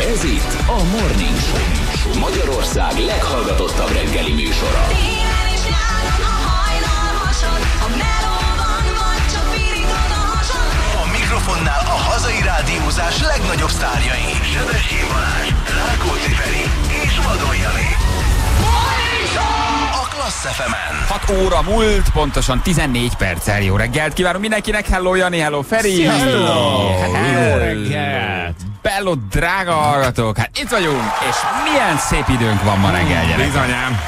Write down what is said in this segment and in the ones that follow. Ez itt a Morning Show, Magyarország leghallgatottabb reggeli műsora. Télen és nyáron a hajnalvasod, a melóban vagy csak pirítod a hasad. A mikrofonnál a hazai rádiózás legnagyobb sztárjai. Sebestyén Balázs, Rákóczi Ferenc és Vadon János. Morning Show! A Klassz FM-en. 6 óra múlt, pontosan 14 perccel. Jó reggelt kívánunk mindenkinek. Hello Jani, hello Feri. Hello! Jó reggelt! Hello, drága hallgatók! Hát itt vagyunk, és milyen szép időnk van ma reggel, gyerekek. Bizonyám.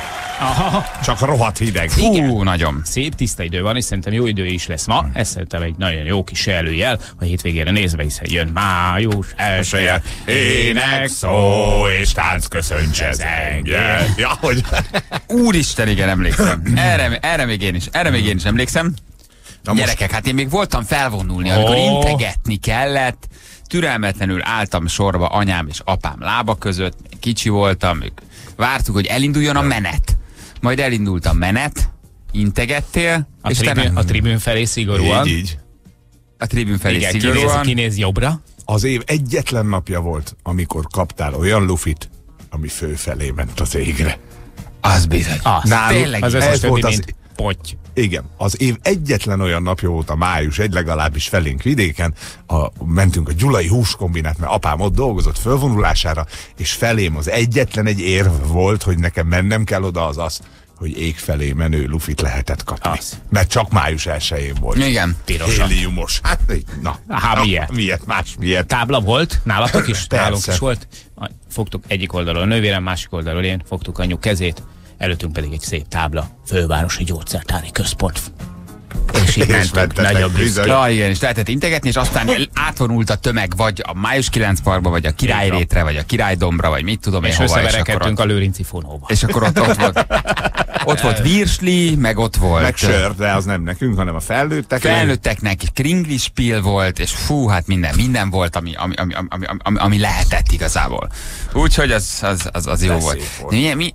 Aha. Csak rohadt hideg. Fú, nagyon. Szép, tiszta idő van, és szerintem jó idő is lesz ma. Ez szerintem egy nagyon jó kis előjel, a hétvégére nézve, hiszen jön május 1-e. Ének, szó és tánc köszöntse az engel. Ja, hogy... Úristen, igen, emlékszem. Erre még én is emlékszem. Na gyerekek, most... hát én még voltam felvonulni, amikor integetni kellett. Türelmetlenül álltam sorba anyám és apám lába között, kicsi voltam, vártuk, hogy elinduljon a menet. Majd elindult a menet, integettél. A tribün felé szigorúan. Így. A tribün felé szigorúan. Kinéz jobbra. Az év egyetlen napja volt, amikor kaptál olyan lufit, ami fölfelé ment az égre. Az bizony. Tényleg. Az ez volt az... Potty. Igen, az év egyetlen olyan napja volt, a május 1, legalábbis felénk vidéken, mentünk a gyulai húskombinát, mert apám ott dolgozott fölvonulására, és felém az egyetlen egy érv volt, hogy nekem mennem kell oda, az az, hogy ég felé menő lufit lehetett kapni. Az. Mert csak május 1-én volt. Igen. Héliumos. Hát, miért? Tábla volt? Nálatok is? Nálunk is volt. Fogtuk egyik oldalról a nővérem, másik oldalról én, fogtuk anyu kezét. Előttünk pedig egy szép tábla, Fővárosi Gyógyszertári Központ. És így mentünk, nagyon büszke. Ja, igen, és lehetett integetni, és aztán átvonult a tömeg, vagy a Május 9 parkba, vagy a Királyrétre, vagy a Királydombra, vagy mit tudom én hova. És összeverekedtünk a Lőrinci fonóba. És akkor ott volt virsli, meg ott volt... Meg sör, de az nem nekünk, hanem a felnőtteknek. Felnőtteknek kringlispil volt, és fú, hát minden volt, ami lehetett igazából. Úgyhogy az jó volt.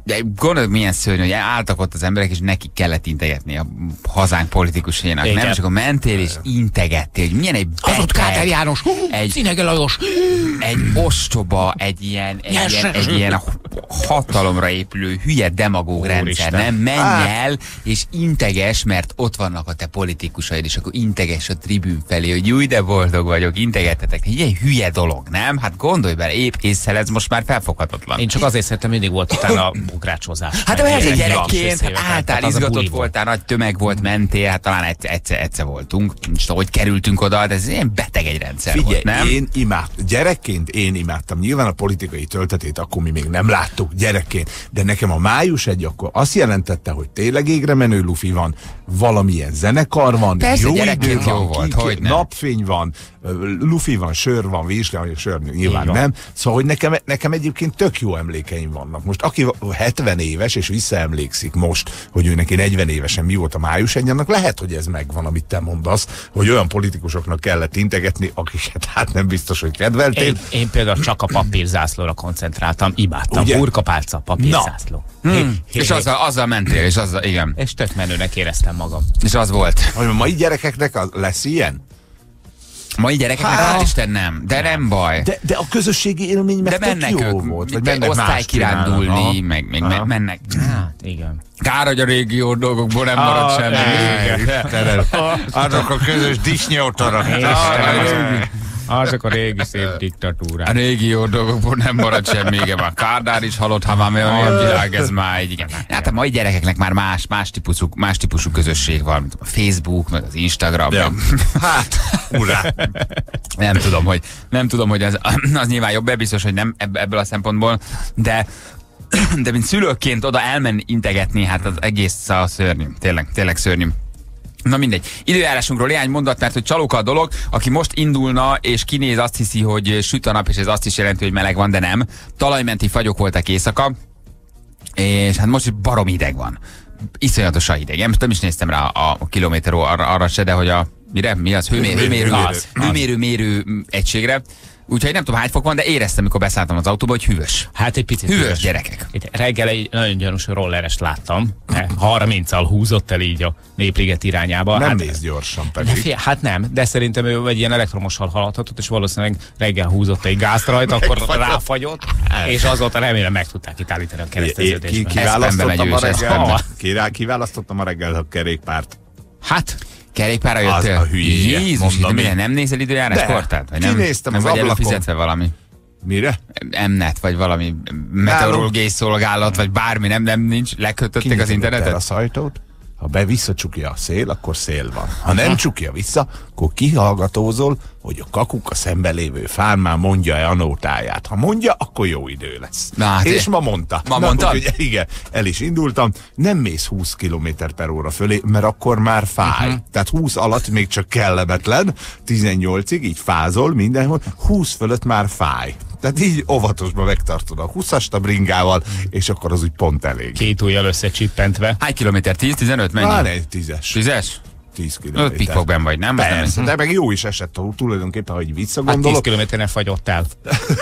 De gondolod, milyen szörnyű, hogy álltak ott az emberek, és nekik kellett integetni a hazánk politikusének. Nem, és akkor mentél és integettél, hogy milyen egy beteg... Az ott Kádár János, Szinege Lajos. Egy ostoba, egy ilyen hatalomra épülő hülye demagóg rendszer, nem? Menj el, és integes, mert ott vannak a te politikusaid, és akkor integes a tribűn felé, hogy júj, de boldog vagyok, integettetek. Ilyen hülye dolog, nem? Hát gondolj bele, épp észre, ez most már felfoghatatlan. Én csak azért szerintem mindig volt utána a bugrácsozás. Hát ez egy gyerekként, által izgatott voltál, nagy tömeg volt, mentél, hát talán egyszer voltunk, és ahogy kerültünk oda, de ez ilyen beteg egy rendszer volt, nem? Én gyerekként én imádtam. Nyilván a politikai töltetét akkor mi még nem láttuk gyerekként, de nekem a május 1 akkor azt jelentette, hogy tényleg égre menő lufi van, valamilyen zenekar van, persze, jó idő van, napfény van, lufi van, sör van, vízsli, vagy sör nyilván van. Nem. Szóval, hogy nekem egyébként tök jó emlékeim vannak. Most aki 70 éves, és visszaemlékszik most, hogy ő neki 40 évesen mi volt a május 1, annak lehet, hogy ez megvan, amit te mondasz, hogy olyan politikusoknak kellett integetni, akiket hát nem biztos, hogy kedveltél. Én például csak a papírzászlóra koncentráltam, imádtam. Burkapálca, papírzászló. És azzal mentél, és azzal, igen. És tök menőnek éreztem magam. És az volt. Hogy a mai gyerekeknek lesz ilyen? Mai gyerekeknek hál' Isten nem, de nem baj. De a közösségi élmény meg tök jó volt. Vagy mennek osztálykirándulni, meg mennek. Hát, igen. Kár, hogy a régió dolgokból nem maradt semmi. Azok a közös disznyotarak. Azok a régi szép diktatúrák. A régió dolgokból nem marad semmi, igen, már Kádár is halott, ha már olyan világ, ez már egy, igen. Hát a mai gyerekeknek már más típusú közösség van, mint a Facebook, meg az Instagram. Ja. Hát, urá. Nem tudom, hogy ez az nyilván jobb, biztos, hogy nem ebből a szempontból, de mint szülőként oda elmenni integetni, hát az egész szörnyű, tényleg szörnyű. Na mindegy. Időjárásunkról néhány mondat, mert hogy csalóka a dolog, aki most indulna és kinéz, azt hiszi, hogy süt a nap, és ez azt is jelenti, hogy meleg van, de nem. Talajmenti fagyok voltak éjszaka, és hát most barom hideg van. Iszonyatosan hideg. Én most nem is néztem rá a kilométerről arra se, de hogy a... Mire? Mi az? Hőmérő-mérő egységre. Úgyhogy nem tudom, hány fok van, de éreztem, mikor beszálltam az autóba, hogy hűvös. Hát egy picit hűvös. Gyerekek. Itt reggel egy nagyon gyanús rollerest láttam. 30-al húzott el így a Népliget irányába. Nem hát, néz gyorsan pedig. De, hát nem, de szerintem ő egy ilyen elektromossal haladhatott, és valószínűleg reggel húzott egy gázt rajta, akkor ráfagyott, és azóta remélem meg tudták itt állítani a kereszteződésben. Kiválasztottam a reggel a kerékpárt. Hát... Kerékpárra jöttél? Az a hülyéje. Jézus, mire nem nézel időjárás kortát? Kinéztem az ablakon. Fizetve valami. Mire? Mnet, vagy valami meteorológiai szolgálat, vagy bármi, nem nincs. Lekötötték az internetet? Az ajtót? Ha be visszacsukja a szél, akkor szél van. Ha nem csukja vissza, akkor kihallgatózol, hogy a kakuk a szembe lévő fán már mondja-e a nótáját. Ha mondja, akkor jó idő lesz. Na, hát és ma mondta. Ma mondta? Igen, el is indultam. Nem mész 20 km/h fölé, mert akkor már fáj. Tehát 20 alatt még csak kellemetlen, 18-ig így fázol mindenhol, 20 fölött már fáj. Tehát így óvatosban megtartod a 20-ast a bringával, és akkor az úgy pont elég. Két ujjal összecsippentve. Hány kilométer? 10-15? Mennyi? Már egy 10-es. 10-es? 10 kilométer. 5 pikfokben vagy, nem? Persze, de meg jó is esett tulajdonképpen, ha így visszagondolok. Hát 10 kilométeren fagyottál.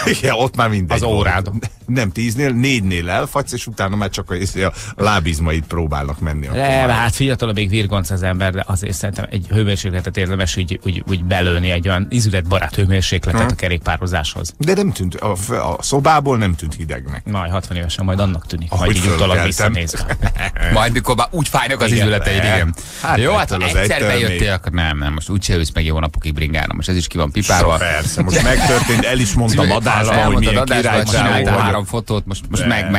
Igen, ott már mindegy. Az órád. Nem 10-nél, 4-nél elfagysz, és utána már csak a lábizmait próbálnak menni. Hát fiatal, még virgonc az ember, de azért szerintem egy hőmérsékletet érdemes úgy belőni, egy olyan ízületbarát hőmérsékletet a kerékpározáshoz. De nem tűnt, a szobából nem tűnt hidegnek. Majd 60 évesen majd annak tűnik, majd így utólag visszanézve. Majd mikor már úgy fájnak az ízületeid, igen. Jó, hát egyszer bejöttél, akkor nem, most úgyse ülsz meg jó napokig bringálom, most ez is ki van pipálva. Persze, most megtörtént, el is mondtam adásban, hogy milyen királyságban. Fotót, most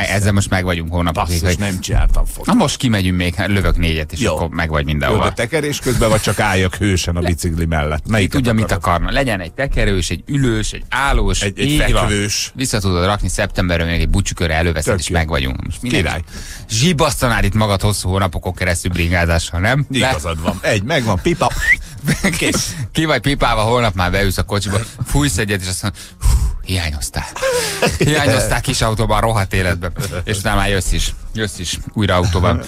ezzel most meg vagyunk hónapokig. Basszus, nem csináltam fotót. Na most kimegyünk még, lövök 4-et, és jó, akkor meg vagy mindenhol. A tekerés közben, vagy csak álljak hősen a bicikli mellett. Tudja, mit akarna. Legyen egy tekerős, egy ülős, egy állós, egy fekvős. Vissza tudod rakni szeptemberről, még egy bucsukörre előveszed, és meg vagyunk. Most király. Zsibasztanád itt magad hosszú hónapokon keresztül bringázással, nem? Igazad van. Megvan, pipa. Kész. Ki vagy pipálva, holnap már beülsz a kocsiba, fújsz egyet, és azt mondod, hiányoztál. Hiányoztál kis autóban, rohadt életben. És utána már jössz is újra autóban.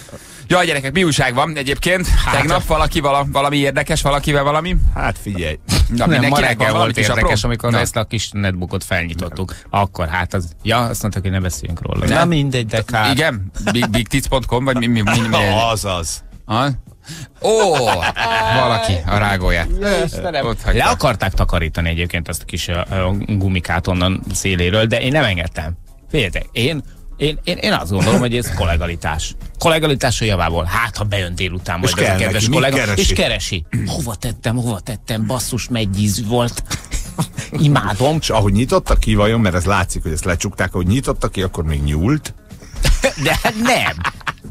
Jaj, gyerekek, mi újság van egyébként? Tegnap valaki valami érdekes, valakivel valami? Hát figyelj. Na, ma reggel volt érdekes, amikor ezt a kis netbookot felnyitottuk. Akkor hát az... Ja, azt mondták, hogy ne beszéljünk róla. Nem mindegy, de kár. Igen? BigTits.com vagy mi? Azaz. Ó, valaki a rágóját. Le akarták takarítani egyébként azt a kis gumikát onnan széléről, de én nem engedtem. Figyeljetek, én azt gondolom, hogy ez kollegalitás. Kollegalitás a javából. Hát, ha bejön délután majd az a kedves kollega, és keresi. Hova tettem, basszus, meggyíz volt. Imádom. És ahogy nyitottak ki vajon, mert ez látszik, hogy ezt lecsukták, ahogy nyitottak ki, akkor még nyúlt. De hát nem.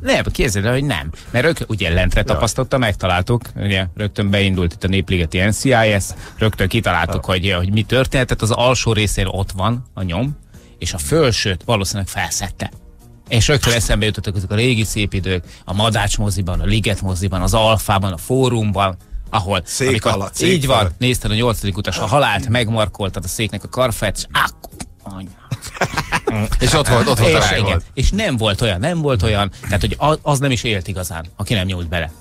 Nem, képzeld el, hogy nem. Mert ugye lentre tapasztotta, megtaláltuk, ugye rögtön beindult itt a Népligeti NCIS, rögtön kitaláltuk, hogy mi történt, tehát az alsó részén ott van a nyom, és a felsőt valószínűleg felszedte. És rögtön eszembe jutottak azok a régi szép idők, a Madács moziban, a Ligetmoziban, az Alfában, a Fórumban, ahol szék alatt, így van, nézted a 8. utas a halált, megmarkoltad a széknek a karfát, és és ott volt és, igen, és nem volt olyan, tehát hogy az nem is élt igazán, aki nem nyúlt bele.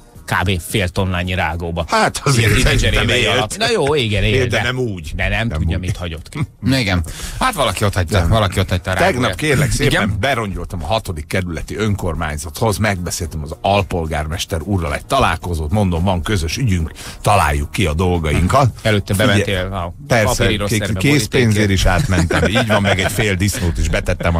Kb. Fél tonnányi rágóba. Hát azért szerintem élt. Na jó, igen, élt. De nem úgy. De nem tudja, mit hagyott ki. Igen. Hát valaki ott hagyta a rágóját. Tegnap kérlek szépen berongyoltam a 6. kerületi önkormányzathoz, megbeszéltem az alpolgármester úrral egy találkozót, mondom, van közös ügyünk, találjuk ki a dolgainkat. Előtte bementél a papíríró szerbe borítékért. Készpénzért is átmentem, így van, meg egy fél disznót is betettem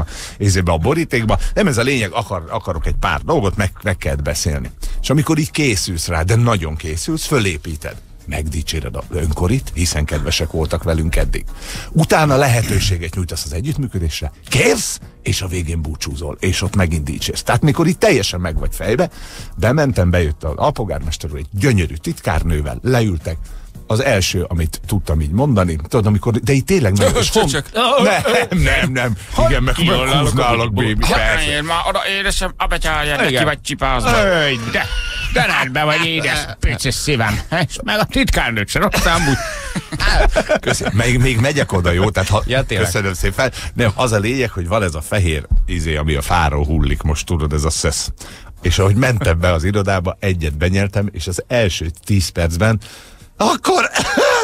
a borítékba. Nem ez a lényeg, akarok egy pár dolgot, meg kellett beszélni. És amikor így készülsz rá, de nagyon készülsz, fölépíted. Megdicséred az önkorit, hiszen kedvesek voltak velünk eddig. Utána lehetőséget nyújtasz az együttműködésre, kérsz, és a végén búcsúzol, és ott megint dicsérsz. Tehát mikor itt teljesen meg vagy fejbe, bementem, bejött az alpolgármester úr egy gyönyörű titkárnővel, leültek. Az első, amit tudtam így mondani, tudod, amikor, de itt tényleg nem is nem. Igen, meg húználak, bébi, persze. Én már oda édesem, abetyárját, neki vagy csipázva. De rendben vagy, édes, picis szívem. És meg a titkárnőt se rosszám úgy. Még megyek oda, jó? Tehát, köszönöm szépen. Nem, az a lényeg, hogy van ez a fehér izé, ami a fáról hullik, most tudod, ez a szesz. És ahogy mentem be az irodába, egyet benyeltem, és az első 10 percben akkor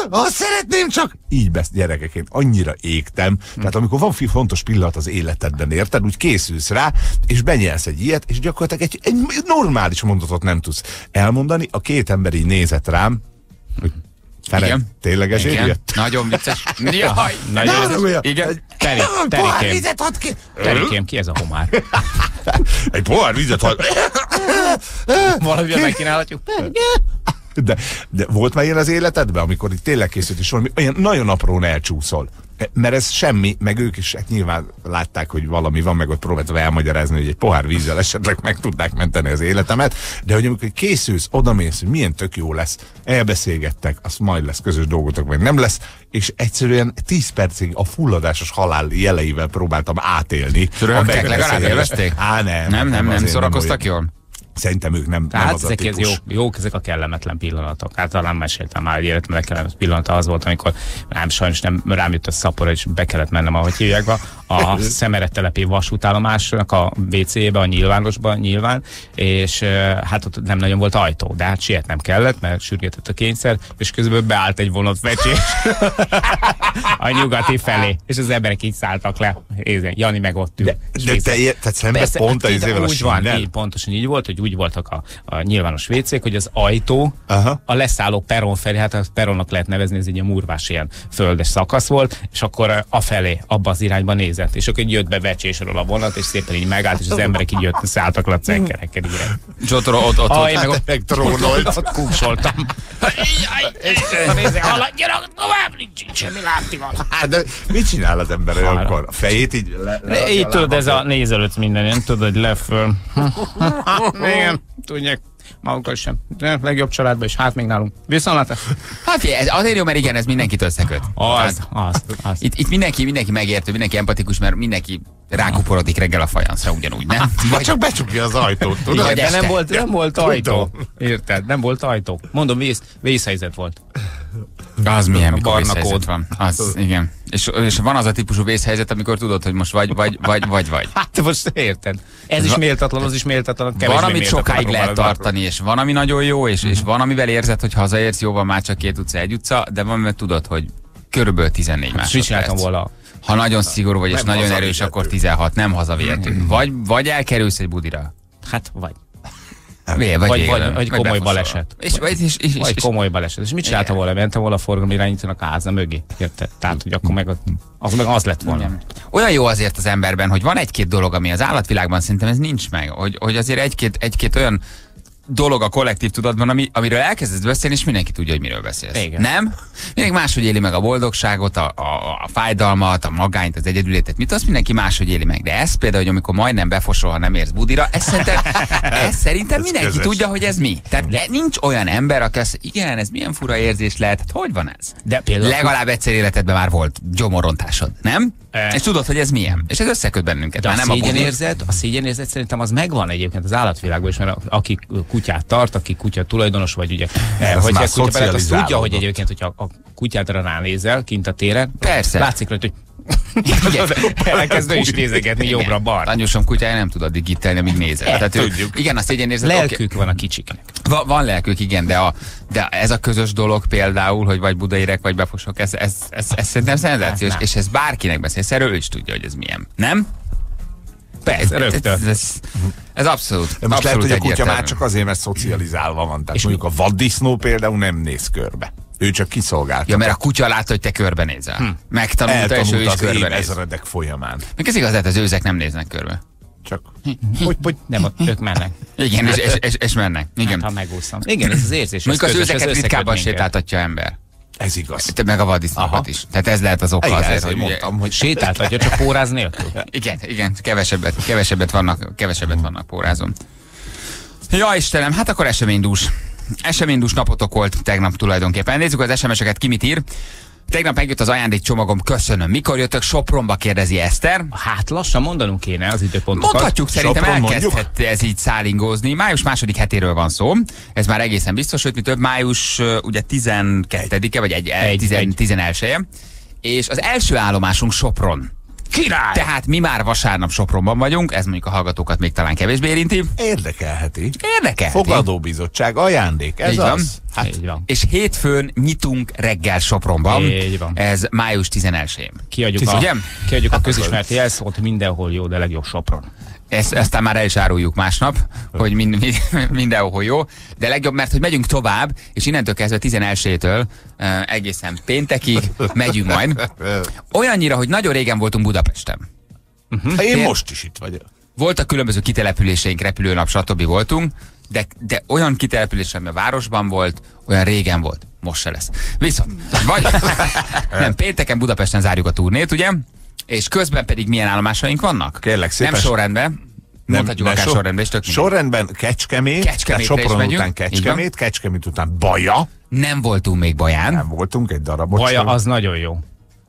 Azt szeretném csak! Így gyerekeként annyira égtem. Tehát amikor van fontos pillanat az életedben, érted, úgy készülsz rá, és benyelsz egy ilyet, és gyakorlatilag egy normális mondatot nem tudsz elmondani. A két ember így nézett rám, hogy Ferenc, tényleg esélyt jött? Nagyon vicces. Jaj, nagyon vicces. Igen, terikém, ki ez a homár? Egy pohár vizet ad. Valamivel megkínálhatjuk. De volt már ilyen az életedben, amikor itt tényleg készült is valami, olyan nagyon aprón elcsúszol. Mert ez semmi, meg ők is hát nyilván látták, hogy valami van, meg ott próbáltam elmagyarázni, hogy egy pohár vízzel esetleg meg tudnák menteni az életemet, de hogy amikor készülsz, odamész, hogy milyen tök jó lesz, elbeszélgettek, azt majd lesz közös dolgotok, meg nem lesz, és egyszerűen 10 percig a fulladásos halál jeleivel próbáltam átélni. Röhögtek, legalább élvezték? Á, nem szórakoztak jól? Szerintem ők nem az a típus. Jók ezek a kellemetlen pillanatok. Hát talán meséltem már, hogy életemben kellemetlen pillanata az volt, amikor sajnos rám jött a szapora, és be kellett mennem, ahogy hívják be, a Szemeretelepi vasútállomásnak a WC-be, a nyilvánosban nyilván, és hát ott nem nagyon volt ajtó, de hát sietnem kellett, mert sürgetett a kényszer, és közben beállt egy vonat Vecsés a nyugati felé, és az emberek így szálltak le. Jani meg ott ül. De tehát szemben pont az évvel a sínen. Pontosan így volt, hogy úgy voltak a nyilvános WC-k, hogy az ajtó a leszálló peron felé, hát a peronnak lehet nevezni, ez egy murvás ilyen földes szakasz volt, és akkor afelé, abba az irányba nézett, és akkor jött be Vecsésről a vonat, és szépen így megállt, és az emberek így jött, szálltak le a cenkerekkel. Aj, meg ott trónolt. Kúsoltam. Haladjanak tovább, nincs semmi látnivaló. De mit csinál az ember olyankor? A fejét így le... Így tudod, ez a nézelődsz minden, nem tudod, hogy leföl. Igen, tudják, magukkal sem. De legjobb családban is, hát még nálunk. Viszontlátás? Hát azért jó, mert igen, ez mindenkit összeköt. Az. Itt mindenki megértő, mindenki empatikus, mert mindenki rákuporodik reggel a fajanszra ugyanúgy, nem? Vagy csak becsukja az ajtót, tudod? Igen, de nem volt ajtó. Érted? Nem volt ajtó. Mondom, vészhelyzet volt. Az milyen, mikor vészhelyzet van. Az, igen. És van az a típusú vészhelyzet, amikor tudod, hogy most vagy. Hát most érted. Ez is méltatlan, az is méltatlan. Van, amit sokáig lehet tartani, és van, ami nagyon jó, és van, amivel érzed, hogy hazaérsz, jóval már csak 2 utca, 1 utca, de van, mert tudod, hogy körülbelül 14 másodperc. Ha nagyon szigorú vagy, és nagyon erős, akkor 16, nem hazavihető. Vagy elkerülsz egy budira. Hát, vagy. Vagy komoly baleset. És mit csinálta volna? Mentem volna a forgalom irányítónak a háza mögé. Érted? Tehát, hogy akkor meg az lett volna. Igen. Olyan jó azért az emberben, hogy van egy-két dolog, ami az állatvilágban szerintem ez nincs meg. Hogy azért egy-két olyan dolog a kollektív tudatban, amiről elkezdesz beszélni, és mindenki tudja, hogy miről beszélsz. Igen. Nem? Mindenki máshogy éli meg a boldogságot, a fájdalmat, a magányt, az egyedülétet, mit az mindenki máshogy éli meg. De ez például, hogy amikor majdnem befosol, ha nem érsz budira, ez szerintem mindenki közös. Tudja, hogy ez mi. Tehát nincs olyan ember, aki azt mondja, igen, ez milyen fura érzés lehet, hát hogy van ez? De például legalább egyszer életedben már volt gyomorontásod, nem? És tudod, hogy ez milyen. És ez összeköt bennünket. De a szégyenérzet szerintem az megvan egyébként az állatvilágban is, mert aki kutyát tart, aki kutya tulajdonos, vagy ugye, az tudja, hogy egyébként, hogyha a kutyádra ránézel kint a téren, persze. Látszik rajta, hogy elkezdő is nézegetni jobbra-balra. Anyósom kutyája nem tud addig gittelni, amíg nézel. Tehát tudjuk. Igen, a szégyenérzet. Lelkük van a kicsiknek. Van lelkük, igen, de ez a közös dolog például, hogy vagy budairek, vagy befosok, ez szerintem szenzációs, és ez bárkinek beszélsz, erről is tudja, hogy ez milyen. Nem? Ez abszolút. De most lehet, hogy a kutya már csak azért, mert szocializálva van. Tehát és mondjuk a vaddisznó például nem néz körbe. Ő csak kiszolgálta. Ja, mert a kutya látta, hogy te körbenézel. Megtanulta, és ő is körbenéz. Ezredek folyamán. Még ez igaz, az őzek nem néznek körbe. Csak. Nem, ők mennek. Igen, és mennek. Igen. Hát, ha megúsztam. Igen, ez az érzés. Mondjuk az őzeket ritkában sétáltatja ember. Ez igaz. Te meg a vadisznókat is. Tehát ez lehet az oka. Igen, azért, hogy mondtam, hogy sétáltatja, csak póráz nélkül. Igen, kevesebbet vannak pórázon. Ja, Istenem, hát akkor eseménydús napotok volt tegnap tulajdonképpen. Nézzük az SMS-eket, ki mit ír. Tegnap megjött az ajándékcsomagom, köszönöm. Mikor jöttök Sopronba, kérdezi Eszter. Hát lassan mondanunk kéne az időpontokat. Mondhatjuk, szerintem elkezdhet ez így szállingózni. Május 2. hetéről van szó. Ez már egészen biztos, sőt, mi több május ugye 12-e, vagy 11-e. És az első állomásunk Sopron. Király! Tehát mi már vasárnap Sopronban vagyunk, ez mondjuk a hallgatókat még talán kevésbé érinti. Érdekelheti. Érdekelheti. Fogadóbizottság, ajándék, ez így az. Van. Hát, így van. És hétfőn nyitunk reggel Sopronban. Így van. Ez május 11-én. Kiadjuk a közismert jelszót, mindenhol jó, de legjobb Sopron. Ezt már el is áruljuk másnap, hogy mindenhol jó, de legjobb, mert hogy megyünk tovább, és innentől kezdve 11-től egészen péntekig megyünk majd. Olyannyira, hogy nagyon régen voltunk Budapesten. Én most is itt vagyok. Voltak különböző kitelepüléseink, repülőnap, stb. Voltunk, de olyan kitelepülés, ami a városban volt, olyan régen volt, most se lesz. Viszont, nem, pénteken Budapesten zárjuk a turnét, ugye? És közben pedig milyen állomásaink vannak? Kérlek szépen. Nem sorrendben. Mondhatjuk akár sorrendben is. Sorrendben Kecskemét, tehát Sopron után Kecskemét, Kecskemét után Baja. Nem voltunk még Baján. Nem voltunk egy darabot. Baja az nagyon jó.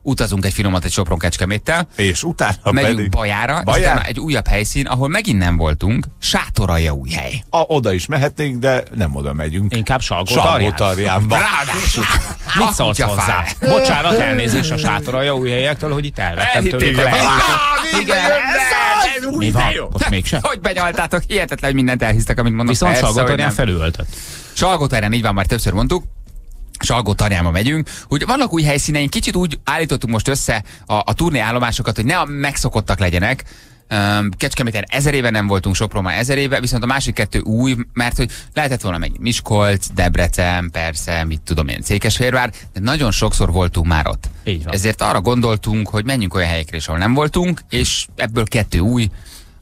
Utazunk egy finomat egy Sopron-Kecskeméttel. És utána megyünk pedig Bajára, és utána egy újabb helyszín, ahol megint nem voltunk, Sátoraljaújhely. Oda is mehetnénk, de nem oda megyünk. Inkább Salgótarjánba. Ráadásul. Mit szólsz hozzá? Bocsánat, elnézést a Sátoraljaújhelyektől, hogy itt elvettem tőlük a lehetőséget. Mi van? Ott mégsem. Hogy benyaltátok? Hihetetlen, hogy mindent elhisztek, amit mondok. Viszont Salgótarján felülöltött. Salgótarján, így van, már többször mondtuk. Salgótarjánba megyünk, hogy vannak új helyszíneink, kicsit úgy állítottuk most össze a turnéállomásokat, hogy ne a megszokottak legyenek. Kecskeméten 1000 éve nem voltunk, Sopron már 1000 éve, viszont a másik kettő új, mert hogy lehetett volna megint Miskolc, Debrecen, persze, mit tudom én, Székesfehérvár, de nagyon sokszor voltunk már ott. Így van. Ezért arra gondoltunk, hogy menjünk olyan helyekre is, ahol nem voltunk, és ebből 2 új,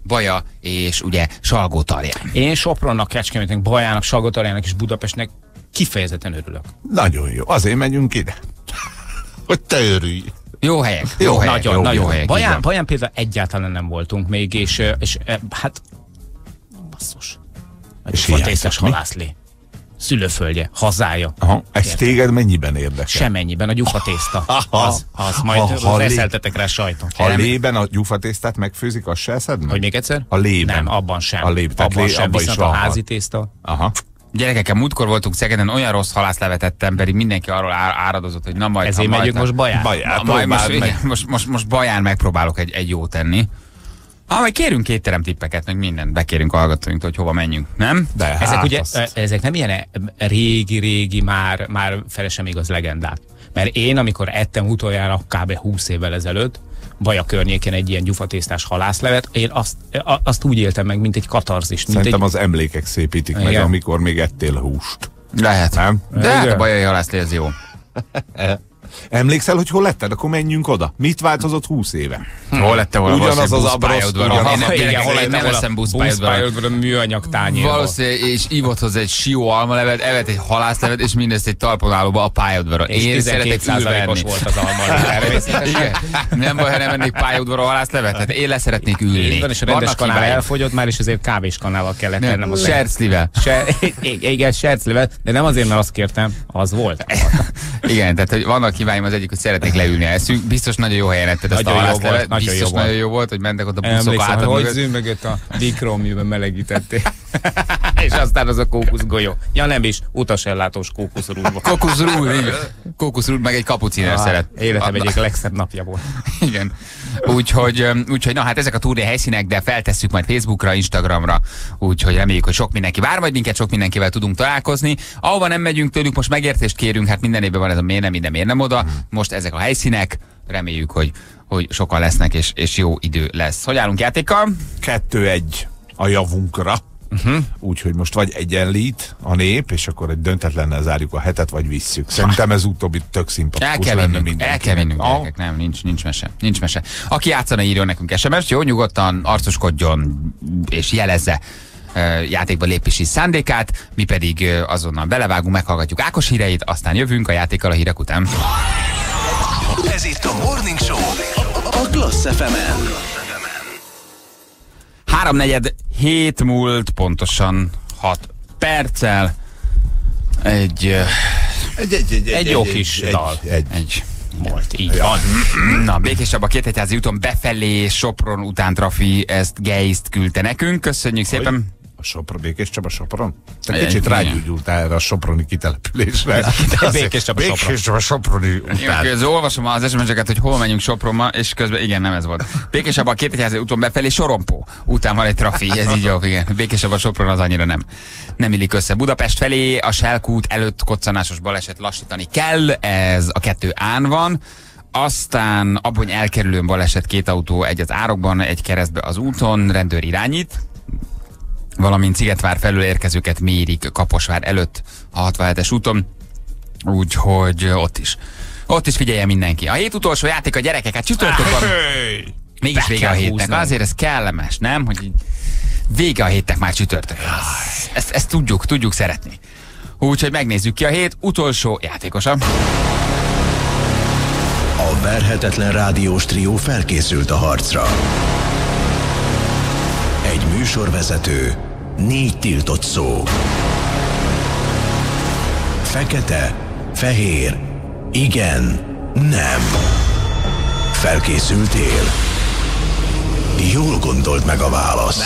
Baja és ugye Salgótarján. Én Sopronnak, Kecskemétnek, Bajának, Salgótarjánnak és Budapestnek kifejezetten örülök. Nagyon jó. Azért megyünk ide. Hogy te örülj. Jó helyek. Jó helyek. Nagyon jó helyek. Baján például egyáltalán nem voltunk még, és hát basszus. Fatészes halászlé. Szülőföldje, hazája. Aha, ez téged mennyiben érdekel? Semennyiben, a gyufatészta. Az majd reszeltetek rá sajtot. Ha lében a gyufatésztát megfőzik, azt se eszed meg? Hogy még egyszer? A lében. Nem, abban sem. A lében, viszont a házitészta. Aha. Gyerekekkel múltkor voltunk Szegeden, olyan rossz halászt levetettem, pedig mindenki arról áradozott, hogy na majd... Ezért megyünk most Baján. Most Baján megpróbálok egy jót tenni. Majd kérünk étteremtippeket, meg mindent bekérünk a hallgatóinktól, hogy hova menjünk, nem? De ezek hát ugye, ezek nem ilyen régi, már fele sem igaz legendák. Mert én, amikor ettem utoljára kb. 20 évvel ezelőtt, Baja környékén egy ilyen gyufatésztás halászlevet, én azt úgy éltem meg, mint egy katarzist. Szerintem az emlékek szépítik meg, amikor még ettél húst. Lehet. Nem? De hát a bajai halászlé az jó. Emlékszel, hogy hol letted? Akkor menjünk oda. Mit változott 20 éve? Hol lette volna? Ugyanaz az abrosztudva. Hol lette volna buszpályodban műanyag tányérba? Valószínűleg, és ívott hozzá egy sió almalevet, evett egy halászlevet, és mindezt egy talpon állóba a pályaudvarra. Én szeretek ülni. Volt az almalevet. Nem baj, ha nem ennék pályaudvarra halászlevet? Hát én leszeretnék ülni. És a rendes kanál elfogyott már, és azért kávés kanállal kellett lennem. Serclivel. Igen, serclivel, de nem azért, mert azt kértem, az volt. Igen, tehát hogy vannak kívánom az egyik, hogy szeretnék leülni a eszünk. Biztos nagyon jó helyen etted ezt a halászlevet. Biztos nagyon jó volt, hogy mentek ott a buszok át. Hogy zümmögött a dikromjűben melegítették. És aztán az a kókuszgolyó. Ja nem is, utasellátós kókuszrúdba. Kókuszrúd meg egy kapucinert szeret. Életem egyik legszebb napja volt. Igen. Úgyhogy na hát ezek a turné helyszínek, de feltesszük majd Facebookra, Instagramra. Úgyhogy reméljük, hogy sok mindenki vár majd minket, sok mindenkivel tudunk találkozni. Ahova nem megyünk tőlük, most megértést kérünk, hát minden évben van ez a miért nem oda. Most ezek a helyszínek, reméljük, hogy sokan lesznek, és jó idő lesz. Hogy állunk játékkal? 2-1 a javunkra. Úgyhogy most vagy egyenlít a nép, és akkor egy döntetlennel zárjuk a hetet, vagy visszük. Szerintem ez utóbbi tök szimpatikus lenne mindenki. El kell vinnünk, nem, nincs mese. Aki játszana, írjon nekünk SMS-t, jó, nyugodtan arcoskodjon, és jelezze játékba lépési szándékát, mi pedig azonnal belevágunk, meghallgatjuk Ákos híreit, aztán jövünk a játékkal a hírek után. Ez itt a Morning Show, a Klassz FM-en. 6:45 múlt, pontosan 6 perccel. Egy jó kis dal. Egy volt, így van. Na, Békésebb a Kétegyházi úton befelé, Sopron után trafi, ezt Geiszt küldte nekünk. Köszönjük szépen. A Sopron, Békéscsaba, Sopron? Te kicsit rágyújultál erre a soproni kitelepülésre. Békéscsaba, Soproni után. Olvasom az SMS-eket, hogy hol menjünk Sopronba, és közben igen, nem ez volt. Békéscsaba a 2000 úton befelé Sorompó. Után van egy trafi, ez így jó, igen. Békéscsaba, Sopron az annyira nem illik össze. Budapest felé a Selkút előtt koccanásos baleset, lassítani kell, ez a 2-án van. Aztán abban elkerülőn baleset, 2 autó, egy az árokban, egy keresztbe az úton, rendőr irányít. Valamint Szigetvár felől érkezőket mérik Kaposvár előtt a 67-es úton, úgyhogy ott is figyelje mindenki. A hét utolsó játék a gyerekeket csütörtökön. Mégis vége a hétnek. Azért ez kellemes, nem? Hogy vége a hétnek már csütörtökön. Ezt tudjuk szeretni. Úgyhogy megnézzük ki a hét utolsó játékosa. A verhetetlen rádiós trió felkészült a harcra. Egy műsorvezető, 4 tiltott szó. Fekete, fehér, igen, nem. Felkészültél? Jól gondolt meg a választ.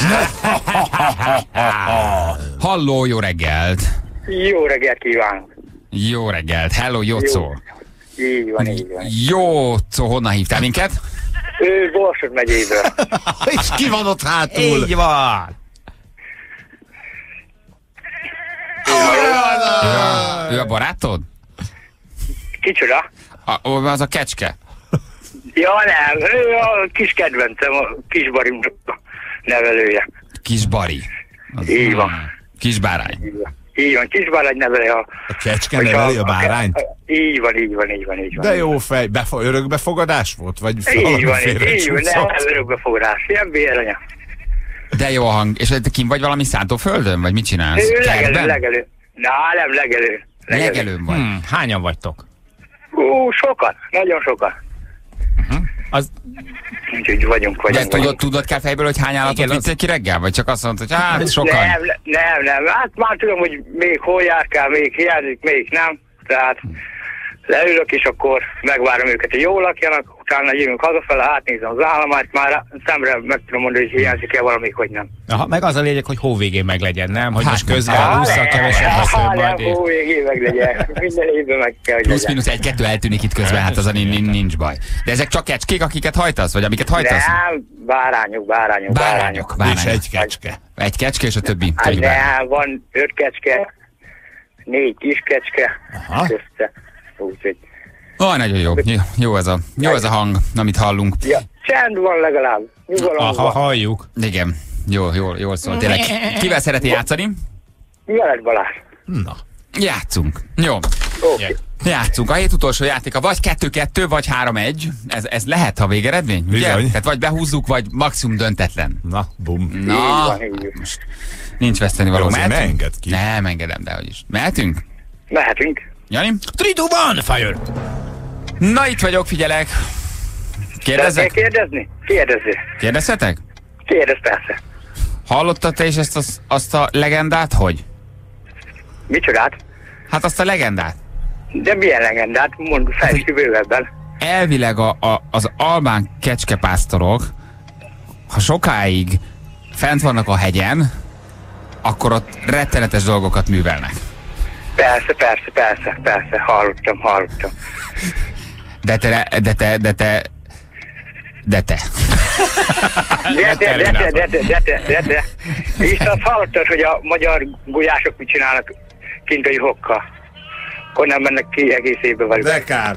Halló, jó reggelt! Jó reggelt kívánok! Jó reggelt, hello, Jocó! Így van, így van. Jocó, honnan hívtál minket? Ő Borsod megyéből. És ki van ott hátul? Így van. Ő a barátod? Kicsoda? Az a kecske? Ja, nem. Ő a kis kedvencem, a Kisbari nevelője. Kisbari? Így van. Kisbárány? Így van, Kisbárány neveli a... A kecske neveli a bárányt? Így van, így van, így van, így van. De jó fej, örökbefogadás volt? Vagy így van, nem örökbefogadás, ilyen béranya. De jó hang, és kint vagy valami szántóföldön, vagy mit csinálsz? Legelő. Na, nem, legelő. Legelőn vagy. Hányan vagytok? Sokan, nagyon sokan. Úgyhogy vagyunk. De ezt hogy ott tudod kell fejből, hogy hány állatot vittél ki reggel? Vagy csak azt mondtad, hogy hát sokan? Nem. Hát már tudom, hogy még hol járkál, még hiányzik, még nem. Tehát leülök, és akkor megvárom őket, hogy jól lakjanak, utána jövünk hazafele, átnézem az állományt, már szemre meg tudom mondani, hogy hiányzik-e valamik, hogy nem. Aha, meg az a lényeg, hogy hóvégén meglegyen, nem? Hogy hát, most közben 20-szal kevesebb hasznább majd. Hát hóvégén meglegyen, minden évben meg kell, hogy legyen. Plusz minusz 1-2 eltűnik itt közben, hát azon nincs baj. De ezek csak kecskék, akiket hajtasz, vagy amiket hajtasz? Nem, bárányok. És egy kecske. Egy kecske és a többi. Hát nem, van 5 kecske, 4 kis kecske. Úgyhogy... Oh, nagyon jó. Jó ez a hang, amit hallunk. Ja, csend van legalább. Aha, halljuk. Igen, jól szól, tényleg. Kivel szereti játszani? Mihalik Balázs. Na, játszunk. Jó. Okay. Játszunk. A hét utolsó játéka vagy 2-2, vagy 3-1. Ez lehet, ha végeredmény, ugye? Tehát vagy behúzzuk, vagy maximum döntetlen. Na, bum. Na, most nincs vesztenivaló. Mehetünk? Nem, engedem, de hogy is. Mehetünk? Mehetünk. Jani? 3, 2, 1, fire! Na, itt vagyok, figyelek! Kérdezzek? Kérdezni? Kérdezzél. Kérdezhetek? Kérdezz, persze. Hallottad te is azt a legendát, hogy? Micsodát? Hát azt a legendát. De milyen legendát? Mondd, fejtsd ki bővebben. Elvileg az albán kecskepásztorok, ha sokáig fent vannak a hegyen, akkor ott rettenetes dolgokat művelnek. Persze, hallottam. De te. És azt hallottad, hogy a magyar gulyások mit csinálnak kint a juhokkal? Onnan mennek ki egész évbe velük. De kár.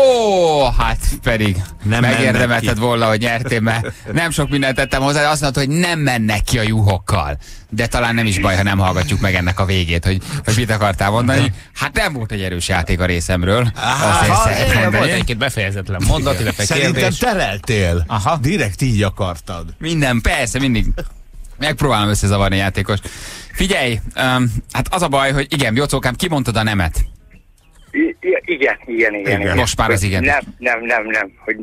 Ó, hát pedig megérdemelted volna, hogy nyertél, mert nem sok mindent tettem hozzá, azt mondtad, hogy nem mennek ki a juhokkal. De talán nem is baj, ha nem hallgatjuk meg ennek a végét, hogy mit akartál mondani. Hát nem volt egy erős játék a részemről. Volt egy-két befejezetlen mondat, illetve kérdés. Szerintem tereltél. Aha. Direkt így akartad. Minden, persze, mindig. Megpróbálom összezavarni a játékost. Figyelj, hát az a baj, hogy igen, Jocókám, kimondtad a nemet. Igen. Most már az igen. Nem, hogy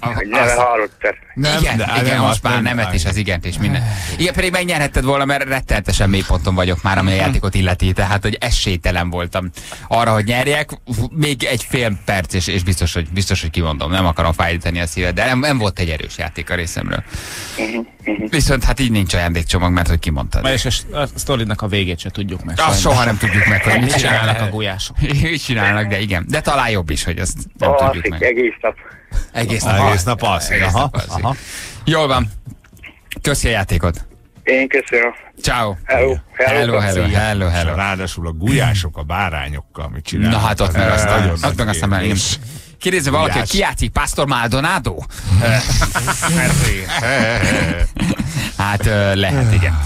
Hogy neve hallottad. Nem, igen, de, igen, most már nemet is az igent és minden. Igen, pedig megnyerhetted volna, mert rettenetesen mélyponton vagyok már, ami a játékot illeti, tehát hogy esélytelen voltam arra, hogy nyerjek. Még egy fél perc, és biztos, hogy kimondom, nem akarom fájdítani a szíved, de nem volt egy erős játék a részemről. Viszont hát így nincs ajándékcsomag, mert hogy kimondtad. Ma és a sztoridnak a végét se tudjuk meg. Azt soha nem tudjuk meg, hogy mit csinálnak a gulyások. Mit csinálnak, de igen. De talán jobb is, hogy ezt nem tudjuk meg. Egész nap alszik. Aha. Jól van. Köszi a játékot. Én köszönöm. Ciao. Hello. Ráadásul a gulyások a bárányokkal, amit csinálnak. Na hát ott meg aztán már én. Kérdezze valaki, hogy ki játszik Pásztor Maldonado? Hát lehet, igen.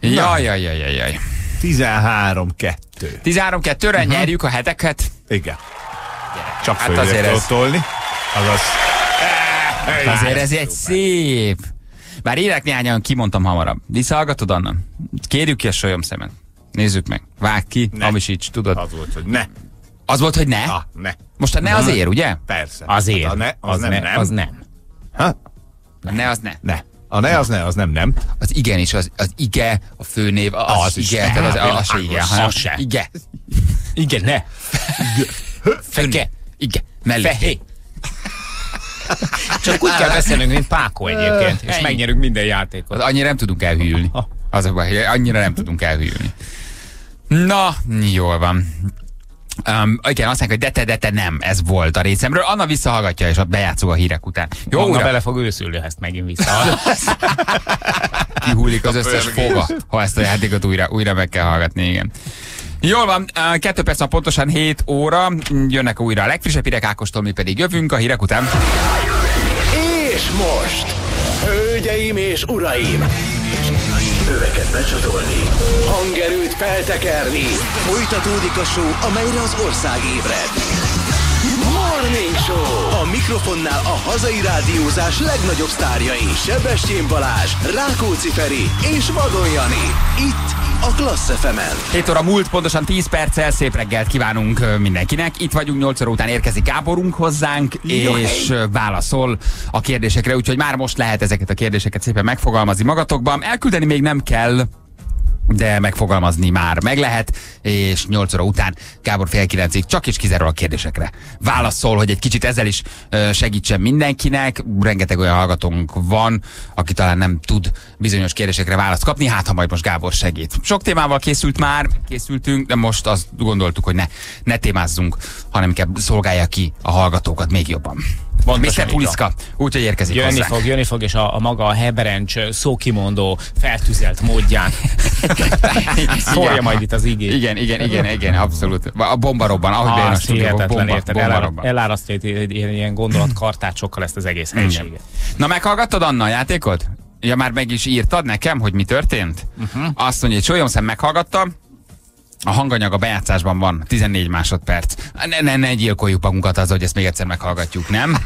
Jaj. 13-2. 13-2-re nyerjük a heteket? Igen. Csak hát följött ott tolni. Azért ez egy szép. Bár élek néhányan, kimondtam hamarabb. Visszahallgatod, Anna? Kérjük ki a sajom szemet. Nézzük meg. Vágd ki, hamisíts, tudod? Az volt, hogy ne. Az volt, hogy ne? Ha, ne. Most a ne azért, ugye? Persze. Azért. Hát a ne, az nem, nem. Az nem. Ha? A ne, az ne. Ne. A ne, az ne, az nem, nem. Az igen is, az ige, a főnév, az ige, az igen, hanem ige. Igen, ne. Feke. Igen. Mellé. Csak úgy kell beszélnünk, mint Páko egyébként, és megnyerünk minden játékot. Annyira nem tudunk elhűlni. Az a baj, annyira nem tudunk elhűlni. Na, jól van. Igen, azt mondják, hogy de te nem, ez volt a részemről. Anna visszahallgatja, és a bejátszó a hírek után. Jó, Anna bele fog őszülni, ha ezt megint visszahallgatsz. Kihúlik az összes foga, ha ezt a játékot újra meg kell hallgatni, igen. Jól van, 2 perc van pontosan 7 óra, jönnek újra a legfrissebb hírek Ákostól, mi pedig jövünk a hírek után. És most, hölgyeim és uraim, öveket becsatolni, hangerőt feltekerni. Folytatódik a show, amelyre az ország ébred. Morning Show! A mikrofonnál a hazai rádiózás legnagyobb sztárjai, Sebestyén Balázs, Rákóczi Feri és Vadon Jani. Itt a Klassz FM-en. 7 óra múlt, pontosan 10 perccel, szép reggelt kívánunk mindenkinek. Itt vagyunk, 8 óra után érkezik Gáborunk hozzánk, és válaszol a kérdésekre, úgyhogy már most lehet ezeket a kérdéseket szépen megfogalmazni magatokban. Elküldeni még nem kell, de megfogalmazni már meg lehet, és 8 óra után Gábor fél 9-ig csak is kizárólag a kérdésekre válaszol, hogy egy kicsit ezzel is segítsen mindenkinek. Rengeteg olyan hallgatónk van, aki talán nem tud bizonyos kérdésekre választ kapni, hát ha majd most Gábor segít. Sok témával készültünk, de most azt gondoltuk, hogy ne témázzunk, hanem inkább szolgálja ki a hallgatókat még jobban. Mr. Puliszka, úgyhogy érkezik jönni fog, és a maga a heberencs szókimondó feltüzelt módján szólja majd itt az igét. Igen, abszolút. A bomba robban, ahogy bejön a stúdióba, bomba robban. Elárasztja ilyen gondolatkartácsokkal ezt az egész helyiséget. Na, meghallgattad Anna a játékot? Ja, már meg is írtad nekem, hogy mi történt? Azt mondja, hogy Sólyomszem meghallgatta, a hanganyag a bejátszásban van, 14 másodperc. Ne gyilkoljuk magunkat azzal, hogy ezt még egyszer meghallgatjuk, nem?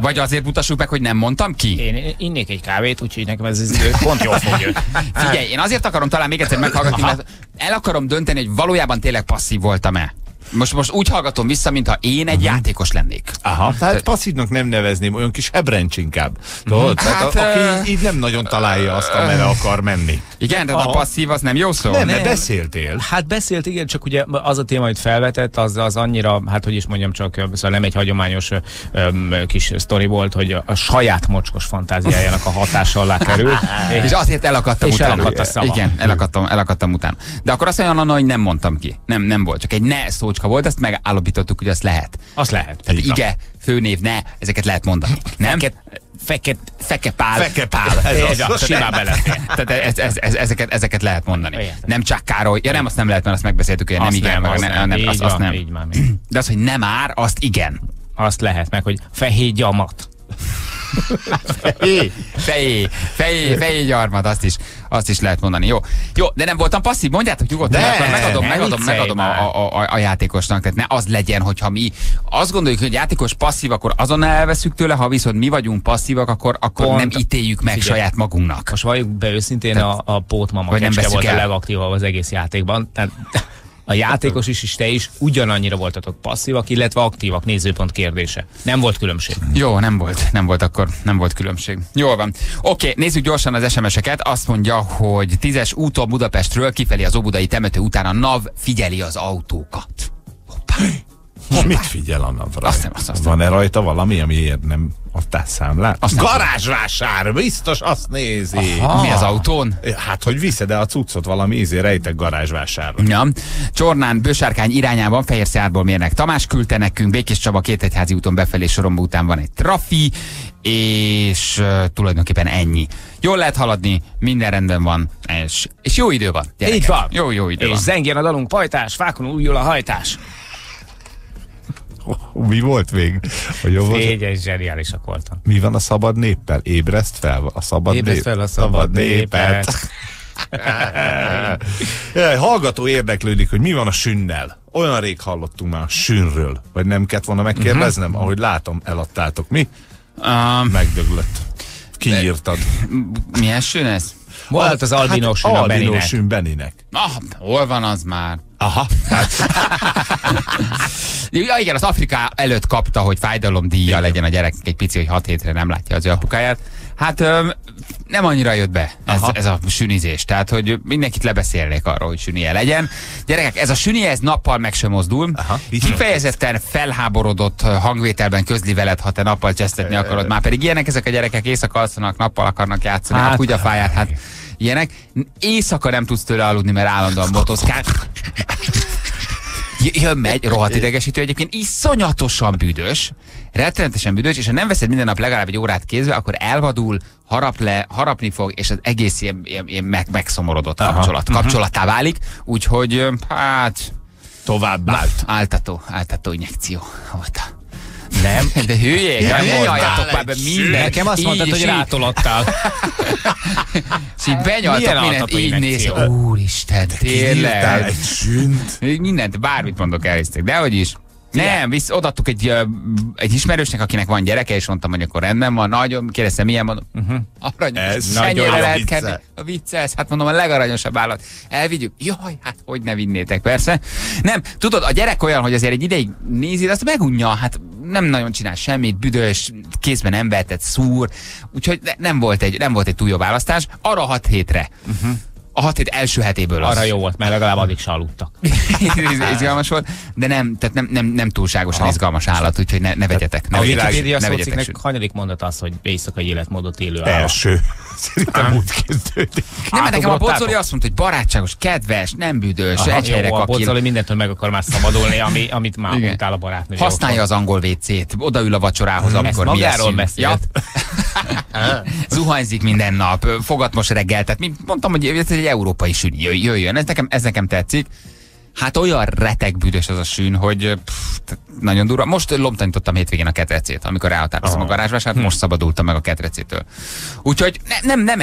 Vagy azért mutassuk meg, hogy nem mondtam ki? Én innék egy kávét, úgyhogy nekem ez pont jól fog jönni. Figyelj, én azért akarom talán még egyszer meghallgatni, mert el akarom dönteni, hogy valójában tényleg passzív voltam-e. Most úgy hallgatom vissza, mintha én egy játékos lennék. Aha, tehát passzívnak nem nevezném, olyan kis hebrencs inkább. Hát, aki így nem nagyon találja azt, amerre akar menni. Igen, de a passzív az nem jó szó. Nem, beszéltél. Hát beszélt, igen, csak ugye az a téma, amit felvetett, az annyira, hát hogy is mondjam, csak szóval nem egy hagyományos kis sztori volt, hogy a saját mocskos fantáziájának a hatása alá kerül. És azért elakadtam utána. És elakadt a szava. Igen, elakadtam utána. De akkor azt mondja, hogy nem mondtam ki. Nem volt, csak egy ne szó volt, ezt megállapítottuk, hogy azt lehet. Azt lehet. Tehát ige, főnév, ne, ezeket lehet mondani. Nem? Fekepál. Ez simán belefér. Tehát ezeket lehet mondani. Nem csak Károly. Ja nem, azt nem lehet, mert azt megbeszéltük, hogy nem igen, azt nem. De az, hogy nem már, azt igen. Azt lehet meg, hogy fehégyarmat. Fejégyarmat, azt is lehet mondani. Jó, de nem voltam passzív, mondjátok nyugodtan, megadom a játékosnak, tehát ne az legyen, hogyha mi azt gondoljuk, hogy játékos passzív, akkor azonnal elveszünk tőle, ha viszont mi vagyunk passzívak, akkor nem ítéljük meg saját magunknak. Most valljuk be őszintén, a pótmama Kecske volt a legaktívabb az egész játékban, tehát a játékos is és te is ugyanannyira voltatok passzívak, illetve aktívak, nézőpont kérdése. Nem volt különbség. Jó, nem volt akkor, nem volt különbség. Jól van. Oké, nézzük gyorsan az SMS-eket. Azt mondja, hogy 10-es úton Budapestről kifelé az óbudai temető után a NAV figyeli az autókat. Hoppá. Mit figyel a NAV-ra? Van-e rajta valami, amiért nem adtál számlát? Garázsvásár! Biztos azt nézi! Aha. Mi az autón? Hát, hogy viszed el a cuccot valami ízé rejtek garázsvásárra. Ja. Csornán, Bősárkány irányában Fehérszárból mérnek. Tamás küldte nekünk, Békés Csaba Kétegyházi úton befelé Soromba után van egy trafi, és tulajdonképpen ennyi. Jól lehet haladni, minden rendben van, és jó idő van. Gyerekek. Így van. Jó idő és van. Zengjen a dalunk pajtás, fákon újul a hajtás. Mi volt végig? Fényes, zseniálisak voltam. Mi van a szabad néppel? Ébreszt fel a szabad népet. Ébreszt fel a szabad népet. Hallgató érdeklődik, hogy mi van a sünnel. Olyan rég hallottunk már a sünről. Vagy nem kellett volna megkérdeznem? Ahogy látom, eladtátok. Mi? Megdöglött. Kinyírtad. Milyen sün ez? Volt az albinó sün a Beninek. Albinó sün Beninek. Hol van az már? Aha. Ja, igen, az Afrika előtt kapta, hogy fájdalomdíja legyen a gyerek egy pici, hogy 6 hétre nem látja az ő apukáját. Hát nem annyira jött be ez a sünizés. Tehát, hogy mindenkit lebeszélnék arról, hogy sünnie legyen. Gyerekek, ez a sünie, ez nappal meg sem mozdul. Aha. Kifejezetten felháborodott hangvételben közli veled, ha te nappal csesztetni akarod. Már pedig ilyenek ezek a gyerekek, éjszaka alszanak, nappal akarnak játszani, a kutyafáját, hát ilyenek. Éjszaka nem tudsz tőle aludni, mert állandóan botoszkál. Jön-megy, rohadt idegesítő, egyébként iszonyatosan büdös, rettenetesen büdös, és ha nem veszed minden nap legalább egy órát kézbe, akkor elvadul, harapni fog, és az egész ilyen megszomorodott kapcsolattá válik, úgyhogy hát... Tovább áltató injekció volt. Nem? De hülyék, nem mondjátok már be mindent. Nekem azt mondtad, hogy rátolodtál. És így benyaltak mindent, így néz. Úristen, tényleg. Mindent, bármit mondok elhisztek, dehogy is. Nem, odaadtuk egy ismerősnek, akinek van gyereke, és mondtam, hogy akkor rendben van, nagyon, kérdeztem, milyen, mondom, aranyos, ennyire lehet kenni. A vicces, hát mondom, a legaranyosabb állat. Elvigyük? Jaj, hát hogy ne vinnétek, persze. Nem, tudod, a gyerek olyan, hogy azért egy ideig nézi, azt megunja, hát nem nagyon csinál semmit, büdös, kézben embertett, szúr, úgyhogy nem volt egy túl jó választás. Arra 6 hétre. A 6 hét első hetéből az. Arra jó volt, mert legalább addig se aludtak. Izgalmas volt, de nem túlságosan izgalmas állat, úgyhogy ne vegyetek. Ne a Wikipedia szóciknek hanyadik mondat az, hogy éjszakai életmódot élő állat. Első. Szerintem úgy kezdődik. Nem, mert nekem a Bozzoli azt mondta, hogy barátságos, kedves, nem büdös, egy helyre kapja. A Bozzoli mindentől meg akar már szabadulni, amit már mondtál a barátnő. Használja az angol WC-t, odaül a vacsorához, amikor mi magáról beszélt. Zuhanyzik minden nap, fogatmos reggel, tehát mondtam, hogy ez egy európai sűn, jöjjön, ez nekem tetszik. Hát olyan reteg büdös az a sűn, hogy nagyon durva. Most lomtanítottam hétvégén a ketrecét, amikor ráhatároztam a garázsvásárt, most szabadultam meg a ketrecétől. Úgyhogy nem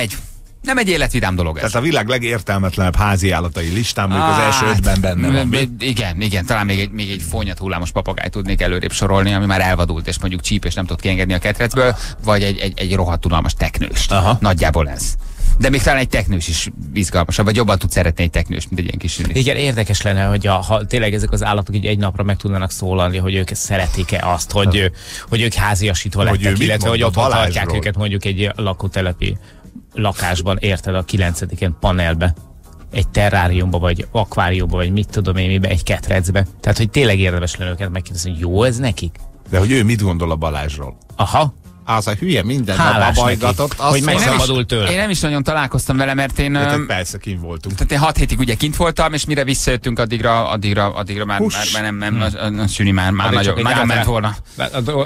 egy életvidám dolog ez. Tehát a világ legértelmetlenebb házi állatai listán, mondjuk az első 5-ben benne van. Igen, talán még egy fonyat hullámos papagáj tudnék előrébb sorolni, ami már elvadult, és mondjuk csíp, és nem tud kiengedni a ketrecből, vagy egy rohadt unalmas teknőst. Nagyjából ez. De még talán egy teknős is izgalmasabb, vagy jobban tud szeretni egy teknős, mint egy ilyen kis sünis. Igen, érdekes lenne, hogy ha tényleg ezek az állatok így egy napra meg tudnának szólalni, hogy ők szeretik-e azt, hogy ők háziasítva lettek, illetve hogy ott tartják őket mondjuk egy lakótelepi lakásban, érted, a 9-en panelbe, egy terráriumba, vagy akváriumba, vagy mit tudom én, egy ketrecbe. Tehát, hogy tényleg érdemes lenne őket megkérdezni, hogy jó ez nekik? De hogy ő mit gondol a Balázsról? Aha. Az a hülye minden nap abajgatott, hogy megszabadult tőle. Én nem is nagyon találkoztam vele, mert én... persze, kint voltunk. Tehát én 6 hétig ugye kint voltam, és mire visszajöttünk, addigra már nem süni, már nagyon ment volna.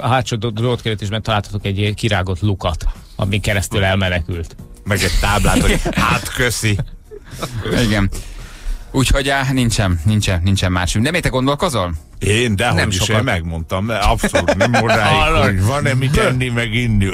A hátsó drótkerítésben találtatok egy kirágott lukat, amin keresztül elmenekült. Meg egy táblát, hogy hát köszi. Igen. Úgyhogy nincsen más sűn. De miért te gondolkozol? Én, de nem is, én megmondtam, mert abszolút nem odáig, hogy van-e mit enni, meg inni.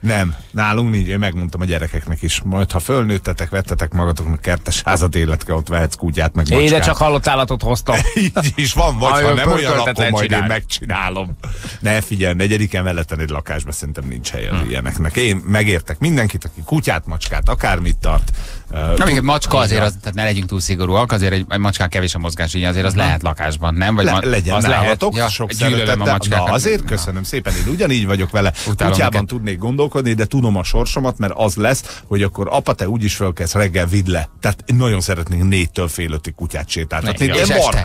Nem, nálunk nincs, én megmondtam a gyerekeknek is. Majd, ha fölnőttetek, vettetek magatoknak kertes házat, életke, ott vehetsz kutyát, meg macskát. Én csak halott állatot hoztam. Így is van, vagy ha nem olyan, akkor majd én megcsinálom. Ne, figyelj, 4-en veleten egy lakásban szerintem nincs helye ilyeneknek. Én megértek mindenkit, aki kutyát, macskát, akármit tart, Na még macska azért, az, tehát ne legyünk túl szigorúak, azért egy macskán kevés a mozgás, így azért az lehet lakásban, nem? Vagy legyen az nálatok, lehet, sok szeretettel. Na azért, köszönöm szépen, én ugyanígy vagyok vele. Kutyában tudnék gondolkodni, de tudom a sorsomat, mert az lesz, hogy akkor apa, te úgyis fölkezd, reggel vidd le. Tehát nagyon szeretnénk 4-től fél 5-ig kutyát sétáltatni.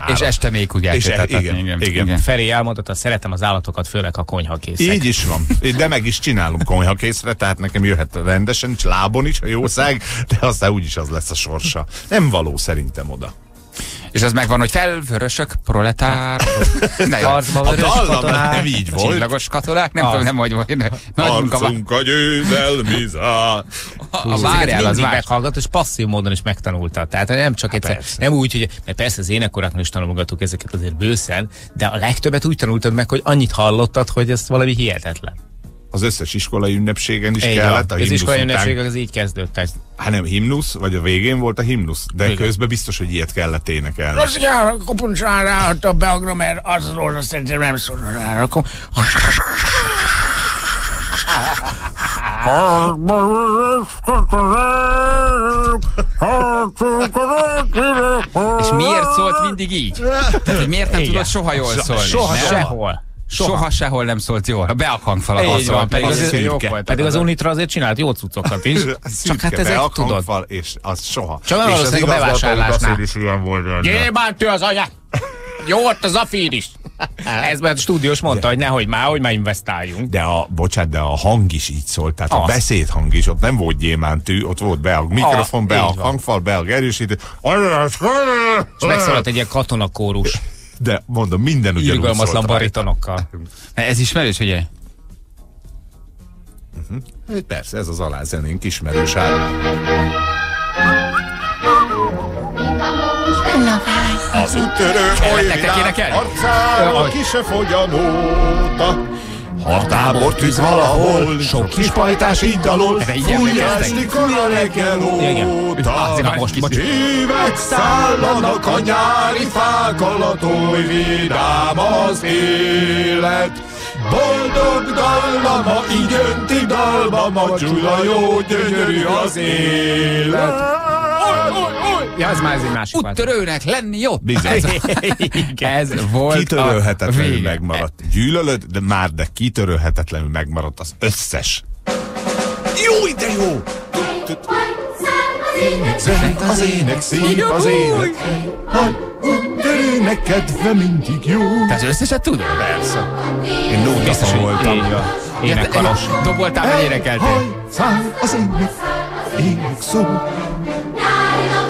És este még kutyát sétáltatni. Feri elmondott, szeretem az állatokat, főleg a konyhakészek. Így is van. De meg is csinálom konyhakészre, tehát nekem jöhet rendesen, és lábon is, a jószág, de aztán úgyis az lesz a sorsa. Nem való szerintem oda. És az megvan, hogy felvörösök, proletár, harcba vörös katonák, nem így volt. Csillagos katonák, nem tudom, nem vagy volt. Harcunk a győzelmi zárt. Várjál, az mindig meghallgat, és passzív módon is megtanulta. Tehát nem csak egyszer, nem úgy, hogy, mert persze az énekkorákon is tanulgatok ezeket azért bőszen, de a legtöbbet úgy tanultad meg, hogy annyit hallottad, hogy ez valami hihetetlen. Az összes iskolai ünnepségen is kellett. Az iskolai ünnepségek az így kezdődtek. Hát nem himnusz, vagy a végén volt a himnusz, de igen, közben biztos, hogy ilyet kellett énekelni. Azt mondja, a kopuncsán ráadtam beagra, mert azról azt szerintem nem szólna rá, akkor... És miért szólt mindig így? Tehát, hogy miért nem tudod soha jól szólni? Soha, sehol. Soha sehol nem szólt jól. A beakhangfal szólt, pedig az Unitra azért csinált jó cuccokat is. Csak hát ez egy tudod. És az soha. Csak nem valószínűleg a bevásárlásnál. Gyémántő az anya! Jó ott az afír is! Ez már a stúdiós mondta, de, hogy nehogy már, hogy már investáljunk. De a, bocsánat, de a hang is így szólt, tehát a beszédhang is, ott nem volt gyémántű, ott volt be a mikrofon, be a hangfal, be a erősítő. És megszólalt egy ilyen katonakórus. De mondom, minden ugyanúgy szólt. Irgalmatlan baritonokkal. Ez ismerős, ugye? Persze, ez az alázenénk ismerős áll. Az úttörő olyvilág arcára ki se fogyanóta. Hartábor tűz valahol, sok kis pajtás így dalol, fújjásni kora reggel óta. Csívek szállanak a nyári fák alatt, oly vidám az élet. Boldog dallama, így önti dalba, ma csula jó, gyönyörű az élet. Ja, ez már ez egy másik úttörőnek lenni jó. Bizony. Ez volt kitörölhetetlenül megmaradt. Gyűlölöd, de már de kitörölhetetlenül megmaradt az összes. Jó, de jó! Zöld az ének, szép az ének. Úttörőnek kedve mindig jó. Tehát összeset tudod? Persze. Én nódaszom voltam. Énekkaros. Doboltál, hogy énekeltél. Szám az ének, ének szó.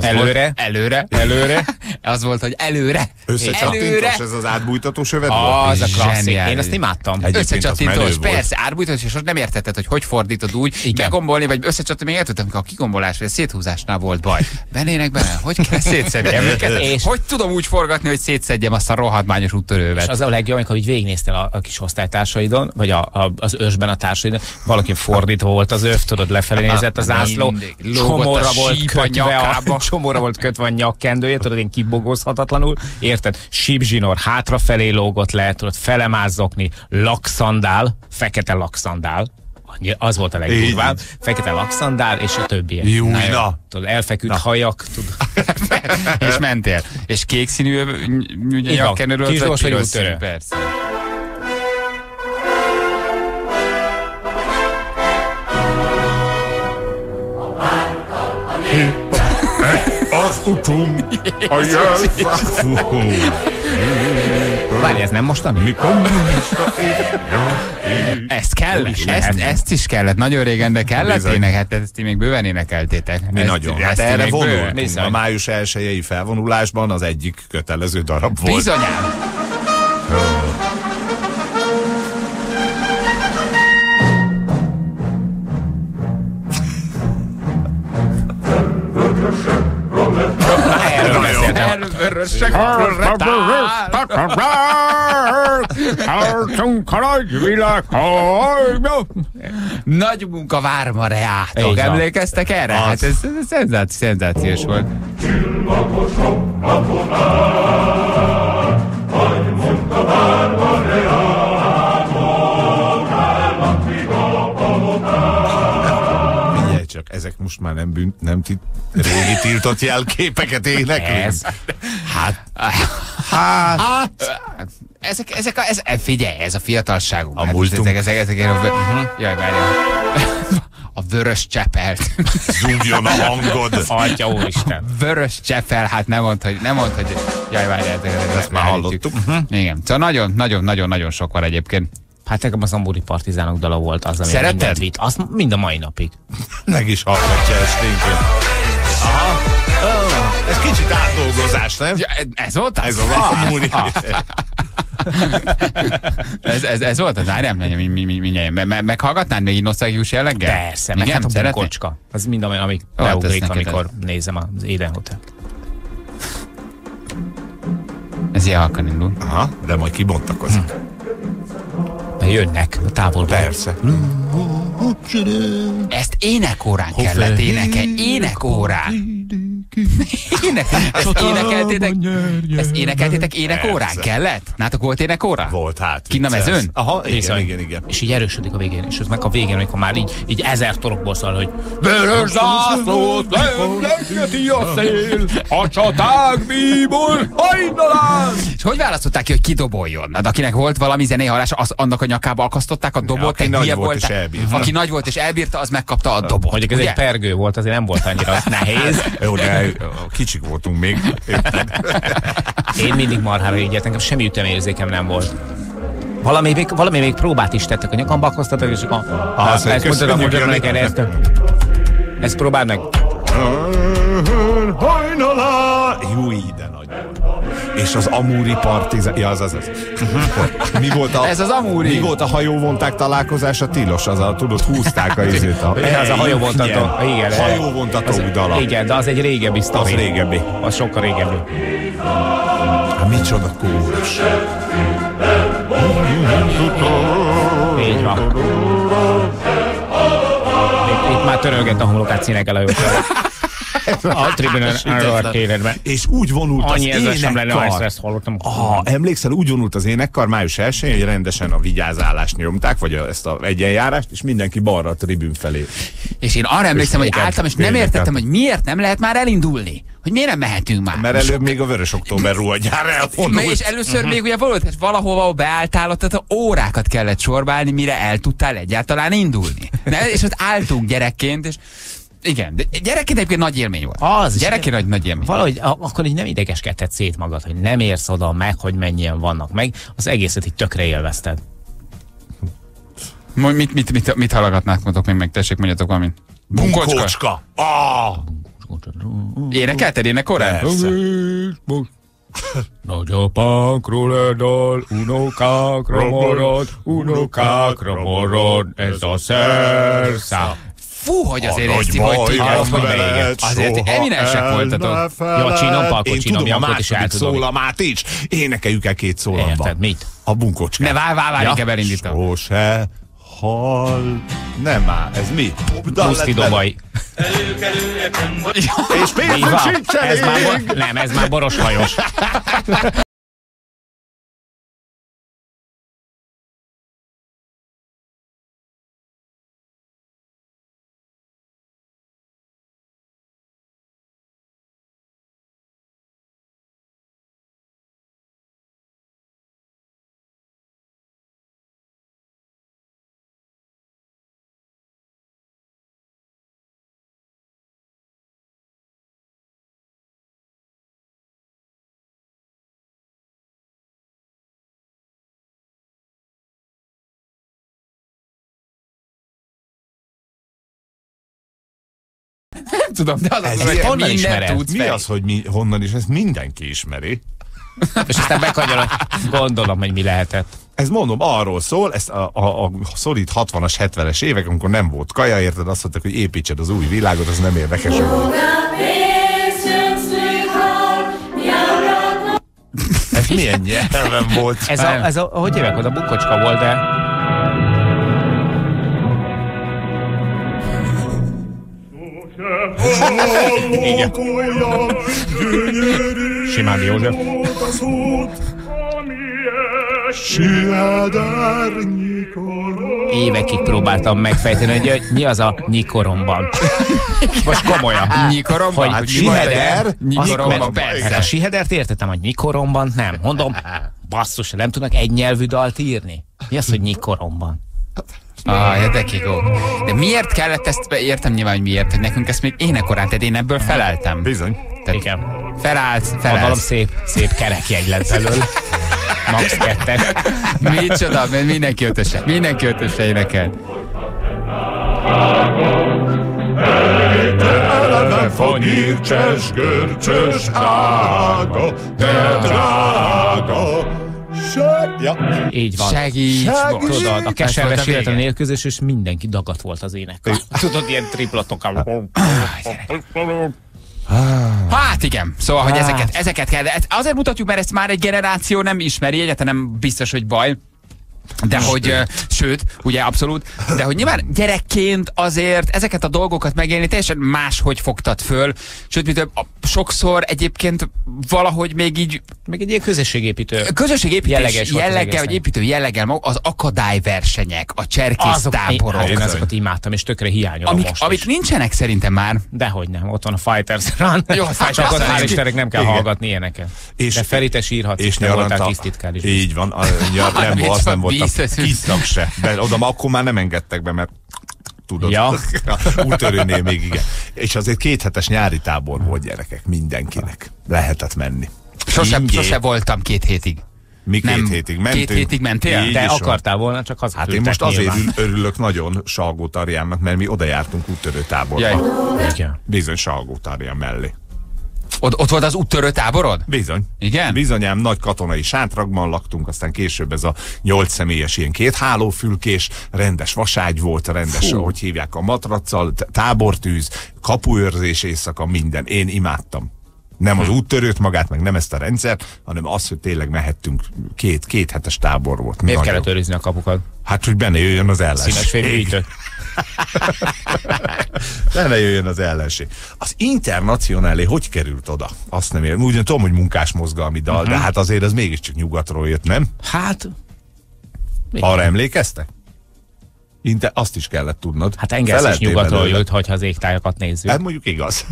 Előre, előre, előre. Az volt, hogy előre. Összecsattintós, ez az átbújtatós övet volt? Az a klasszik. Én azt imádtam. Összecsattintós, persze, átbújtatós, és most nem értetted, hogy hogy fordítod úgy, begombolni, vagy összecsattintós, még értettem, amikor a kigombolás, vagy a széthúzásnál volt baj. Benének bele, hogy kell szétszedjem őket? Hogy tudom úgy forgatni, hogy szétszedjem azt a rohadmányos úttörővet? És az a legjobb, amikor így végignéztél a kis osztálytársaidon, vagy az ősben a társaidon, valaki fordítva volt az öv, tudod, lefelé nézett az ászló, csomorra volt kötve, csomóra volt kötve a nyakkendője, tudod, én kibogozhatatlanul, érted? Sípzsinór hátrafelé lógott le, tudod, felemázzokni, lakszandál, fekete lakszandál, az volt a legdurvább, fekete lakszandál, és a többiek. Jújna! Tudod, elfeküdt hajak, tudod. És mentél. És kék színű nyakkendőről, kis úttörő. Persze. Az utom, a jelfászó. Várj, ez nem mostani? Mikor? Ezt kellett, ezt is kellett. Nagyon régen, de kellett éneket, ezt ti még bőven énekeltétek. Mi nagyon. Hát erre vonultunk. A május 1-i felvonulásban az egyik kötelező darab volt. Bizonyám! Tartunk a nagy világhajba. Nagy munka vár ma reátok. Emlékeztek erre? Az. Hát ez szenzációs volt. Csillagos rohaton át, nagy munka vár ma reátok, állatni a palotát. Figyelj csak, ezek most már nem bűnt, nem régi tiltott jelképeket éneklünk. Hát. Figyelj, ez a fiatalságunk. A múltunk. Jaj, várjál. A vörös csepelt. Zúgjon a hangod. Atya úristen. Vörös csepel, hát nem mondd, hogy... Jaj, várjál. Ezt már hallottuk. Igen. Szóval nagyon-nagyon sok van egyébként. Hát nekem a Zambóri Partizánok dala volt az, ami... Szereted? Azt mind a mai napig. Meg is hallgatja ezt minket. Aha. Ez kicsit átdolgozás, nem? Ez volt az? Ez volt az? Nem, meghallgatnád még így nosztalgikus jelleggel? Persze, meg hát a bunkocska. Az mind olyan, amik leugrik, amikor nézem az Éden Hotelt. Ez ilyen halkan indul. Aha, de majd kibontakozik. Jönnek a távolból. Persze. Ezt énekórán kellett énekórán. Ezt énekeltétek énekórán kellett? Nátok volt énekóra? Volt, hát. Kinn a mezőn? Aha, igen. És így erősödik a végén, és ez meg a végén, amikor már így 1000 torokból szól, hogy vörös zászlót leütleti a szél, a csaták bíbor hajnalán! És hogy választották ki, hogy ki doboljon? Hát akinek volt valami zenéhallása, az annak a nyakába akasztották a dobot, aki nagy volt és elbírta, az megkapta a dobot. Mondjuk ez egy pergő volt, azért nem volt annyira nehéz. Jó, de kicsik voltunk még. Én mindig marhára ügyelt, nekem semmi ütemérzékem nem volt. Valami még próbát is tettek a nyakamba, akasztottak, és ezt mondod nekem, ezt próbáld meg. Hajnalá! Júj, de nagyon. És az amúri partizán... Ja, az. Mi volt a hajóvonták találkozása tilos? Az a, tudod, húzták a izét. Ez a hajóvontató. Igen, hajóvontatók dala. Igen, de az egy régebbi sztori. Az régebbi. Az sokkal régebbi. Hát micsoda kórus. Így van. Itt már törölgett a homlokát színekkel a jókkal. A tribünön a tévedben. És úgy vonult az énekkar. Emlékszel, úgy vonult az énekkar május 1-én, hogy rendesen a vigyázállást nyomták, vagy ezt az egyenjárást, és mindenki balra a tribün felé. És én arra emlékszem, hogy álltam, és nem értettem, hogy miért nem lehet már elindulni. Hogy miért nem mehetünk már? Mert előbb még a Vörös Október ruhagyár elfondult. És először még ugye valahova beálltál, tehát órákat kellett sorbálni, mire el tudtál egyáltalán indulni. És ott álltunk gyerekként, és igen, de gyerekként egyébként nagy élmény volt. Az gyerekként nagy élmény. Valahogy akkor így nem idegeskedted szét magad, hogy nem érsz oda meg, hogy mennyien vannak meg. Az egészet így tökre élvezted. Mit hallgatnák, mondok még meg? Tessék, mondjatok valamit. Bunkocska! Énekelted énekorán? Nagyapánkról edal, unokákra marad, ez a szerszám. Fú, hogy azért ezt azért eminensek voltatok. Jó, csinom, Jankot is el tudom. Én tudom, a második szólamát is. Énekeljük el két szólamban. Érted, mit? A bunkocskát. Ne, várj, inkább elindítom. Sose hal. Nem már, ez mi? Puszti dobai. És miért sincsen? Nem, ez már boroshajos. Nem tudom, de honnan ismered? Mi az, hogy honnan is? Ezt mindenki ismeri. És aztán bekanyarodj. Gondolom, hogy mi lehetett. Ez mondom, arról szól, ez a szorít 60-as, 70-es évek, amikor nem volt kaja, érted? Azt mondták, hogy építsed az új világot, az nem érdekes. milyen nyelven volt. Ez a hogy hívják, az a bukocska volt, de... Igen. Simádi József. Évekig próbáltam megfejteni, hogy mi az a nyikoromban. Most komolyan. Nyikoromban? Hát siheder? Nyikoromban, persze. Hát a sihedert értettem, hogy nyikoromban nem. Mondom, basszus, nem tudnak egy nyelvű dalt írni. Mi az, hogy nyikoromban? Érdekigó. De miért kellett ezt, értem nyilván, hogy miért, hogy nekünk ezt még énekorán, tehát én ebből feleltem. Bizony. Tehát igen. Felállsz. Valami szép kerekjegy lett belőle. Max 2-es. Micsoda, mert mindenki ötöse énekel. Eleve fagyircses, görcsös ága, de drága. Így van. Segíts, tudod, a keserves életlen nélkülözés, és mindenki dagadt volt az ének. Tudod, ilyen triplatokkal. Hát igen, szóval, hogy ezeket kell, de azért mutatjuk, mert ezt már egy generáció nem ismeri, egyáltalán nem biztos, hogy baj. De hogy, sőt, ugye abszolút, de hogy nyilván gyerekként azért ezeket a dolgokat megélni teljesen máshogy fogtad föl, sőt, mint sokszor egyébként valahogy még így... Még egy ilyen közösségépítő. Közösségépítő jelleggel, vagy építő jelleggel az akadályversenyek, a cserkésztáborok. Én azokat imádtam, és tökre hiányolom most. Amit nincsenek szerintem már. Dehogy nem, ott van a Fighters Run. Jó, csak ott hál' Istennek nem kell hallgatni ilyeneket. De Ferites írhat, és te voltál tisztitkár is. Így van, azt nem volt. Kisznak se. De oda akkor már nem engedtek be, mert tudod, ja. Útörőnél még igen. És azért 2 hetes nyári tábor volt, gyerekek, mindenkinek. Lehetett menni. Sose voltam 2 hétig. Mi 2 hétig mentünk? 2 hétig mentél? De akartál volna, csak hazatültek. Hát én most azért örülök nagyon Salgótarjánnak, mert mi oda jártunk úttörő táborba. Bizony Salgótarján mellé. Ott volt az úttörő táborod? Bizony. Igen? Bizonyám, nagy katonai sátrakban laktunk, aztán később ez a 8 személyes ilyen 2 hálófülkés, rendes vaságy volt, rendes, ahogy hívják, a matraccal, tábortűz, kapuőrzés éjszaka, minden. Én imádtam. Nem az úttörőt magát, meg nem ezt a rendszert, hanem az, hogy tényleg mehettünk, 2 hetes tábor volt. Miért kellett őrizni a kapukat? Hát, hogy benne jöjjön az ellenség. Színesfél ügytök. Benne jöjjön az ellenség. Az Internacionálé hogy került oda? Azt nem értem. Ugyan tudom, hogy munkásmozgalmi dal, de hát azért ez mégiscsak nyugatról jött, nem? Hát... Arra emlékeztek? Azt is kellett tudnod. Hát engem is nyugatról jött, hogyha az égtájakat nézzük. Hát mondjuk igaz.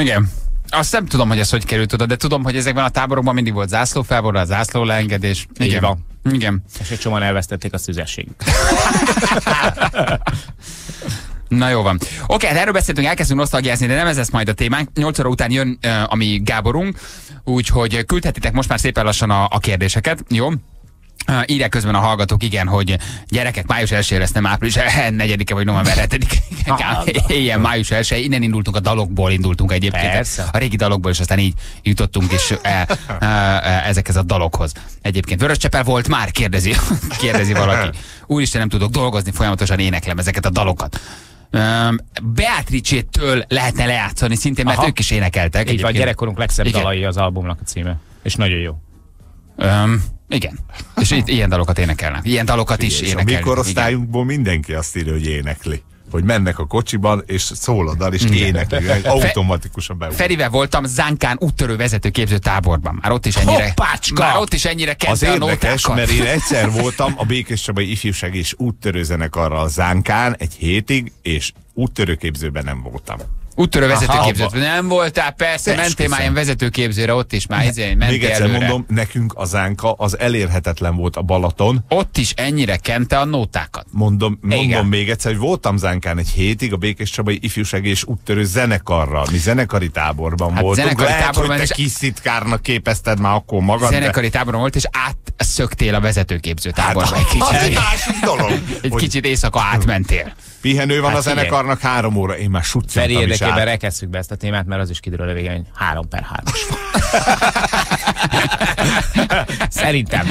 Igen. Azt nem tudom, hogy ez hogy került oda, de tudom, hogy ezekben a táborokban mindig volt zászlófelvonal, zászló leengedés. Igen. És egy csomóan elvesztették a szüzességüket. Na jó van. Oké, erről beszéltünk, elkezdünk nosztalgiázni, de nem ez lesz majd a témánk. 8 óra után jön a mi Gáborunk, úgyhogy küldhetitek most már szépen lassan a kérdéseket, jó? Írják közben a hallgatók, igen, hogy gyerekek, május 1-ére, ezt nem április 4-e vagy november 7-e, ilyen május 1-e, innen indultunk, a dalokból indultunk egyébként. Persze. A régi dalokból, és aztán így jutottunk is ezekhez a dalokhoz. Egyébként Vöröscsepel volt már, kérdezi valaki. Úristen, nem tudok dolgozni, folyamatosan éneklem ezeket a dalokat. Beatrice-től lehetne lejátszani szintén, mert ők is énekeltek. Így van, gyerekkorunk legszebb dalai az albumnak a címe. És nagyon jó. Igen. És itt ilyen dalokat énekelnek. Ilyen dalokat is énekelnek. És a mikorosztályunkból mindenki azt írja, hogy énekli. Hogy mennek a kocsiban, és szól a dal, és énekli. Automatikusan beugrik. Ferivel voltam Zánkán úttörő vezetőképző táborban. Már ott is ennyire... Hoppácska! Már ott is ennyire kezdte a nótákat. Az érdekes, mert én egyszer voltam a Békéscsabai Ifjúság és úttörő zenekarra a Zánkán 1 hétig, és úttörőképzőben nem voltam. Úttörő vezetőképzőt nem voltál, persze, mentél már ilyen vezetőképzőre, ott is már mentél. Még egyszer mondom, nekünk a Zánka az elérhetetlen volt a Balaton. Ott is ennyire kente a nótákat. Mondom még egyszer, hogy voltam Zánkán 1 hétig a Békéscsabai Ifjúság és úttörő zenekarra. Mi zenekari táborban voltunk. Zenekari táborban, hogy te kis szitkárnak képezted már akkor magad. Zenekari táborban volt, és átszöktél a vezetőképző táborba. Egy kicsit éjszaka átmentél. Pihenő van, hát a zenekarnak 3 óra, én már succantam is át. Feri érdekében rekesszük be ezt a témát, mert az is kiderül a végén, 3/3-as van.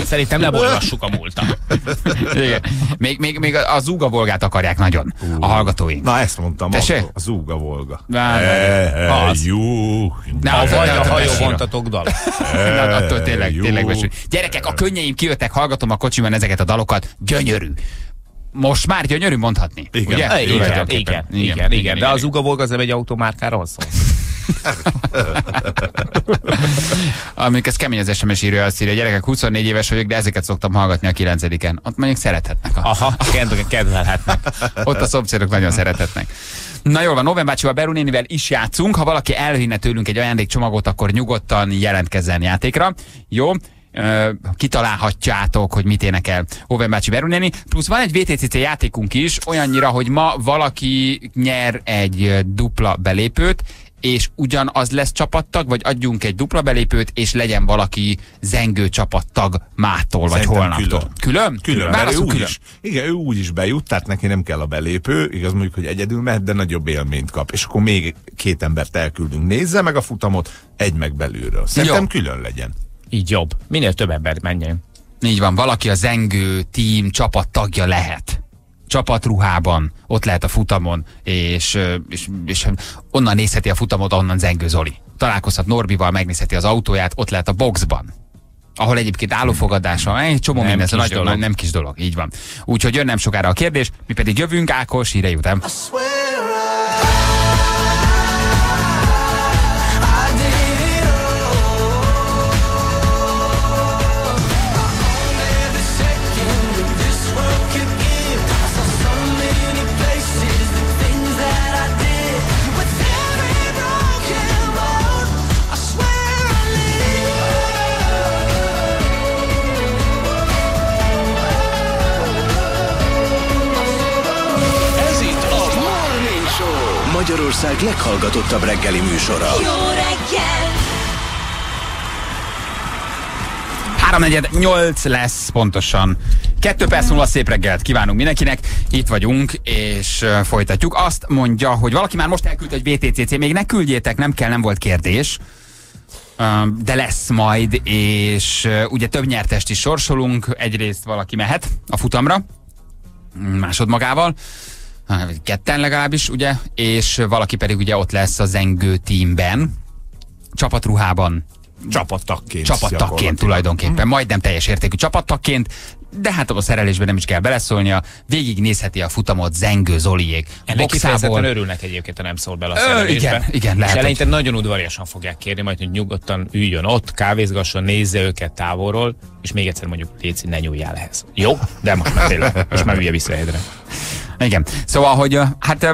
Szerintem leborlassuk a múltat. Még a Zúga-Volgát akarják nagyon, a hallgatóink. Na, ezt mondtam, a Zúga-Volga. A hajóvontatók dal. Attól tényleg besülünk. Gyerekek, a könnyeim kijöttek, hallgatom a kocsiban ezeket a dalokat, gyönyörű. Most már gyönyörű mondhatni. Igen. De az Uga-Volga az nem egy automárkáról szól. Amik ez kemény, az SMS írja, azt írja, gyerekek, 24 éves vagyok, de ezeket szoktam hallgatni a 9-en. Ott mondjuk szerethetnek. Aha, kedvelhetnek. Ott a szomszédok nagyon szerethetnek. Na jól van, Noven bácsival, Beru nénivel is játszunk. Ha valaki elvinne tőlünk egy ajándékcsomagot, akkor nyugodtan jelentkezzen játékra. Jó? Kitalálhatjátok, hogy mit énekel Oven bácsi, Beru néni. Plusz van egy VTCC játékunk is, olyannyira, hogy ma valaki nyer egy dupla belépőt, és ugyanaz lesz csapattag, vagy adjunk egy dupla belépőt, és legyen valaki Zengő csapattag mától, vagy holnaptól. Külön? Külön. Igen, ő úgy is bejut, tehát neki nem kell a belépő, igaz mondjuk, hogy egyedül mehet, de nagyobb élményt kap. És akkor még 2 embert elküldünk. Nézze meg a futamot, egy meg belülről. Szerintem külön legyen. Így jobb. Minél több embert menjen. Így van, valaki a Zengő team csapat tagja lehet. Csapatruhában, ott lehet a futamon, és onnan nézheti a futamot, onnan Zengő Zoli. Találkozhat Norbival, megnézheti az autóját, ott lehet a boxban. Ahol egyébként állófogadása, egy csomó minden, ez nagy dolog, nem kis dolog, így van. Úgyhogy jön nem sokára a kérdés, mi pedig jövünk, Ákos, hírei után. Magyarország leghallgatottabb reggeli műsora. Jó reggel! 3:48 lesz pontosan. 2 perc múlva szép reggelt kívánunk mindenkinek. Itt vagyunk, és folytatjuk. Azt mondja, hogy valaki már most elküldt egy VTCC, még ne küldjétek, nem kell, nem volt kérdés. De lesz majd, és ugye több nyertest is sorsolunk. Egyrészt valaki mehet a futamra, másodmagával. 2-en legalábbis, ugye, és valaki pedig ugye ott lesz a Zengő teamben, csapatruhában. Csapattagként tulajdonképpen, majdnem teljes értékű csapattagként, de hát a szerelésben nem is kell beleszólnia, végignézheti a futamot Zengő Zoliék. Ennek kifejezetten örülnek egyébként, ha nem szól bele a szerelésbe. Igen, lehet. És eleinte nagyon udvariasan fogják kérni, majd hogy nyugodtan üljön ott, kávézgasson, nézze őket távolról, és még egyszer mondjuk, Léci, ne nyúljál ehhez. Jó? De most már tényleg, most már ülje vissza helyedre. Igen. Szóval, hogy hát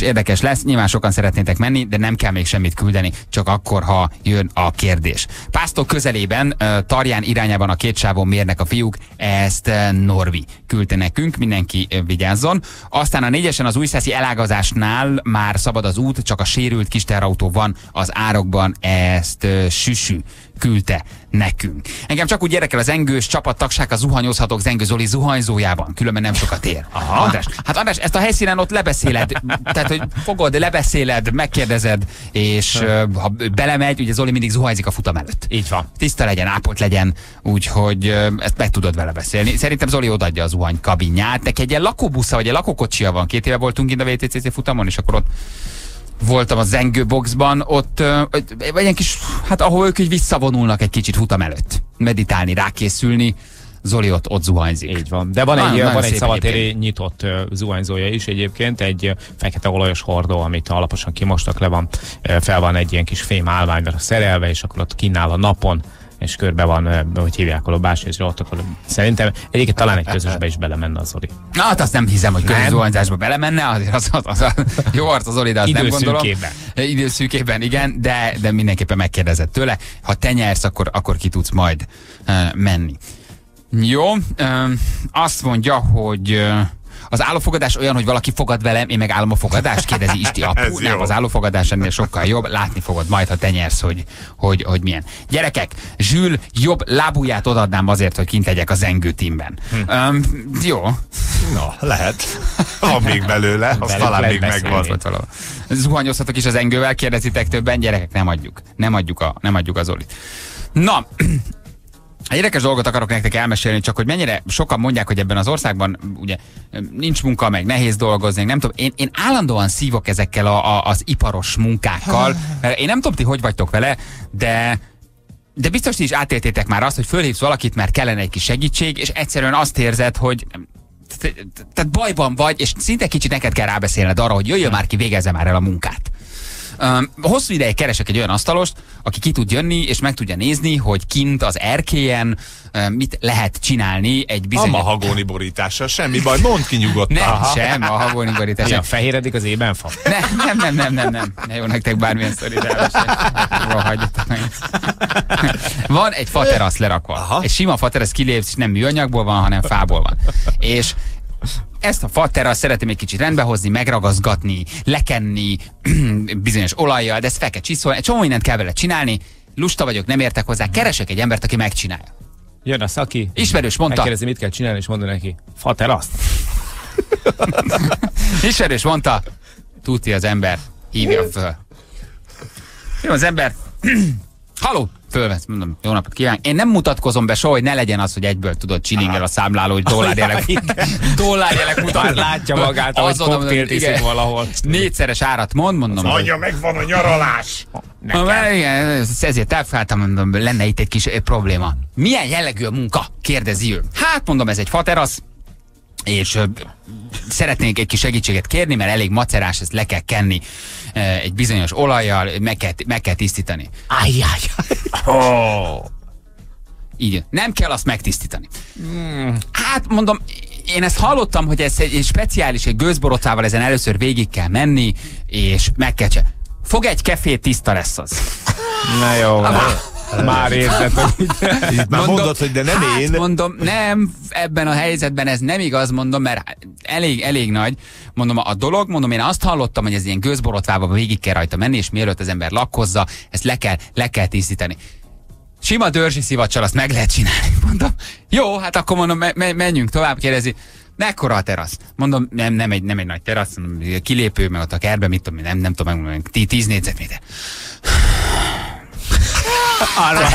érdekes lesz, nyilván sokan szeretnétek menni, de nem kell még semmit küldeni, csak akkor, ha jön a kérdés. Pásztor közelében, Tarján irányában a két sávon mérnek a fiúk, ezt Norvi küldte nekünk, mindenki vigyázzon. Aztán a 4-esen az újszászi elágazásnál már szabad az út, csak a sérült kisterautó van az árokban, ezt Süsű küldte nekünk. Engem csak úgy érdekel az engős csapattagság, a zuhanyozhatók Zengő Zoli zuhanyzójában, különben nem sokat ér. András, hát András, ezt a helyszínen ott lebeszéled, tehát hogy fogod, lebeszéled, megkérdezed, és ha belemegy, ugye Zoli mindig zuhanyzik a futam előtt. Így van. Tiszta legyen, ápolt legyen, úgyhogy ezt meg tudod vele beszélni. Szerintem Zoli odaadja a zuhany kabinját, neki egy ilyen lakóbusza, vagy egy lakókocsia van, 2 éve voltunk itt a VTCC futamon, és akkor ott voltam a Zengőboxban, ott egy kis, hát ahol ők így visszavonulnak egy kicsit futam előtt. Meditálni, rákészülni, Zoli ott zuhanyzik. Így van. De van egy szabatéri nyitott zuhanyzója is egyébként, egy fekete olajos hordó, amit alaposan kimostak, fel van egy ilyen kis fém állványra szerelve, és akkor ott kínál a napon, és körbe van, hogy hívják a lobás, és ott akkor szerintem egyébként talán egy közösbe is belemenne a Zoli. Na, hát azt nem hiszem, hogy közzuhanyzásba belemenne, azért az jó arc a Zoli, de azt nem gondolom. Időszűkében, igen, de mindenképpen megkérdezett tőle. Ha te nyersz, akkor ki tudsz majd menni. Jó, azt mondja, hogy Az állófogadás olyan, hogy valaki fogad velem, én meg állom a fogadást, kérdezi Isti apu. Nem, az állófogadás ennél sokkal jobb, látni fogod majd, ha tenyersz, hogy milyen. Gyerekek, Zsül jobb lábujját odaadnám azért, hogy kint legyek a Zengő teamben. Jó. Na, lehet. Van még belőle, az talán még megvan. Zuhanyozhatok is az Zengővel, kérdezitek többen, gyerekek, nem adjuk az Zolit. Na, egy érdekes dolgot akarok nektek elmesélni, csak hogy mennyire sokan mondják, hogy ebben az országban ugye nincs munka, meg nehéz dolgozni, nem tudom, én állandóan szívok ezekkel az iparos munkákkal. Én nem tudom, ti hogy vagytok vele, de biztos ti is átéltétek már azt, hogy fölhívsz valakit, mert kellene egy kis segítség, és egyszerűen azt érzed, hogy tehát bajban vagy, és szinte kicsit neked kell rábeszélned arra, hogy jöjjön már ki, végezze már el a munkát. Hosszú ideig keresek egy olyan asztalost, aki ki tud jönni, és meg tudja nézni, hogy kint az erkélyen mit lehet csinálni egy bizonyos... Nem a hagóni borítással, semmi baj, mondd ki nyugodtan. Nem, sem a hagóni borítással. Ilyen fehéredik az ében fa. Nem. Ne jó nektek bármilyen szolidáros. Van egy faterasz lerakva. Aha. Egy sima faterasz, kilépsz, nem műanyagból van, hanem fából van. És ezt a fateraszt szeretném egy kicsit rendbehozni, megragazgatni, lekenni bizonyos olajjal, de ezt fel kell csiszolni, egy csomó mindent kell vele csinálni, lusta vagyok, nem értek hozzá, keresek egy embert, aki megcsinálja. Jön a szaki, ismerős mondta. Megkérdezi, mit kell csinálni, és mondja neki, fateraszt. Ismerős mondta, tuti az ember, hívja föl. Jó az ember, halló! Fölvesz, mondom, jó napot kívánok. Én nem mutatkozom be soha, hogy ne legyen az, hogy egyből tudod csilingel a számláló, hogy dollárjelek mutat. Látja magát, ahogy koktélt iszik valahol. Négyszeres árat mondom. Mondja, megvan a nyaralás. Igen, ezért elfeleltem, mondom, lenne itt egy kis probléma. Milyen jellegű a munka? Kérdezi ő. Hát mondom, ez egy faterasz, és szeretnénk egy kis segítséget kérni, mert elég macerás, ezt le kell kenni egy bizonyos olajjal, meg kell tisztítani. Oh. Így, nem kell azt megtisztítani. Hát mondom, én ezt hallottam, hogy ez egy speciális, egy gőzborotával ezen először végig kell menni, és meg kell csinálni. Fog egy kefét, tiszta lesz az. Na jó, már érted, hogy mondod, hogy de nem hát én. Mondom, nem, ebben a helyzetben ez nem igaz, mondom, mert elég nagy. Mondom, a dolog, mondom, én azt hallottam, hogy ez ilyen gőzborotvában végig kell rajta menni, és mielőtt az ember lakkozza, ezt le kell tisztítani. Sima dörzsi szivacsal azt meg lehet csinálni, mondom. Jó, hát akkor mondom, menjünk tovább, kérdezi. Mekkora a terasz? Mondom, nem egy nagy terasz, mondom, kilépő, meg ott a kertben, mit tudom, nem tudom megmondani, 10 négyzetméter. Arra,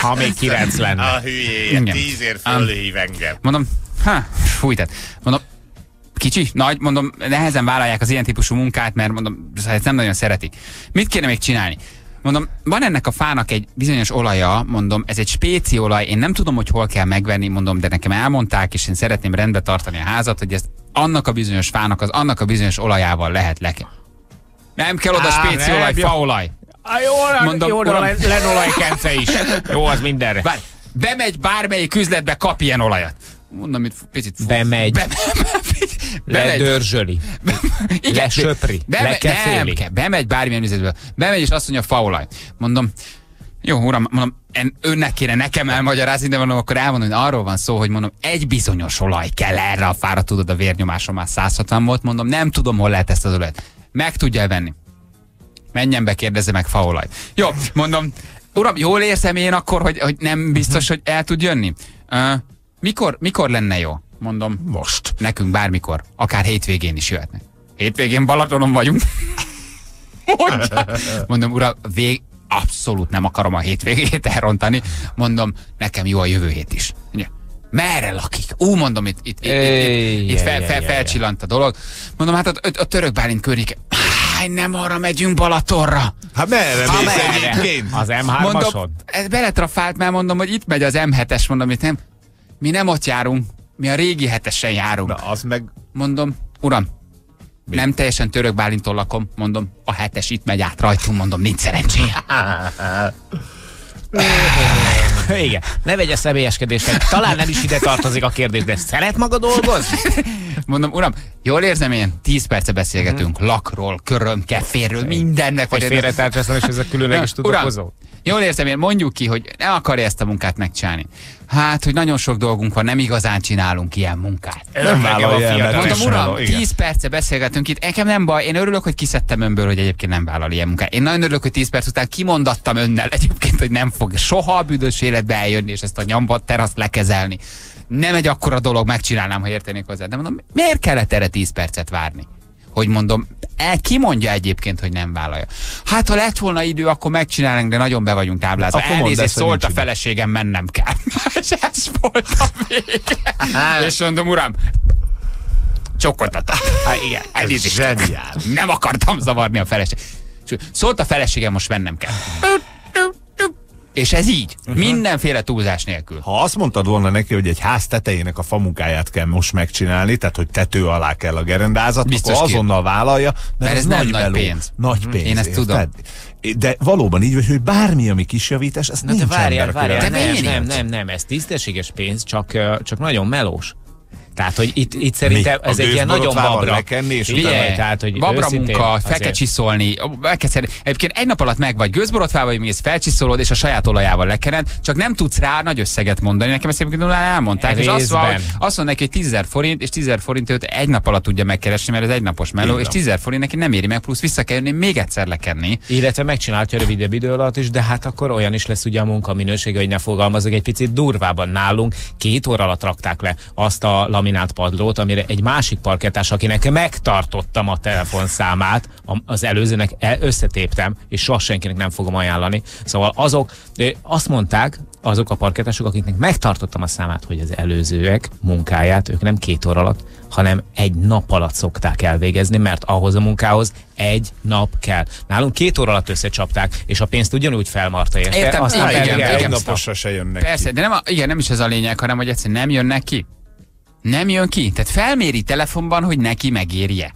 ha még 9 lenne. A hülyéje, 10-ért fölhív engem. Mondom, fúj, tehát. Mondom, kicsi, nagy, mondom, nehezen vállalják az ilyen típusú munkát, mert mondom, ezt nem nagyon szeretik. Mit kéne még csinálni? Mondom, van ennek a fának egy bizonyos olaja, mondom, ez egy spéciolaj, én nem tudom, hogy hol kell megvenni, mondom, de nekem elmondták, és én szeretném rendbe tartani a házat, hogy ezt annak a bizonyos fának, az annak a bizonyos olajával lehet lekenni. Nem kell oda spéciolaj, faolaj. Mondom, jó, lenolajkence is. Jó, az mindenre. Bár, bemegy bármelyik üzletbe, kap ilyen olajat. Mondom, itt picit... Bemegy. Ledörzsöli. Lesöpri. Lekeféli. Bemegy bármilyen üzletbe. Bemegy, és azt mondja, faolaj. Mondom, jó, uram, mondom, önnek kéne nekem elmagyarázni, de mondom, akkor elmondom, hogy arról van szó, hogy mondom, egy bizonyos olaj kell erre a fára, tudod, a vérnyomásom már 160 volt, mondom, nem tudom, hol lehet ezt az olajat. Meg tudja venni. Menjen be, kérdezze meg, faolaj. Jó, mondom, uram, jól érzem én akkor, hogy nem biztos, hogy el tud jönni? Mikor lenne jó? Mondom, most. Nekünk bármikor. Akár hétvégén is jöhetnek. Hétvégén Balatonon vagyunk. Mondom, uram, abszolút nem akarom a hétvégét elrontani. Mondom, nekem jó a jövő hét is. Merre lakik? Mondom, itt felcsillant a dolog. Mondom, hát a Törökbálint környéke. Nem arra megyünk, Balatonra. Hát merre mész egyébként? Az M3-asod? Beletrafált, mert mondom, hogy itt megy az M7-es, mondom, itt nem. Mi nem ott járunk, mi a régi hetesen járunk. Na, az meg... Mondom, uram, mi? Nem teljesen Törökbálinton lakom, mondom, a hetes itt megy át rajtunk, mondom, nincs szerencséje. Igen, ne vegye személyeskedést, talán nem is ide tartozik a kérdés, de szeret maga dolgozni? Mondom, uram, jól érzem, ilyen 10 perce beszélgetünk lakról, körömkeféről, mindennek. Vagy félretárcsáztam, és ez a különleges tudakozó. Jól érzem, én mondjuk ki, hogy ne akarja ezt a munkát megcsinálni. Hát, hogy nagyon sok dolgunk van, nem igazán csinálunk ilyen munkát. Nem vállalja el. Mondom, uram, 10 perce beszélgetünk itt, nekem nem baj, én örülök, hogy kiszedtem önből, hogy egyébként nem vállal ilyen munkát. Én nagyon örülök, hogy 10 perc után kimondattam önnel egyébként, hogy nem fog soha a büdös életbe eljönni, és ezt a nyambat teraszt lekezelni. Nem egy akkora dolog, megcsinálnám, ha értenék hozzá. De mondom, miért kellett erre 10 percet várni? Hogy mondom, ki mondja egyébként, hogy nem vállalja. Hát, ha lett volna idő, akkor megcsinálnánk, de nagyon be vagyunk táblázva. Elnézést, szólt a feleségem, mennem kell. És ez volt a vége. És mondom, uram, csokoltatom. Igen, ez is zseniál. Nem akartam zavarni a feleségem. Szólt a feleségem, most mennem kell. És ez így. Mindenféle túlzás nélkül. Ha azt mondtad volna neki, hogy egy ház tetejének a famunkáját kell most megcsinálni, tehát hogy tető alá kell a gerendázat, biztos akkor azonnal vállalja, mert ez nem nagy pénz. Nagy pénz. Én ezt tudom. De valóban így vagy, hogy bármi, ami kisjavítás, ez nincs emberekülön. Nem, ez tisztességes pénz, csak nagyon melós. Tehát, hogy itt szerintem ez egy ilyen nagyon babra. Babra munka, fel kell csiszolni. Egyébként egy nap alatt meg vagy gőzborotvával, hogy mész, felcsiszolod, és a saját olajával lekered, csak nem tudsz rá nagy összeget mondani. Nekem ezt egyébként elmondták. És azt mondja neki, hogy 10 000 forint, és 10 000 forint őt egy nap alatt tudja megkeresni, mert ez egy napos meló, és 10 000 forint neki nem éri meg, plusz vissza kell jönni, még egyszer lekenni. Illetve megcsinálja rövidebb idő alatt is, de hát akkor olyan is lesz ugye a munkaminősége, hogy ne fogalmazok egy picit durvában nálunk. 2 óra alatt rakták le azt a laminált padlót, amire egy másik parkettás, akinek megtartottam a telefonszámát, az előzőnek összetéptem, és soha senkinek nem fogom ajánlani. Szóval azt mondták, azok a parkettások, akiknek megtartottam a számát, hogy az előzőek munkáját ők nem 2 óra alatt, hanem egy nap alatt szokták elvégezni, mert ahhoz a munkához egy nap kell. Nálunk 2 óra alatt összecsapták, és a pénzt ugyanúgy felmarta érte. Értem, aztán egy naposra se jönnek ki. Persze, de nem is ez a lényeg, hanem hogy egyszerűen nem jönnek ki. Nem jön ki. Tehát felméri telefonban, hogy neki megérje.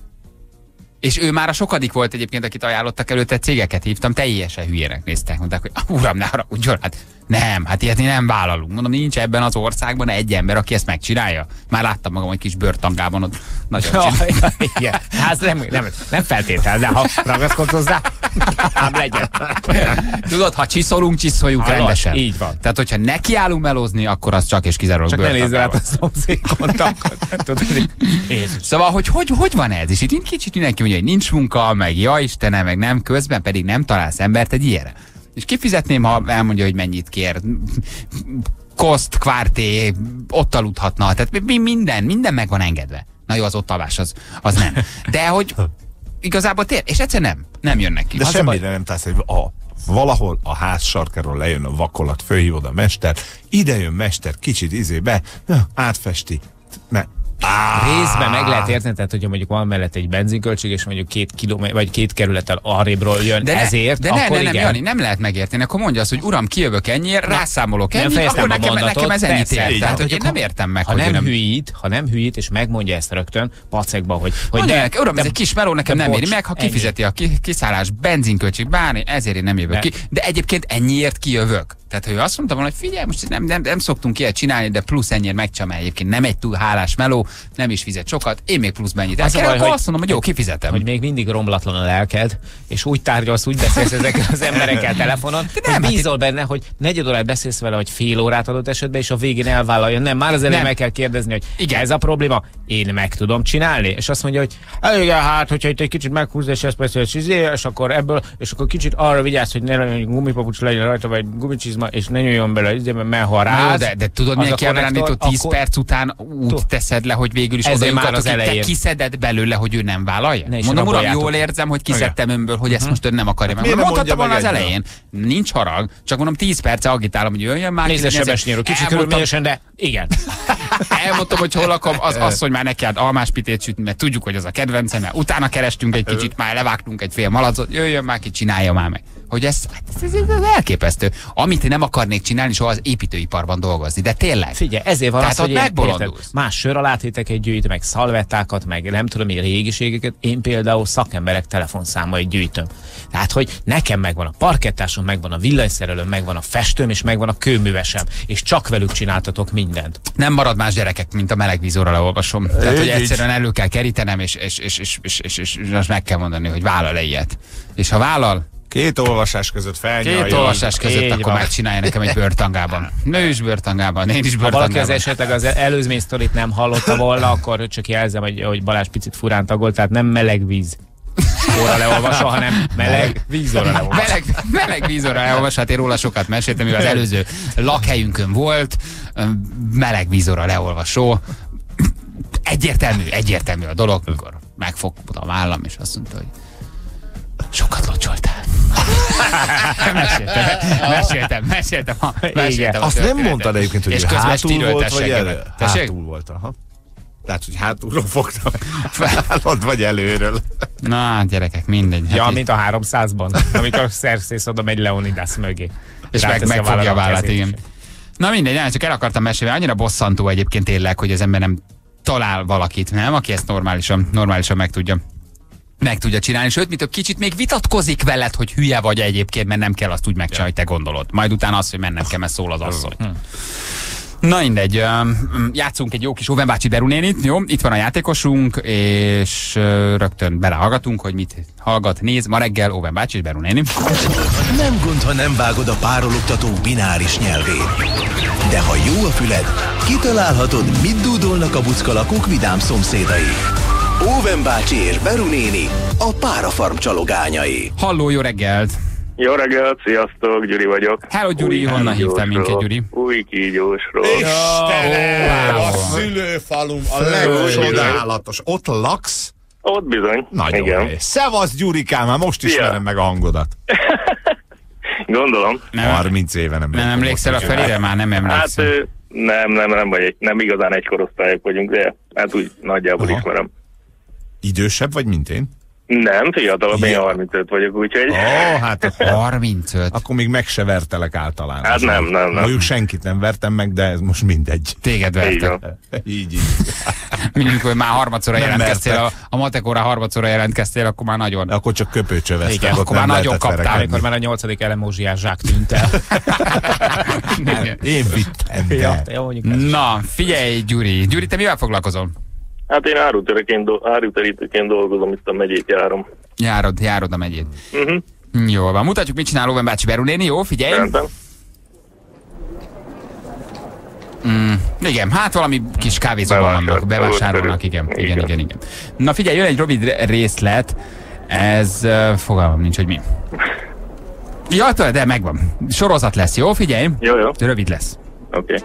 És ő már a sokadik volt egyébként, akit ajánlottak előtte, cégeket hívtam, teljesen hülyének néztek. Mondták, hogy uram, ne haragudjon, hát nem, hát ilyet nem vállalunk. Mondom, nincs ebben az országban egy ember, aki ezt megcsinálja. Már láttam magam egy kis bőrtangában ott. Nagyon csinálja. Hát nem feltétel, de ha ragaszkodsz hozzá, hát legyen. Tudod, ha csiszoljuk rendesen. Így van. Tehát, hogyha nekiállunk melózni, akkor az csak és kizárólag bőrtangában. Szóval, hogy van ez? És itt kicsit mindenki mondja, hogy nincs munka, meg ja Istenem, meg nem, közben pedig nem találsz embert egy ilyenre. És kifizetném, ha elmondja, hogy mennyit kér. Koszt, kvárté, ott aludhatna. Tehát minden meg van engedve. Na jó, az ott alvás, az nem. De hogy igazából tér, és egyszer nem jönnek ki. De semmire nem tesz, hogy valahol a ház sarkáról lejön a vakolat, fölhívod a mestert, ide jön mester, kicsit izébe, átfesti, részben meg lehet érteni, tehát hogyha mondjuk van mellett egy benzinköltség, és mondjuk 2 kerülettel arrébről jön, de ezért, de akkor igen. Jani, nem lehet megérteni, akkor mondja azt, hogy uram, kijövök ennyire, rászámolok ennyire, akkor nekem ez ennyit ér. Tehát, hogy én nem értem meg, hogy nem hülyít, ha nem hülyít, és megmondja ezt rögtön pacekba, hogy mondják, uram, ez egy kis meló, nekem nem éri meg, ha kifizeti a kiszállás, benzinköltség, bármi, ezért én nem jövök ki, de egyébként ennyiért kijövök. Tehát, ha ő azt mondta volna, hogy figyelj, most nem szoktunk ilyet csinálni, de plusz ennyire megcsinálja, egyébként nem egy túl hálás meló, nem is fizet sokat, én még plusz mennyit elkerül, akkor azt mondom, hogy jó, kifizetem. Hogy még mindig romlatlan a lelked, és úgy tárgyalsz, úgy beszélsz ezekkel az emberekkel telefonon, hogy bízol benne, hogy 4 órát beszélsz vele, hogy fél órát adott esetben, és a végén elvállalja. Nem, már az elején meg kell kérdezni, hogy igen, ez a probléma, én meg tudom csinálni. És azt mondja, hogy igen, hát, hogyha itt egy kicsit meghúz, és ezt beszélsz, és akkor ebből, és akkor kicsit arra vigyázz, hogy ne legyen gumipapucs legyen rajta, vagy gumicsizma, és ne nyúljon bele, mert ha rád, de tudod, milyen kiábrándító, 10 perc után úgy teszed le, hogy végül is odajutott az elején. Te kiszeded belőle, hogy ő nem vállalja? Mondom, uram, jól érzem, hogy kiszedtem önből, hogy ezt most ön nem akarja meg. Mondhatta volna az elején. Nincs harag, csak mondom, 10 perce agitálom, hogy jöjjön már. Nézd a Sebestyénről, kicsit körülményesen, de igen. Elmondtam, hogy hol lakom, az asszony már neki ad almáspitét sütni, mert tudjuk, hogy az a kedvencem, mert utána kerestünk egy kicsit, már levágtunk egy fél malacot, jöjjön már ki, csinálja már meg. Hogy ez elképesztő. Amit én nem akarnék csinálni, soha az építőiparban dolgozni. De tényleg. Figyelj, ezért van az, hogy megbolondulsz. Más sör alá téteket gyűjt, meg szalvettákat, meg nem tudom én régiségeket. Én például szakemberek telefonszámait gyűjtöm. Tehát, hogy nekem megvan a parkettásom, megvan a villanyszerelőm, megvan a festőm, és megvan a kőművesem. És csak velük csináltatok mindent. Nem marad más gyerekek, mint a melegvízóra leolvasom. Tehát, hogy egyszerűen elő kell kerítenem, és most meg kell mondani, hogy vállal-e ilyet. És ha vállal, két olvasás között felnyaljon. Két olvasás között, így akkor van. Megcsinálja nekem egy bőrtangában. Nő is bőrtangában, én is bőrtangában. Ha valaki az esetleg az előzmény sztorit nem hallotta volna, akkor csak jelzem, hogy Balázs picit furán tagolt, tehát nem meleg víz. Óra leolvasa, hanem meleg vízóra leolvasa. Meleg vízóra leolvasa, hát én róla sokat meséltem, mivel az előző lakhelyünkön volt, meleg vízóra leolvasó. Egyértelmű a dolog, amikor megfogott a vállam, és azt mondta, hogy sokat locsoltál. Meséltem. Azt nem mondtad egyébként, hogy hátul volt, vagy elő? Hátul volt, aha. Tehát, hogy hátulról fogtam, felállod vagy előről. Na, gyerekek, mindegy. Ja, hát mint a 300-ban, amikor Szerszész oda megy Leonidas mögé. És megfogja a vállát, igen. Na mindegy, nem, csak el akartam mesélni, annyira bosszantó egyébként tényleg, hogy az ember nem talál valakit, nem? Aki ezt normálisan meg tudja csinálni, sőt, mint kicsit még vitatkozik veled, hogy hülye vagy egyébként, mert nem kell azt úgy megcsinálni, hogy te gondolod. Majd utána az, hogy mennem kell, mert szól az asszony. Na mindegy, játszunk egy jó kis Oven bácsi Berunénit, jó? Itt van a játékosunk, és rögtön belehallgatunk, hogy mit hallgat, néz. Ma reggel Oven bácsi és Berunéni. Nem gond, ha nem vágod a párologtató bináris nyelvét. De ha jó a füled, kitalálhatod, mit dúdolnak a buckalakók vidám szomszédai. Oven bácsi és Berunéni, a Párafarm csalogányai. Halló, jó reggelt! Jó reggelt, sziasztok, Gyuri vagyok. Hello Gyuri, honnan hívtál minket, Gyuri? Új Kígyósról. Istenem, wow. A szülőfalum, a legcsodálatos. Ott laksz? Ott bizony. Nagyon jó. Szevasz Gyurikám, már most ismerem meg a hangodat. Gondolom. 30 éve nem emlékszem. Nem emlékszel a felére? Már nem emlékszem. Hát nem igazán egy korosztályok vagyunk, de hát úgy nagyjából ismerem. Idősebb vagy, mint én? Nem, fiatalabb, én 35 vagyok, úgyhogy... Ó, hát 35. Akkor még meg se vertelek általán. Hát nem. Mondjuk senkit nem vertem meg, de ez most mindegy. Téged vertem. Így. Mindig, már harmadszorra jelentkeztél, a matekóra harmadszorra jelentkeztél, akkor már nagyon... Akkor csak köpőcsöveztek. Igen, akkor már nagyon kaptál, amikor már a 8. elemózsiás zsák tűnt el. Én vittem, na, figyelj, Gyuri. Gyuri, te mivel foglalkozol? Hát én áruterítőként dolgozom, itt a megyét járom. Járod a megyét. Jól van, mutatjuk, mit csinál Oven bácsi Berunéni, jó? Figyelj! Szerintem. Igen, hát valami kis kávézóban vannak, bevásárolnak, igen. Na figyelj, jön egy rövid részlet, ez fogalmam nincs, hogy mi. Ja, de megvan. Sorozat lesz, jó? Figyelj! Jó. Rövid lesz. Oké.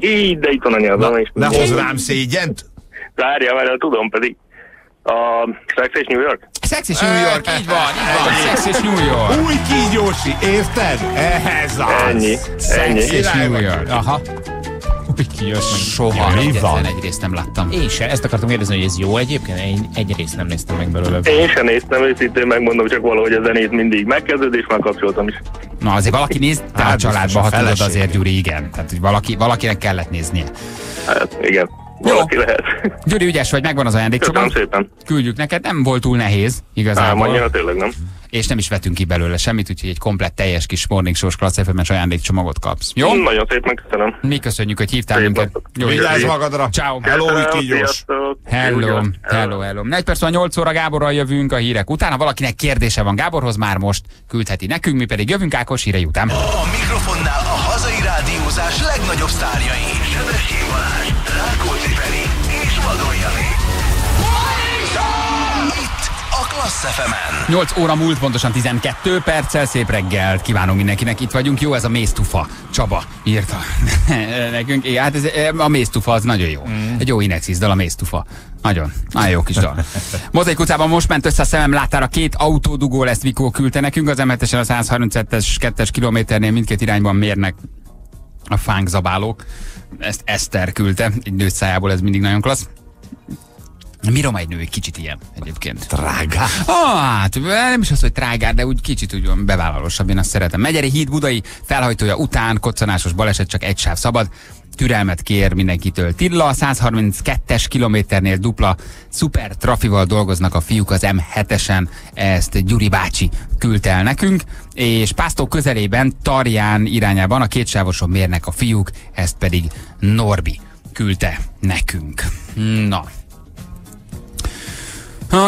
Így, de itt van a nyelvem is. Ne hozz rám szégyent! Várja, mert tudom pedig. A Szex és New York? Szex és New York, így van. Szex és New York. Új Kígyósi, érted? Ehhez az. Ennyi. Szex és New York. Aha. Új Kígyósi. Soha egyrészt nem láttam. Én sem. Ezt akartam kérdezni, hogy ez jó egyébként? Én egyrészt nem néztem meg belőle. Én sem néztem, őszintén megmondom, csak valahogy a zenét mindig megkezdődés, már kapcsoltam is. Na azért valaki néz, tehát a családban, ha tudod azért, Gyuri, igen. Tehát, hogy valakinek kellett néznie. Hát, igen. Valaki jó. Lehet. Gyuri, ügyes vagy, megvan az ajándékcsomag. Küldjük neked, nem volt túl nehéz, igazából. Annyira tényleg nem. És nem is vetünk ki belőle semmit, úgyhogy egy komplett teljes kis Morning Show-s Klassz FM-es ajándékcsomagot kapsz. Jó? Nagyon szépen köszönöm. Mi köszönjük, hogy hívtál minket. Vigyázz magadra. Ciao. Hello, Kígyós. Hello. 7:48 Gáborral jövünk a hírek utána. Valakinek kérdése van Gáborhoz, már most küldheti nekünk, mi pedig jövünk Ákos hírei után. A mikrofonnál a hazai rádiózás legnagyobb sztárjai. Sebestyén Balázs, Rákóczi Ferenc és Vadon János. Klassz FM-en. 8 óra múlt, pontosan 12 perccel, szép reggelt kívánunk mindenkinek, itt vagyunk, jó, ez a méztufa, Csaba írta nekünk, igen, hát ez, a méztufa az nagyon jó, egy jó Inexis dal a méztufa, nagyon jó kis dal. Mozaik utcában most ment össze a szemem látára, két autódugó lesz, Vikó küldte nekünk, az M7-esen a 132-es kilométernél mindkét irányban mérnek a fánkzabálók, ezt Eszter küldte, egy nőt szájából, ez mindig nagyon klassz. Mirom egy nő, egy kicsit ilyen egyébként. Trágár? Hát nem is az, hogy trágár, de úgy kicsit úgy bevállalósabb, én azt szeretem. Megyeri híd budai felhajtója után koccanásos baleset, csak egy sáv szabad. türelmet kér mindenkitől. Tilla, 132-es kilométernél dupla szuper trafival dolgoznak a fiúk az M7-esen, ezt Gyuri bácsi küldte el nekünk, és Pásztor közelében, Tarján irányában a kétsávoson mérnek a fiúk, ezt pedig Norbi küldte nekünk. Na.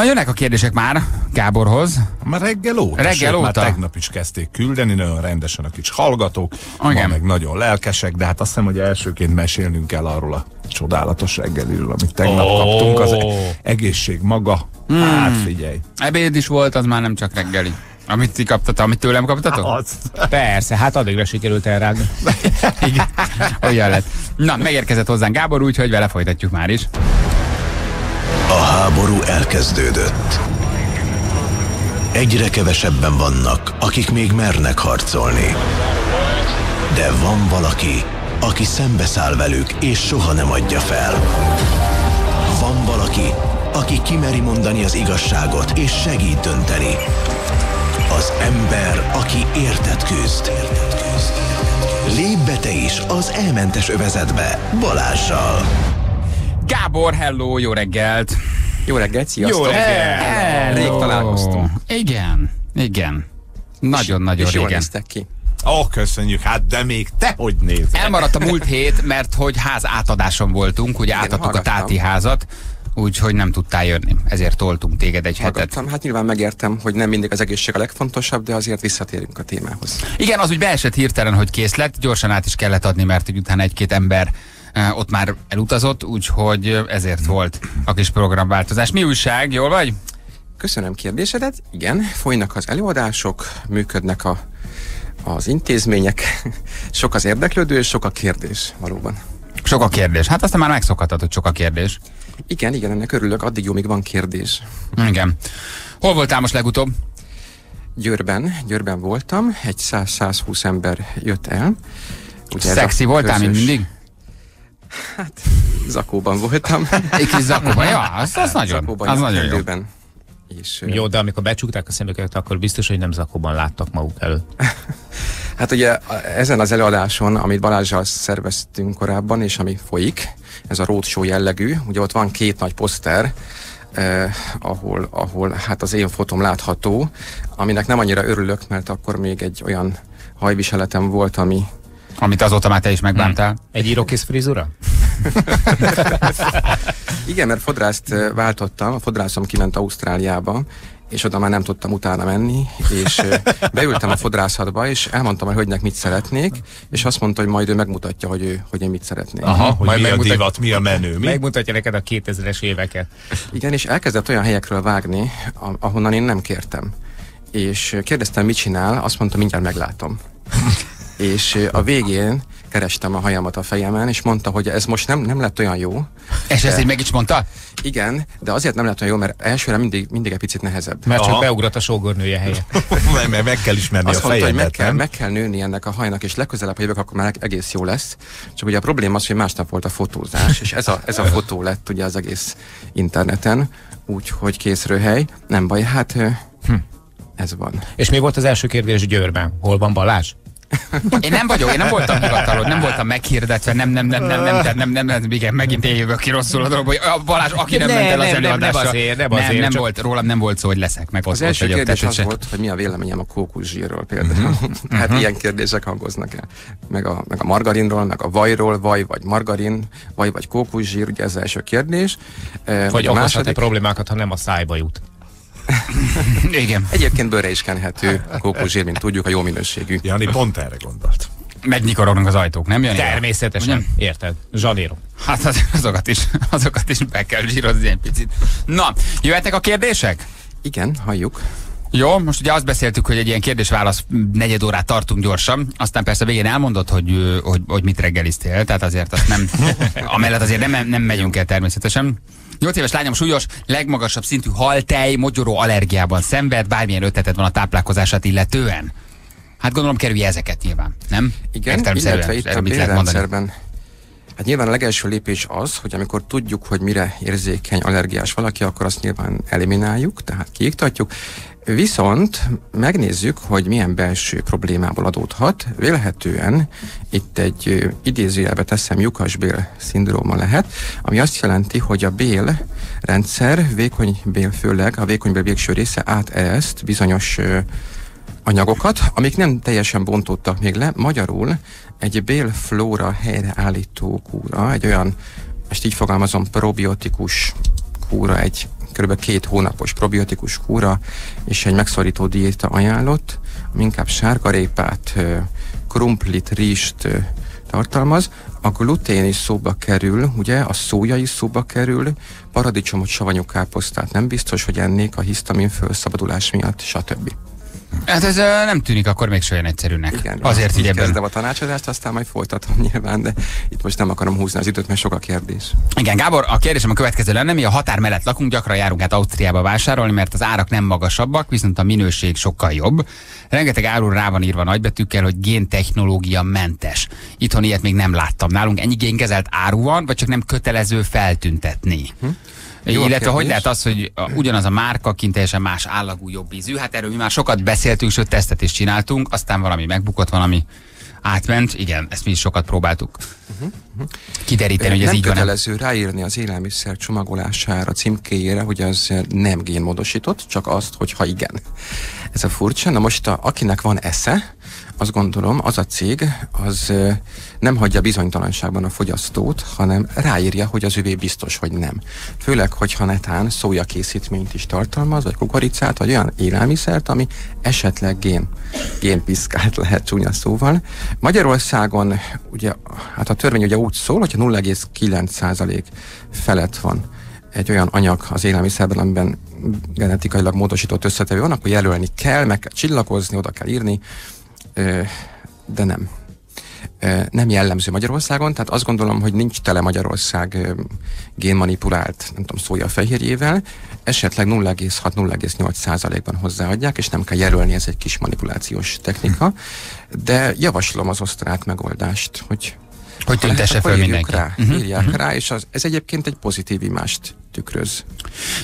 Jönnek a kérdések már Gáborhoz. Már reggel óta. Reggel óta. Már tegnap is kezdték küldeni, nagyon rendesen a kis hallgatók, ma meg nagyon lelkesek, de hát azt hiszem, hogy elsőként mesélnünk kell arról a csodálatos reggeliről, amit tegnap kaptunk, az egészség maga. Hát figyelj. Ebéd is volt, az már nem csak reggeli. Amit ti kaptatok, amit tőlem kaptatok? Azt. Persze, hát addigra sikerült elrágni. Igen, olyan lett. Na, megérkezett hozzánk Gábor, úgyhogy vele folytatjuk már is. A háború elkezdődött. Egyre kevesebben vannak, akik még mernek harcolni. De van valaki, aki szembeszáll velük és soha nem adja fel. Van valaki, aki kimeri mondani az igazságot és segít dönteni. Az ember, aki érted küzd. Lépj be te is az elmentes övezetbe Balázssal. Gábor, hello, jó reggelt! Jó reggelt, sziasztok! Jó reggelt! Rég találkoztunk. Igen, igen. Nagyon-nagyon régen. Jól néztek ki. Ó, köszönjük, hát de még te hogy nézel? Elmaradt a múlt hét, mert hogy ház átadáson voltunk, ugye átadtuk a táti házat, úgyhogy nem tudtál jönni. Ezért toltunk téged egy hetet. Hát nyilván megértem, hogy nem mindig az egészség a legfontosabb, de azért visszatérünk a témához. Igen, az úgy beesett hirtelen, hogy készlet, gyorsan át is kellett adni, mert utána egy-két ember ott már elutazott, úgyhogy ezért volt a kis programváltozás. Mi újság? Jól vagy? Köszönöm kérdésedet. Igen, folynak az előadások, működnek az intézmények. Sok az érdeklődő, és sok a kérdés valóban. Sok a kérdés. Hát aztán már megszokhatod, hogy sok a kérdés. Igen, igen, ennek örülök. Addig jó, még van kérdés. Igen. Hol voltál most legutóbb? Győrben voltam. Egy 100-120 ember jött el. Ugye szexi voltál, mint mindig? Hát, zakóban voltam. Egy kis zakóban, ja, az nagyon, zakóban, az nagyon jó. És, jó, de amikor becsukták a szemüket, akkor biztos, hogy nem zakóban láttak maguk előtt. Hát ugye ezen az előadáson, amit Balázssal szerveztünk korábban, és ami folyik, ez a roadshow jellegű, ugye ott van két nagy poszter, ahol hát az én fotóm látható, aminek nem annyira örülök, mert akkor még egy olyan hajviseletem volt, amit azóta már te is megbántál. Egy írókész frizura? Igen, mert fodrászt váltottam, a fodrászom kiment Ausztráliába, és oda már nem tudtam utána menni, és beültem a fodrászatba, és elmondtam a hölgynek, mit szeretnék, és azt mondta, hogy majd ő megmutatja, hogy én mit szeretnék. Aha, hogy majd mi a divat, mi a menő, mi? Megmutatja neked a 2000-es éveket. Igen, és elkezdett olyan helyekről vágni, ahonnan én nem kértem. És kérdeztem, mit csinál, azt mondta, mindjárt meglátom. És a végén kerestem a hajamat a fejemen, és mondta, hogy ez most nem lett olyan jó. És ezt így meg is mondta? Igen, de azért nem lett olyan jó, mert elsőre mindig egy picit nehezebb. Mert csak beugrott a sógornője helyet. Mert meg kell ismerni azt a fejemet, mondta, hogy meg kell nőni ennek a hajnak, és legközelebb, ha jövök, akkor már egész jó lesz. Csak ugye a probléma az, hogy másnap volt a fotózás, és ez a fotó lett ugye az egész interneten, úgyhogy készrőhely. Nem baj, hát ez van. És mi volt az első kérdés Győrben? Hol van Balázs? Én nem voltam hivatalod, nem voltam meghirdetve, nem, igen, megint én jövök ki rosszul a dolog, hogy Balázs, aki nem ment el az előadásra, nem volt, rólam nem volt szó, hogy leszek, meg az első kérdés az volt, hogy mi a véleményem a kókuszsírról például. Hát ilyen kérdések hangoznak el. Meg a margarinról, meg a vajról, vaj vagy margarin, vaj vagy kókuszsír, ugye ez az első kérdés. Vagy okozhat-e problémákat, ha nem a szájba jut? Igen. Egyébként bőre is kenhető a kókuszsír, mint tudjuk, a jó minőségű. Jani pont erre gondolt. Megnyikorognak az ajtók, nem Jani? Természetesen. Ugyan? Érted? Zsanéro. Hát azokat is be kell zsírozni egy picit. Na, jöhetnek a kérdések? Igen, halljuk. Jó, most ugye azt beszéltük, hogy egy ilyen kérdés-válasz negyed órát tartunk gyorsan, aztán persze végén elmondod, hogy mit reggeliztél, tehát azért azt nem, amellett azért nem megyünk el természetesen. 8 éves lányom súlyos, legmagasabb szintű haltej, mogyoró allergiában szenved, bármilyen ötleted van a táplálkozását illetően. Hát gondolom kerülje ezeket nyilván, nem? Igen, illetve itt a bérrendszerben Hát nyilván a legelső lépés az, hogy amikor tudjuk, hogy mire érzékeny, allergiás valaki, akkor azt nyilván elimináljuk, tehát kiiktatjuk. Viszont megnézzük, hogy milyen belső problémából adódhat. Vélhetően itt egy idézőjelbe teszem lyukasbél szindróma lehet, ami azt jelenti, hogy a bélrendszer, vékony bél főleg, a vékony bél végső része átereszt bizonyos anyagokat, amik nem teljesen bontódtak még le. Magyarul egy bélflóra helyreállító kúra, egy olyan, most így fogalmazom, probiotikus kúra, egy kb. 2 hónapos probiotikus kúra és egy megszorító diéta ajánlott, ami inkább sárgarépát, krumplit, rizst tartalmaz. A glutén is szóba kerül, ugye, a szója is szóba kerül, paradicsomot, savanyú káposztát nem biztos, hogy ennék a hisztamin felszabadulás miatt, stb. Hát ez nem tűnik akkor még olyan egyszerűnek. Igen, azért így ebben kezdem a tanácsadást, aztán majd folytatom nyilván, de itt most nem akarom húzni az időt, mert sok a kérdés. Igen, Gábor, a kérdésem a következő lenne, mi a határ mellett lakunk, gyakran járunk át Ausztriába vásárolni, mert az árak nem magasabbak, viszont a minőség sokkal jobb. Rengeteg árul rá van írva nagybetűkkel, hogy géntechnológia mentes. Itthon ilyet még nem láttam. Nálunk ennyi génkezelt áru van, vagy csak nem kötelező feltüntetni? Jó, illetve hogy lehet az, hogy ugyanaz a márka kint teljesen más állagú, jobb ízű? Hát erről mi már sokat beszéltünk, sőt tesztet is csináltunk, aztán valami megbukott, valami átment. Igen, ezt mi is sokat próbáltuk kideríteni, hogy ez így van. Nem kötelező ráírni az élelmiszer csomagolására, címkéjére, hogy az nem génmódosított, csak azt, hogyha igen. Ez a furcsa. Na most, akinek van esze, azt gondolom, az a cég, az nem hagyja bizonytalanságban a fogyasztót, hanem ráírja, hogy az övé biztos, hogy nem. Főleg, hogyha netán szója készítményt is tartalmaz, vagy kukoricát, vagy olyan élelmiszert, ami esetleg génpiszkát lehet csúnya szóval. Magyarországon ugye, hát a törvény ugye úgy szól, hogyha 0,9% felett van egy olyan anyag az élelmiszerben, amiben genetikailag módosított összetevő van, akkor jelölni kell, meg kell csillagozni, oda kell írni, de nem. Nem jellemző Magyarországon, tehát azt gondolom, hogy nincs tele Magyarország génmanipulált, nem tudom, szójafehérjével, esetleg 0,6-0,8%-ban hozzáadják, és nem kell jelölni, ez egy kis manipulációs technika, de javaslom az osztrák megoldást, hogy tüntesse föl mindenki. Írják rá, és ez egyébként egy pozitív imást tükröz.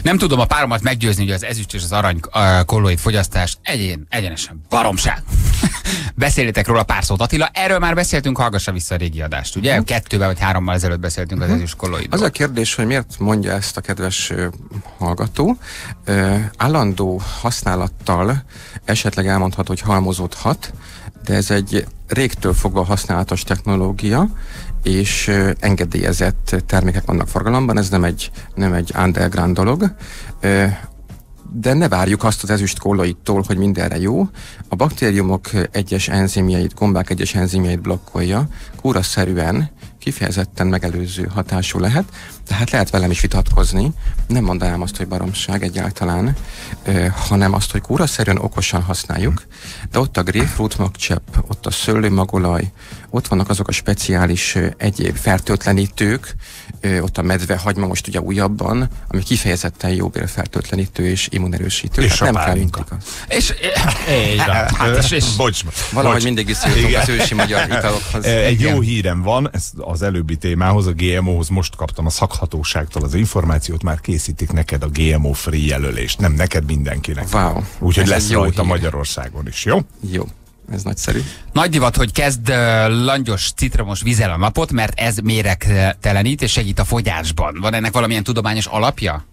Nem tudom a páromat meggyőzni, hogy az ezüst és az arany kollóid fogyasztás egyenesen baromság. Beszéljetek róla pár szót, Attila. Erről már beszéltünk, hallgassa vissza a régi adást, ugye? 2-3-mal ezelőtt beszéltünk az ezüst kollóidról. Az a kérdés, hogy miért mondja ezt a kedves hallgató. Állandó használattal esetleg elmondhat, hogy halmozódhat, de ez egy régtől fogva használatos technológia, és engedélyezett termékek vannak forgalomban, ez nem egy underground dolog, de ne várjuk azt az ezüst kollóidtól, hogy mindenre jó. A baktériumok egyes enzimjeit, gombák egyes enzimjeit blokkolja, kúraszerűen, kifejezetten megelőző hatású lehet, tehát lehet velem is vitatkozni. Nem mondanám azt, hogy baromság egyáltalán, hanem azt, hogy kúraszerűen okosan használjuk, de ott a grapefruit magcsepp, ott a szőlőmagolaj, ott vannak azok a speciális egyéb fertőtlenítők, ott a medvehagyma most ugye újabban, ami kifejezetten jó bélfertőtlenítő és immunerősítő. És hát a pálinka. Valahogy mindig visszajutunk az ősi magyar italokhoz. Egy jó hírem van, ez az előbbi témához, a GMO-hoz most kaptam a szakhatóságtól az információt, már készítik neked a GMO-free jelölést. Nem neked, mindenkinek. Wow. Úgyhogy lesz rajta Magyarországon is, jó? Jó. Ez nagyszerű. Nagy divat, hogy kezd langyos citromos vízzel a napot, mert ez méregtelenít és segít a fogyásban. Van ennek valamilyen tudományos alapja?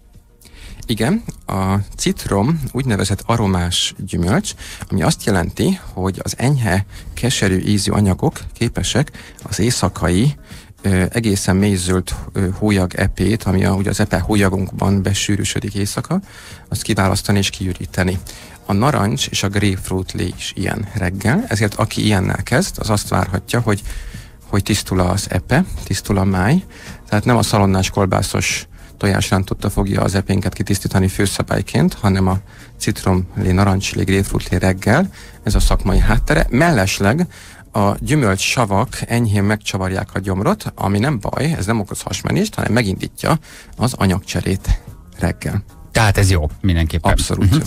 Igen, a citrom úgynevezett aromás gyümölcs, ami azt jelenti, hogy az enyhe, keserű ízű anyagok képesek az éjszakai, egészen mélyzöld hólyag epét, ami ugye az epe hólyagunkban besűrűsödik éjszaka, azt kiválasztani és kiüríteni. A narancs és a grapefruit lé is ilyen reggel, ezért aki ilyennel kezd, az azt várhatja, hogy tisztul az epe, tisztul a máj, tehát nem a szalonnás kolbászos tojásrántotta fogja az epénket kitisztítani főszabályként, hanem a citromlé, narancslé, grapefruitlé reggel, ez a szakmai háttere. Mellesleg a gyümölcs savak enyhén megcsavarják a gyomrot, ami nem baj, ez nem okoz hasmenést, hanem megindítja az anyagcserét reggel. Tehát ez jó, mindenképpen. Abszolút jó.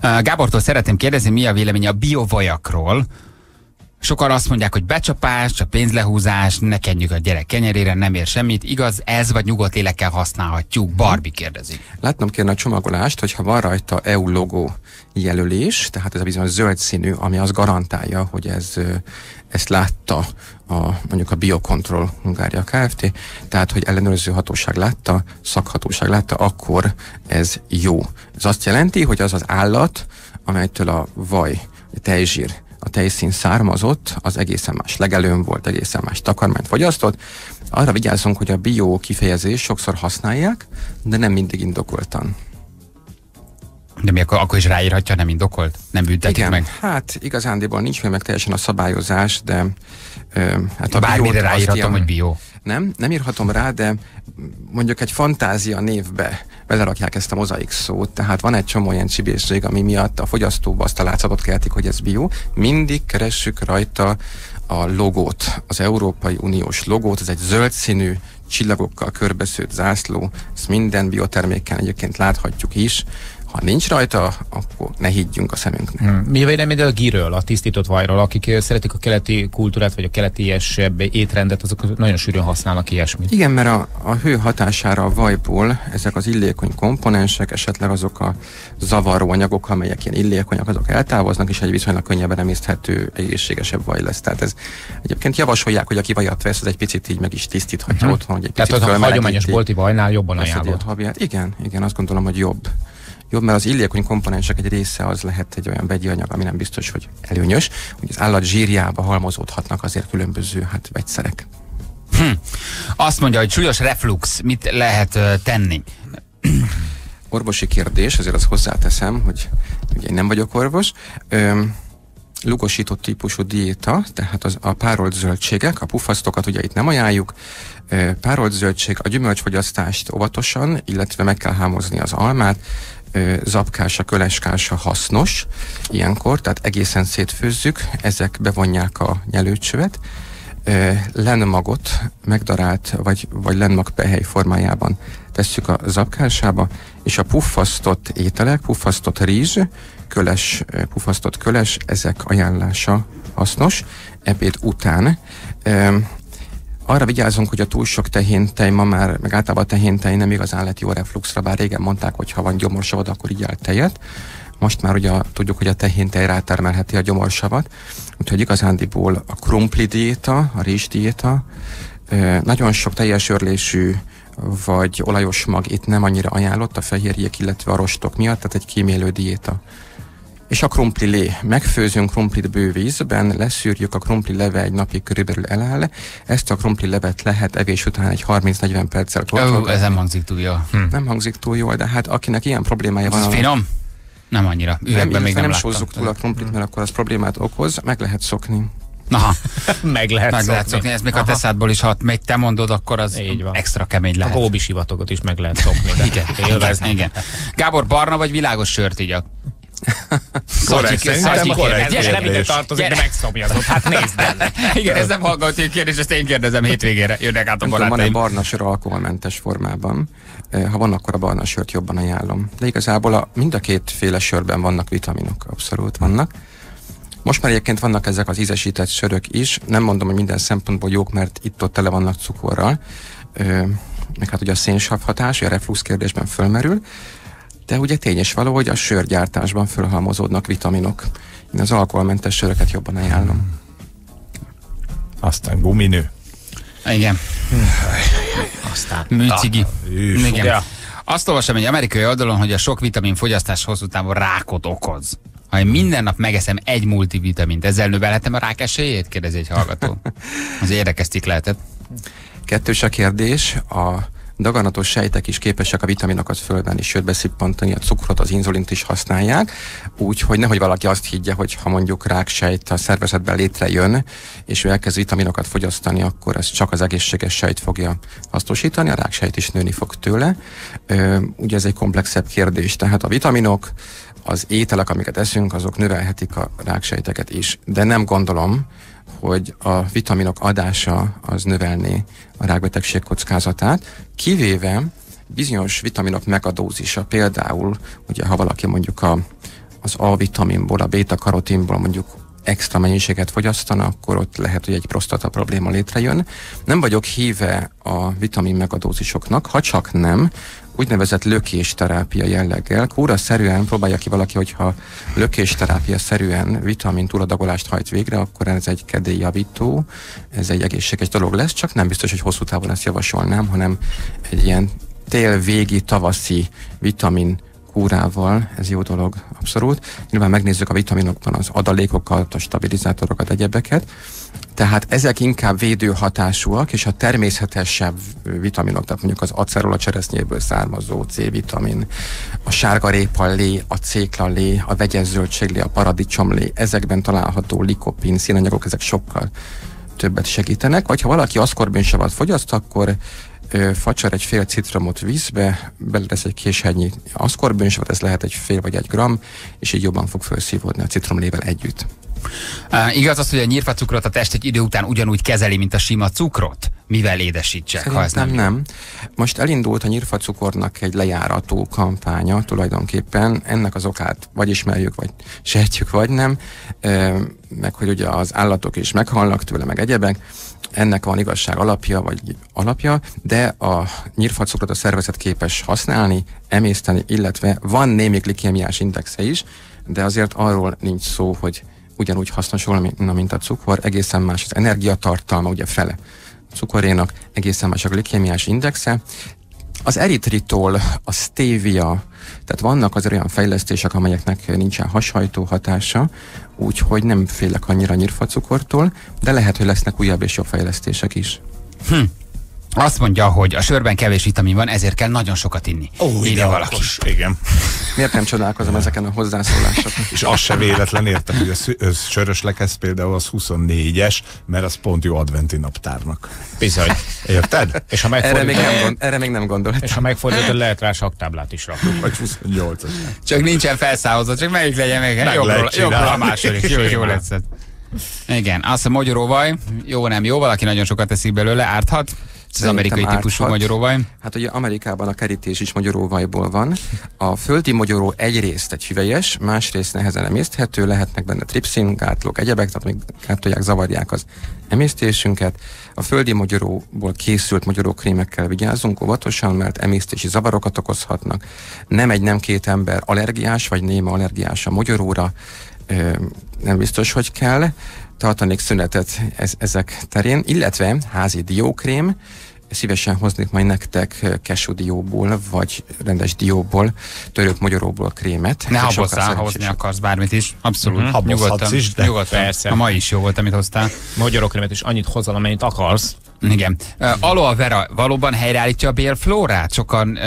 Gábortól szeretném kérdezni, mi a véleménye a biovajakról. Sokan azt mondják, hogy becsapás, csak pénzlehúzás, ne kenjük a gyerek kenyerére, nem ér semmit. Igaz, ez vagy nyugodt lélekkel használhatjuk? Barbie kérdezi. Látnom kérne a csomagolást, hogyha van rajta EU logó jelölés, tehát ez a bizonyos zöld színű, ami azt garantálja, hogy ezt látta mondjuk a Biocontrol Hungária Kft. Tehát, hogy ellenőrző hatóság látta, szakhatóság látta, akkor ez jó. Ez azt jelenti, hogy az az állat, amelytől a vaj, a tejzsír, a tejszín származott, az egészen más legelőn volt, egészen más takarmányt fogyasztott. Arra vigyázzunk, hogy a bio kifejezést sokszor használják, de nem mindig indokoltan. De mi akkor is ráírhatja, nem indokolt? Nem büntetik igen, meg? Hát igazándiból nincs még meg teljesen a szabályozás, de... hát a bármire ráírhatom, ilyen, hogy bio. Nem írhatom rá, de mondjuk egy fantázia névbe belerakják ezt a mozaik szót, tehát van egy csomó ilyen csibészség, ami miatt a fogyasztóba azt a látszatot keltik, hogy ez bio. Mindig keressük rajta a logót, az Európai Uniós logót, ez egy zöld színű, csillagokkal körbeszőtt zászló, ezt minden bioterméken egyébként láthatjuk is. Ha nincs rajta, akkor ne higgyünk a szemünknek. Mi a vélemény a gíről, a tisztított vajról? Akik szeretik a keleti kultúrát, vagy a keletiesebb étrendet, azok nagyon sűrűn használnak ilyesmit. Igen, mert a hő hatására a vajból ezek az illékony komponensek, esetleg azok a zavaró anyagok, amelyek ilyen illékonyak, azok eltávoznak, és egy viszonylag könnyebben emészthető, egészségesebb vaj lesz. Tehát ez egyébként javasolják, hogy aki vajat vesz, az egy picit így meg is tisztíthatja otthon. Egy tehát a hagyományos bolti vajnál jobban ajánlott. Igen, azt gondolom, hogy jobb. Jobb, mert az illékony komponensek egy része az lehet egy olyan vegyi anyag, ami nem biztos, hogy előnyös, hogy az állat zsírjába halmozódhatnak azért különböző vegyszerek. Azt mondja, hogy súlyos reflux, mit lehet tenni? Orvosi kérdés, azért azt hozzáteszem, hogy ugye én nem vagyok orvos. Lugosított típusú diéta, tehát a párolt zöldségek, a puffasztokat ugye itt nem ajánljuk, párolt zöldség, a gyümölcsfogyasztást óvatosan, illetve meg kell hámozni az almát, zapkása, köleskása hasznos ilyenkor, tehát egészen szétfőzzük, ezek bevonják a nyelőcsövet, lenmagot megdarált vagy lenmagpehely formájában tesszük a zapkásába, és a puffasztott ételek, puffasztott rizs, köles, puffasztott köles, ezek ajánlása hasznos ebéd után. Arra vigyázunk, hogy a túl sok tehéntej ma már, meg általában a tehéntej nem igazán lett jó refluxra, bár régen mondták, hogy ha van gyomorsavad, akkor igyál tejet. Most már ugye tudjuk, hogy a tehéntej rátermelheti a gyomorsavat, úgyhogy igazándiból a krumpli diéta, a rizs diéta, nagyon sok teljes örlésű vagy olajos mag itt nem annyira ajánlott a fehérjék, illetve a rostok miatt, tehát egy kímélő diéta. És a krumpli lé. Megfőzünk krumplit bővízben, leszűrjük, a krumpli leve egy napig körülbelül eláll. Ezt a krumpli levet lehet evés után egy 30-40 perccel kortyolgatni. Ez nem hangzik túl jól. Nem hangzik túl jól, de hát akinek ilyen problémája van... Ez finom? Nem annyira. Üvegben még nem sózzuk túl a krumplit, mert akkor az problémát okoz. Meg lehet szokni. Meg lehet szokni. Ez még a teszádból is, ha még te mondod, akkor az extra kemény lehet. A góbi sivatogot is meg lehet szokni. Igen. Gábor, barna vagy világos sört igyak? Igen, ez nem hallgatói kérdés, ezt én kérdezem hétvégére. Jönnek át a barátaim. Van egy barna sör alkoholmentes formában. Ha van, akkor a barna sört jobban ajánlom. De igazából mind a kétféle sörben vannak vitaminok, abszolút vannak. Most már egyébként vannak ezek az ízesített sörök is. Nem mondom, hogy minden szempontból jók, mert itt-ott tele vannak cukorral. Meg hát ugye a szénsav hatás, a reflux kérdésben fölmerül. De ugye tényes való, hogy a sörgyártásban fölhalmozódnak vitaminok. Én az alkoholmentes söröket jobban ajánlom. Aztán guminő. Igen. Aztán műcigi. Igen. Azt olvasom egy amerikai oldalon, hogy a sok vitamin fogyasztás hosszú távon rákot okoz. Ha én minden nap megeszem egy multivitamint, ezzel növelhetem a rák esélyét? Kérdezi egy hallgató. Az érdekes cikk lehetett. Kettős a kérdés. A daganatos sejtek is képesek a vitaminokat fölvenni, sőt beszippantani a cukrot, az inzulint is használják, úgyhogy nehogy valaki azt higgye, hogy ha mondjuk ráksejt a szervezetben létrejön, és ő elkezd vitaminokat fogyasztani, akkor ez csak az egészséges sejt fogja hasznosítani, a ráksejt is nőni fog tőle. Ugye ez egy komplexebb kérdés, tehát a vitaminok, az ételek, amiket eszünk, azok növelhetik a ráksejteket is, de nem gondolom, hogy a vitaminok adása az növelné a rákbetegség kockázatát, kivéve bizonyos vitaminok megadózisa, például, ugye ha valaki mondjuk az A-vitaminból, a béta-karotinból mondjuk extra mennyiséget fogyasztanak, akkor ott lehet, hogy egy prostata probléma létrejön. Nem vagyok híve a vitamin megadózisoknak, ha csak nem, úgynevezett lökésterápia jelleggel. Kúraszerűen próbálja ki valaki, hogyha lökésterápia szerűen vitamin túladagolást hajt végre, akkor ez egy kedélyjavító, ez egy egészséges dolog lesz, csak nem biztos, hogy hosszú távon ezt javasolnám, hanem egy ilyen télvégi, tavaszi vitamin kúrával, ez jó dolog, abszolút. Nyilván megnézzük a vitaminokban az adalékokat, a stabilizátorokat, egyebeket. Tehát ezek inkább védő hatásúak, és a természetesebb vitaminok, tehát mondjuk az acerola cseresznyéből származó C-vitamin, a sárga répallé, a céklalé, a vegyes zöldséglé, a paradicsomlé, ezekben található likopin, színanyagok, ezek sokkal többet segítenek. Vagy ha valaki aszkorbinsavas fogyaszt, akkor facsar egy fél citromot vízbe, beletesz egy késhegynyi aszkorbinsavat, ez lehet egy fél vagy egy gram, és így jobban fog felszívódni a citromlével együtt. Igaz az, hogy a nyírfacukrot a test egy idő után ugyanúgy kezeli, mint a sima cukrot? Mivel édesítsek? Szerintem ha ez nem. Most elindult a nyírfacukornak egy lejárató kampánya tulajdonképpen. Ennek az okát vagy ismerjük, vagy sejtjük, vagy nem. Meg hogy ugye az állatok is meghalnak tőle, meg egyebek. Ennek van igazság alapja, de a nyírfacukrot a szervezet képes használni, emészteni, illetve van némi glikémiás indexe is, de azért arról nincs szó, hogy ugyanúgy hasznosulna, mint a cukor, egészen más az energiatartalma, ugye fele cukorénak, egészen más a glikémiás indexe. Az eritritól a stevia, tehát vannak az olyan fejlesztések, amelyeknek nincsen hashajtó hatása, úgyhogy nem félek annyira nyírfacukortól, de lehet, hogy lesznek újabb és jobb fejlesztések is. Azt mondja, hogy a sörben kevés vitamin van, ezért kell nagyon sokat inni. Írja valaki. Igen. Miért nem csodálkozom ezeken a hozzászólásokon? És az se véletlen, értem, hogy a sörös lekesz például az 24-es, mert az pont jó adventi naptárnak. Bizony. Érted? És ha erre még nem gondoltam. És ha megfordítod, lehet rá saktáblát is rakjuk. Vagy 28-as. Csak nincsen felszáhozott, csak melyik legyen meg. Jobbra a második. Jó lesz. Igen, azt a magyaróvaj, jó nem jó, valaki nagyon sokat teszik belőle, árthat. Ez az amerikai típusú magyaróvaj? Hát ugye Amerikában a kerítés is magyaróvajból van. A földi magyaró egyrészt egy hüvelyes, másrészt nehezen emészthető, lehetnek benne tripszin, gátlók, egyebek, tehát még gátolják, zavarják az emésztésünket. A földi magyaróból készült magyarókrémekkel vigyázzunk óvatosan, mert emésztési zavarokat okozhatnak. Nem egy, nem két ember allergiás, vagy néma allergiás a magyaróra, nem biztos, hogy kell. Tartanék szünetet ezek terén, illetve házi diókrém, szívesen hoznék majd nektek kesúdióból, vagy rendes dióból, török magyaróból krémet. Ne habozzál, ha hozni akarsz bármit is. Abszolút. Habozhatsz is, de nyugodtan. Persze. Ma is jó volt, amit hoztál. Magyarókrémet is annyit hozzal, amennyit akarsz. Igen. Aloe vera valóban helyreállítja a bélflórát? Sokan,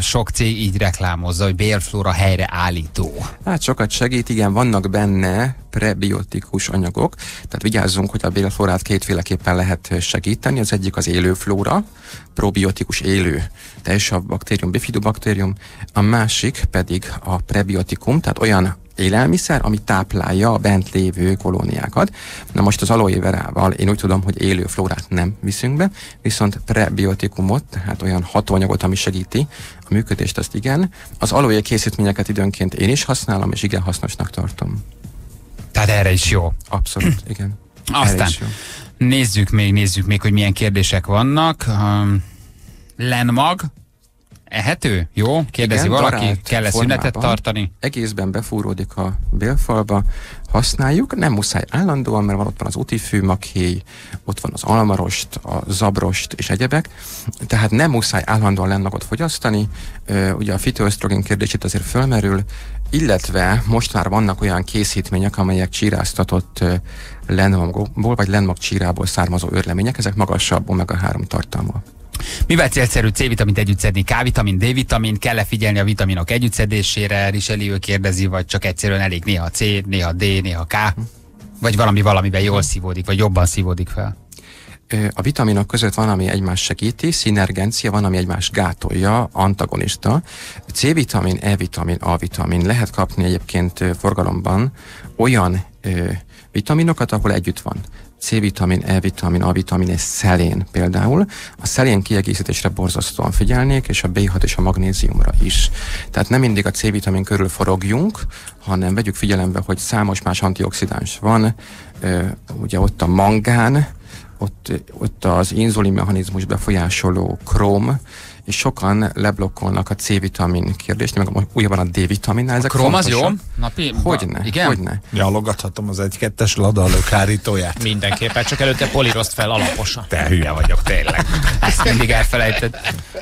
sok cég így reklámozza, hogy bélflóra helyreállító. Hát sokat segít, igen, vannak benne prebiotikus anyagok, tehát vigyázzunk, hogy a bélflórát kétféleképpen lehet segíteni. Az egyik az élőflóra, probiotikus élő teljesabb baktérium, bifidobakterium, a másik pedig a prebiotikum, tehát olyan élelmiszer, ami táplálja a bent lévő kolóniákat. Na most az aloe verával én úgy tudom, hogy élő flórát nem viszünk be, viszont prebiotikumot, tehát olyan hatóanyagot, ami segíti a működést, azt igen. Az aloe készítményeket időnként én is használom, és igen hasznosnak tartom. Tehát erre is jó. Abszolút, igen. Aztán nézzük még, hogy milyen kérdések vannak. Lenmag. Ehető? Jó? Kérdezi, igen, valaki, kell-e szünetet tartani? Egészben befúródik a bélfalba, használjuk, nem muszáj állandóan, mert ott van az utifű, makéj, ott van az almarost, a zabrost és egyebek, tehát nem muszáj állandóan lenmagot fogyasztani, ugye a fitoösztrogén kérdését azért fölmerül, illetve most már vannak olyan készítmények, amelyek csíráztatott lenmagból, vagy lenmag csírából származó őrlemények, ezek magasabb omega-3 tartalmúak. Mivel célszerű C-vitamint együtt szedni? K-vitamin, D-vitamin, kell-e figyelni a vitaminok együttszedésére? Riseli ő kérdezi, vagy csak egyszerűen elég néha C, néha D, néha K? Vagy valamiben jól szívódik, vagy jobban szívódik fel? A vitaminok között van, ami egymás segíti, szinergencia, van, ami egymás gátolja, antagonista. C-vitamin, E-vitamin, A-vitamin. Lehet kapni egyébként forgalomban olyan vitaminokat, ahol együtt van C-vitamin, E-vitamin, A-vitamin és szelén például. A szelén kiegészítésre borzasztóan figyelnék, és a B6 és a magnéziumra is. Tehát nem mindig a C-vitamin körül forogjunk, hanem vegyük figyelembe, hogy számos más antioxidáns van, ugye ott a mangán, ott az inzulin mechanizmus befolyásoló króm, és sokan leblokkolnak a C-vitamin kérdést, meg újabban a D-vitaminnál. Ezek króm az jó? Napi? Hogyne, igen? Hogyne. Gyalogathatom az 1-2-es ladalökárítóját. Mindenképpen, csak előtte polírozd fel alaposan. Te hülye vagyok, tényleg. Ezt mindig elfelejted.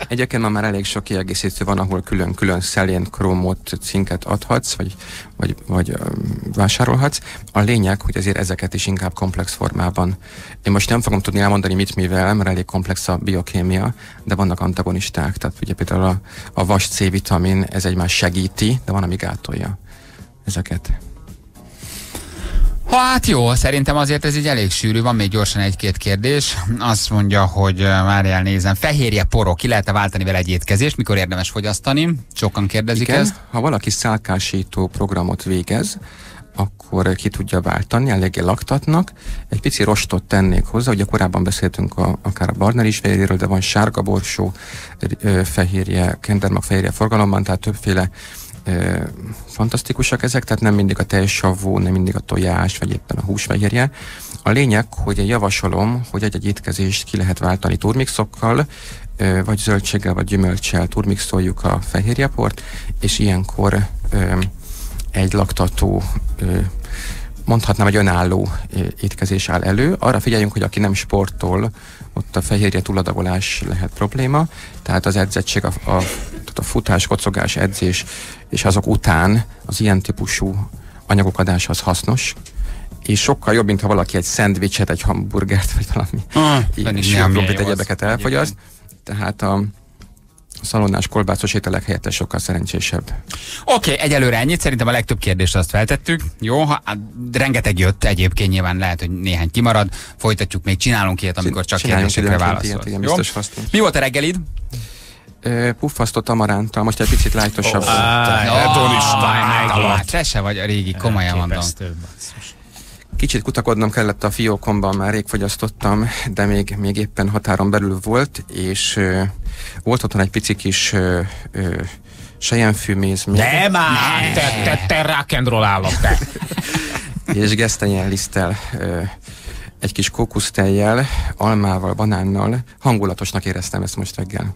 Egyébként ma már elég sok kiegészítő van, ahol külön-külön szelén, krómot, cinket adhatsz, vagy vásárolhatsz. A lényeg, hogy azért ezeket is inkább komplex formában. Én most nem fogom tudni elmondani mit mivel, mert elég komplex a biokémia, de vannak antagonisták, tehát ugye például a vas C-vitamin, ez egymás segíti, de van, ami gátolja ezeket. Hát jó, szerintem azért ez így elég sűrű, van még gyorsan 1-2 kérdés. Azt mondja, hogy várjál, nézem, fehérje porok, ki lehet-e váltani vele egy étkezést, mikor érdemes fogyasztani? Sokan kérdezik ezt. Ha valaki szálkásító programot végez, akkor ki tudja váltani, eléggé laktatnak. Egy pici rostot tennék hozzá, ugye korábban beszéltünk akár a barna lisfehérjéről, de van sárga borsó, fehérje, kendermagfehérje forgalomban, tehát többféle fantasztikusak ezek, tehát nem mindig a telssavú, nem mindig a tojás, vagy éppen a húsfehérje. A lényeg, hogy én javasolom, hogy egy-egy étkezést ki lehet váltani turmixokkal, vagy zöldséggel, vagy gyümölcssel turmixoljuk a fehérjeport, és ilyenkor egy laktató, mondhatnám, egy önálló étkezés áll elő. Arra figyeljünk, hogy aki nem sportol, ott a fehérje túladagolás lehet probléma, tehát az edzettség, tehát a futás, kocogás, edzés, és azok után az ilyen típusú anyagok adása az hasznos, és sokkal jobb, mint ha valaki egy szendvicset, egy hamburgert, vagy valami sűrűbbit, egyebeket elfogyaszt. Tehát a szalonnás kolbászos ételek helyette sokkal szerencsésebb. Oké, egyelőre ennyit, szerintem a legtöbb kérdést azt feltettük. Jó, rengeteg jött egyébként, nyilván lehet, hogy néhány kimarad. Folytatjuk még, csinálunk ilyet, amikor csak kérdésekre válaszolsz. Mi volt a reggelid? Puffasztó tamarántal, most egy picit lájtosabb. Te se vagy a régi, komolyan mondom. Kicsit kutakodnom kellett a fiókomban, már rég fogyasztottam, de még éppen határon belül volt, és volt otthon egy pici kis sejemfűméz. Nem már! Te rock'n'roll állok, te! És gesztenyelliszttel, egy kis kókusztejjel, almával, banánnal. Hangulatosnak éreztem ezt most reggel.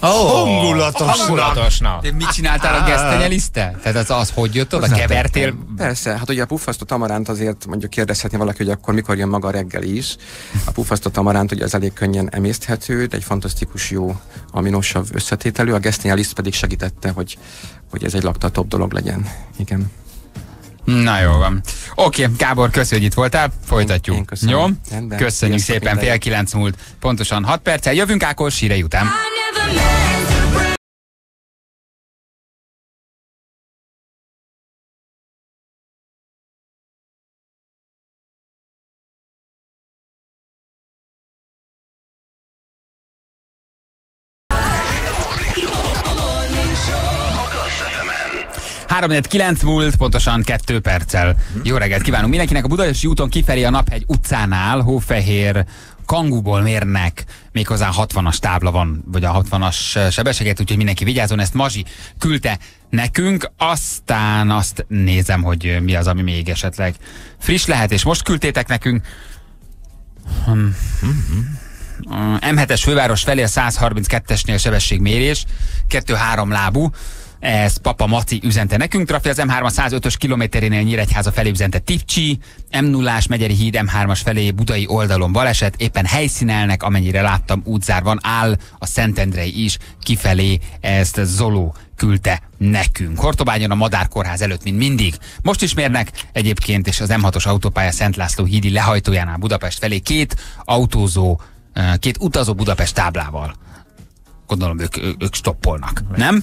Hangulatosnak! De mit csináltál a gesztenyeliszttel? Tehát az hogy jött oda? Kevertél? Persze, hát ugye a puffasztó tamaránt azért mondjuk kérdezhetné valaki, hogy akkor mikor jön maga a reggel is. A puffasztó tamaránt ugye az elég könnyen emészthető, de egy fantasztikus jó aminosabb összetételű. A gesztenyeliszt pedig segítette, hogy ez egy laktatóbb dolog legyen. Igen. Na jó van. Oké, Gábor, köszönjük, hogy itt voltál. Folytatjuk. Én köszönöm. Jó? Rendben. Köszönjük szépen, 8:30 múlt. Pontosan 6 perccel. Jövünk Ákos hírei után. Pontosan 2 perccel. Jó reggelt kívánunk mindenkinek. A Budajosi úton kifelé a Naphegy utcánál hófehér kangúból mérnek, méghozzá 60-as tábla van, vagy a 60-as sebességet, úgyhogy mindenki vigyázzon, ezt Mazsi küldte nekünk, aztán azt nézem, hogy mi az, ami még esetleg friss lehet, és most küldtétek nekünk. M7-es főváros felé a 132-esnél sebességmérés, 2-3 lábú. Ez Papa Maci üzente nekünk. Trafi az M3 105-ös kilométerénél Nyíregyháza felé üzente Tipcsi, M0-ás Megyeri híd M3-as felé budai oldalon baleset, éppen helyszínelnek, amennyire láttam útzárban áll, a Szentendrei is kifelé, ezt Zoló küldte nekünk. Hortobányon a Madár Kórház előtt, mint mindig. Most is mérnek egyébként, és az M6-os autópálya Szent László hídi lehajtójánál Budapest felé két utazó Budapest táblával. Gondolom ők stoppolnak, nem?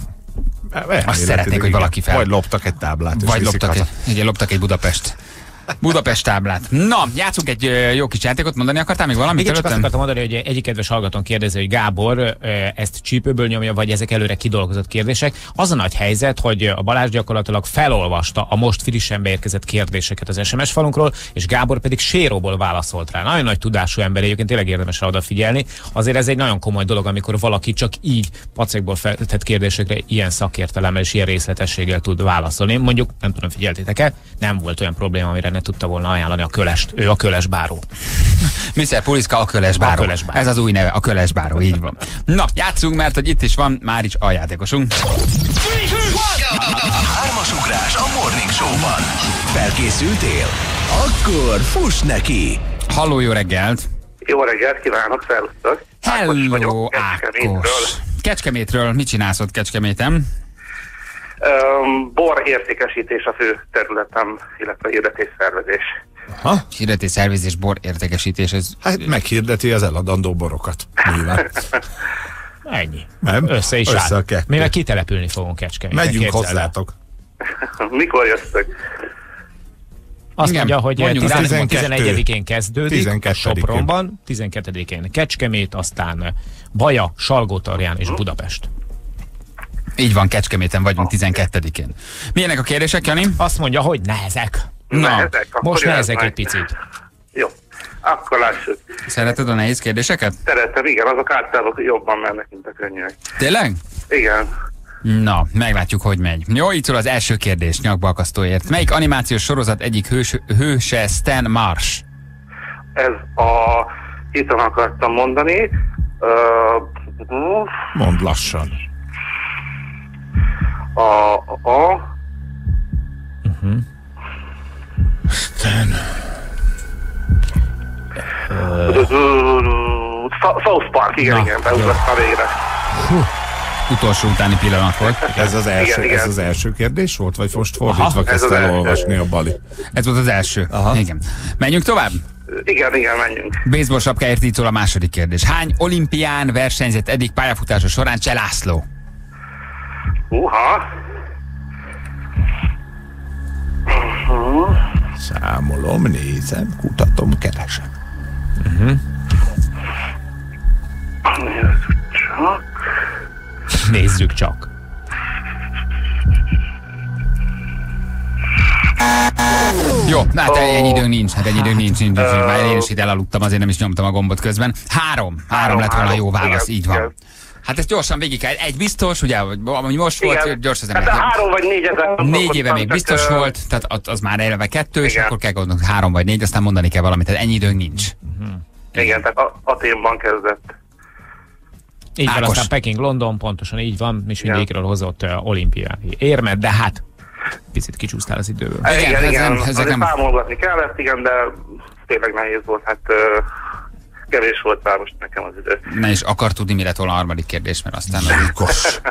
Azt szeretnék, hogy valaki fel. Vagy loptak egy táblát. Vagy loptak egy Budapest Budapest táblát. Na, játszunk egy jó kis játékot, mondani akartál még valamit? Még csak azt akartam mondani, hogy egyik kedves hallgatón kérdezi, hogy Gábor ezt csípőből nyomja, vagy ezek előre kidolgozott kérdések. Az a nagy helyzet, hogy a Balázs gyakorlatilag felolvasta a most frissen beérkezett kérdéseket az SMS falunkról, és Gábor pedig séróból válaszolt rá. Nagyon nagy tudású ember, egyébként tényleg érdemes rá odafigyelni. Azért ez egy nagyon komoly dolog, amikor valaki csak így pacekból feltett kérdésekre ilyen szakértelemmel és ilyen részletességgel tud válaszolni. Mondjuk, nem tudom, figyeltétek-e, nem volt olyan probléma, amire ne tudta volna ajánlani a Kölest. Ő a Kölesbáró. Mr. Puliszka a Kölesbáró. Ez az új neve, a Kölesbáró, így van. Na, játszunk, mert hogy itt is van már is a játékosunk. 3-as ugrás a Morning Show-ban. Felkészültél? Akkor fuss neki! Halló, jó reggelt! Jó reggelt, kívánok, szervusztok! Hello, Ákos! Kecskemétről mit csinálsz ott Kecskeméten? Bor értékesítés a fő területem, illetve hirdetésszervezés. Aha. Hirdetésszervezés, bor értékesítés. Ez... Hát meghirdeti az eladandó borokat. Nyilván. Ennyi. Nem? Össze is állt. Mivel kitelepülni fogunk Kecskeméten. Megyünk hozzátok. Mikor jöttök? Azt mondja, hogy 11-én kezdődik a Sopronban, 12-én Kecskemét, aztán Baja, Salgótarján és Budapest. Így van, Kecskeméten vagyunk 12-én. Milyenek a kérdések, Jani? Azt mondja, hogy nehezek. Nehezek. Most nehezek egy picit. Jó, akkor lássuk. Szereted a nehéz kérdéseket? Szeretem, igen, azok általában jobban mennek, mint a könnyűek. Tényleg? Igen. Na, meglátjuk, hogy megy. Jó, itt szól az első kérdés nyakba akasztóért. Melyik animációs sorozat egyik hőse Stan Marsh? Ez a... Héten akartam mondani. Mondd lassan. South Park, igen, beugrattam végre. Utolsó utáni pillanat volt. Ez az első, igen. Ez az első kérdés volt, vagy most fordítva kezdte el olvasni a Bali? Ez volt az első. Aha. Igen. Menjünk tovább? Igen, menjünk. Baseball sapkáért így szól a második kérdés. Hány olimpián versenyzett eddig pályafutása során Cseh László? Számolom, nézem, kutatom, keresem. Nézzük csak. Jó, hát ennyi időnk nincs. Már én is itt elaludtam, azért nem is nyomtam a gombot közben. Három lett volna a jó válasz, így van. Hát ezt gyorsan végig kell. Egy biztos, ugye, hogy most volt, gyors az ember. Hát 3 vagy 4 ezer. 4 éve még biztos volt, tehát az már eleve 2, és akkor kell gondolni 3 vagy 4, aztán mondani kell valamit, tehát ennyi időnk nincs. Igen, tehát Aténban kezdett. Így van, aztán Peking, London, pontosan így van, és mindegyikről hozott olimpiai érmet, de hát picit kicsúsztál az időből. Igen, azért számolgatni kellett, igen, de tényleg nehéz volt, hát kevés volt már most nekem az idő. Na és akar tudni, mi lett volna a harmadik kérdés, mert aztán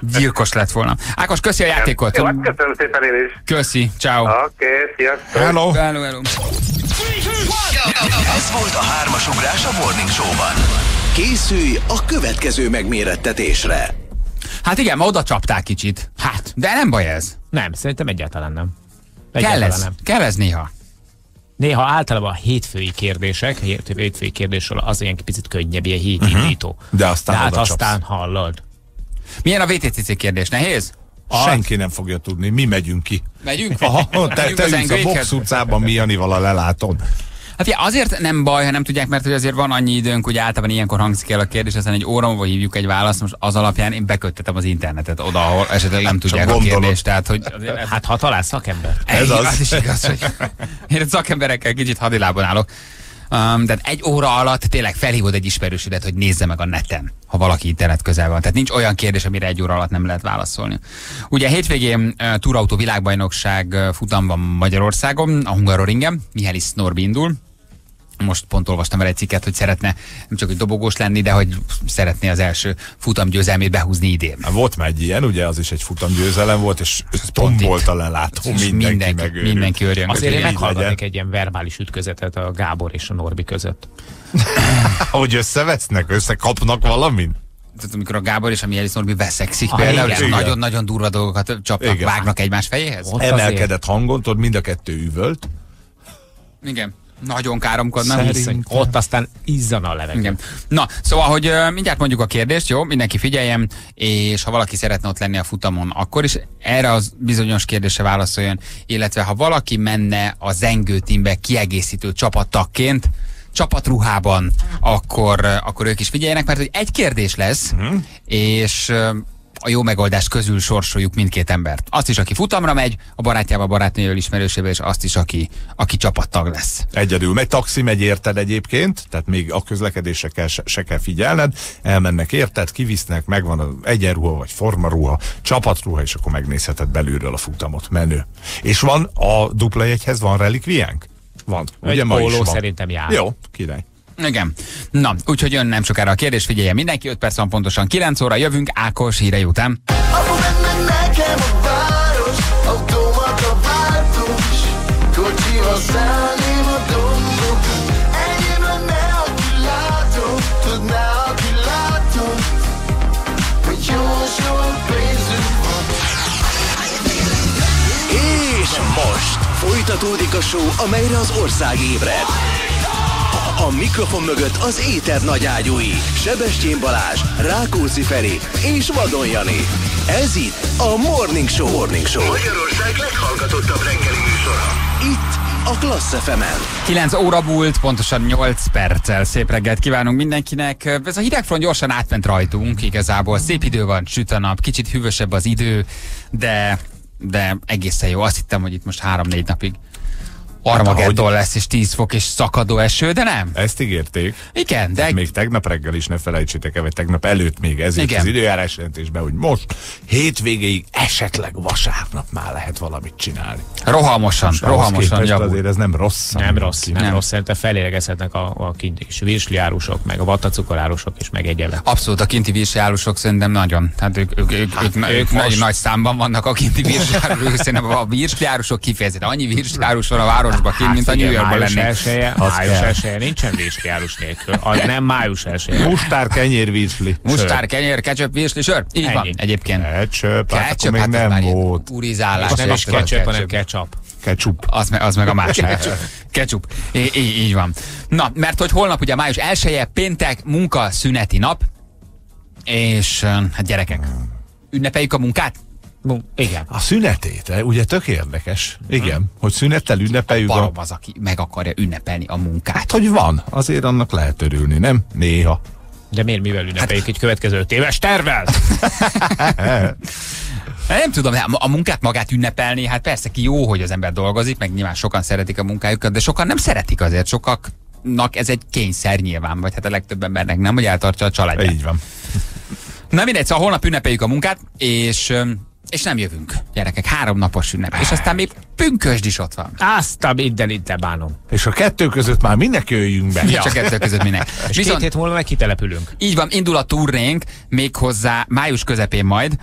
gyilkos lett volna. Ákos, köszi a játékot! Jó, köszönöm szépen én is! Köszi, ciao. Oké, sziasztok! Hello! Ez volt a 3-as ugrás a Morning Show-ban. Készülj a következő megmérettetésre! Hát igen, ma oda csapták kicsit. Hát, de nem baj ez. Nem, szerintem egyáltalán nem. Kell ez néha. Néha általában a hétfői kérdésről az ilyen picit könnyebb, ilyen hétindító. De aztán hát aztán hallod. Milyen a VTCC kérdés? Nehéz? Senki nem fogja tudni. Mi megyünk ki. Megyünk? Aha, te ülsz a Box utcában, mi Janival a lelátón. Hát ugye azért nem baj, ha nem tudják, mert hogy azért van annyi időnk, hogy általában ilyenkor hangzik el a kérdés, aztán egy óra múlva hívjuk egy választ, most az alapján én beköttetem az internetet oda, ahol esetleg nem tudják a kérdést. Tehát, hogy azért, hát ha találsz szakember. Ez az is igaz, hogy én szakemberekkel kicsit hadilában állok. Tehát egy óra alatt tényleg felhívod egy ismerősödet, hogy nézze meg a neten, ha valaki internet közel van. Tehát nincs olyan kérdés, amire egy óra alatt nem lehet válaszolni. Ugye hétvégén túrautó világbajnokság futam van Magyarországon, a Hungaroringen, Mihalik Norbert indul. Most pont olvastam vele egy cikket, hogy szeretne nem csak hogy dobogós lenni, de hogy szeretné az első futamgyőzelmét behúzni idén. Volt már egy ilyen, ugye az is egy futamgyőzelem volt, és tombolt a lelátó, mindenki örjön. Azért én meghallgatnék egy ilyen verbális ütközetet a Gábor és a Norbi között. Hogy összevesznek, összekapnak valamint? Tehát amikor a Gábor és a Mihalik Norbi veszekszik például, és nagyon-nagyon durva dolgokat csapnak, vágnak egymás fejéhez. Emelkedett hangon, mind a kettő üvölt. Igen. Nagyon káromkodnak. Ott aztán izzan a levegő. Igen. Na, szóval, hogy mindjárt mondjuk a kérdést, jó? Mindenki figyeljen, és ha valaki szeretne ott lenni a futamon, akkor is erre az bizonyos kérdésre válaszoljon. Illetve, ha valaki menne a Zengő teambe kiegészítő csapattagként, csapatruhában, akkor ők is figyeljenek, mert hogy egy kérdés lesz, és a jó megoldás közül sorsoljuk mindkét embert. Azt is, aki futamra megy, a barátjával, barátnőjével, ismerősével, és azt is, aki csapattag lesz. Egyedül megy, taxi megy érted egyébként, tehát még a közlekedésre se kell figyelned, elmennek érted, kivisznek, megvan az egyenruha, vagy formaruha, csapatruha, és akkor megnézheted belülről a futamot, menő. És van a dupla jegyhez, van relikviánk? Van. Ugye ma is van. Szerintem jár. Jó, király. Igen. Na, úgyhogy jön nem sokára a kérdés, figyelje mindenki, 5 perc van pontosan 9 óra, jövünk Ákos hírei után. És most folytatódik a show, amelyre az ország ébred. A mikrofon mögött az éter nagyágyúi, Sebestyén Balázs, Rákóczi Feri és Vadon Jani. Ez itt a Morning Show. Morning Show. Magyarország leghallgatottabb reggeli műsora. Itt a Klassz FM-en. 9 óra múlt, pontosan 8 perccel. Szép reggelt kívánunk mindenkinek. Ez a hidegfront gyorsan átment rajtunk igazából. Szép idő van, süt a nap, kicsit hűvösebb az idő, de egészen jó. Azt hittem, hogy itt most 3-4 napig Armageddon lesz, és 10 fok, és szakadó eső, de nem. Ezt ígérték. Igen, de... Még tegnap reggel is, ne felejtsétek el, vagy tegnap előtt még ezért az időjárás jelentésben, hogy most hétvégéig, esetleg vasárnap már lehet valamit csinálni. Rohamosan javul. Azért ez nem rossz. Nem rossz, szerintem felélegezhetnek a kinti virsliárusok, meg a vattacukor árusok és meg egyebek. Abszolút, a kinti virsliárusok szerintem nagyon. Tehát ők nagyon nagy számban vannak a kinti virsliárusok, szerintem a virsliárusok kifejezetten annyi virsliárus van a város kint, mint a New Yorkban lennék. Május 1-e nincsen vízsliárus nélkül. Az nem május 1-e. Mustár, kenyér, vízsli. Mustár, kenyér, ketchup, vízsli, sör. Így van egyébként. Ketchup, hát nem volt. Urizálás. És nem is ketchup, hanem ketchup. Ketchup. Az meg a másik. Ketchup. Így van. Na, mert hogy holnap ugye május 1-e, péntek, munkaszüneti nap. És hát gyerekek, ünnepeljük a munkát. Igen. A szünetét, ugye tök érdekes. Igen, hogy szünettel ünnepeljük. Barom az, aki meg akarja ünnepelni a munkát. Hát, hogy van, azért annak lehet örülni, nem? Néha. De miért, mivel ünnepeljük egy következő 5 éves tervvel? Nem tudom, a munkát magát ünnepelni, hát persze ki jó, hogy az ember dolgozik, meg nyilván sokan szeretik a munkájukat, de sokan nem szeretik azért, sokaknak ez egy kényszer nyilván, vagy hát a legtöbb embernek nem, hogy eltartsa a családját. Így van. Na mindegy, szóval holnap ünnepeljük a munkát, és nem jövünk, gyerekek, 3 napos ünnep. És aztán még pünkösd is ott van. Azt a mindenit bánom. És a 2 között már minek jöjjünk be. Ja. És a 2 között minek. És viszont 2 hét múlva meg kitelepülünk. Így van, indul a turnénk, méghozzá május közepén majd.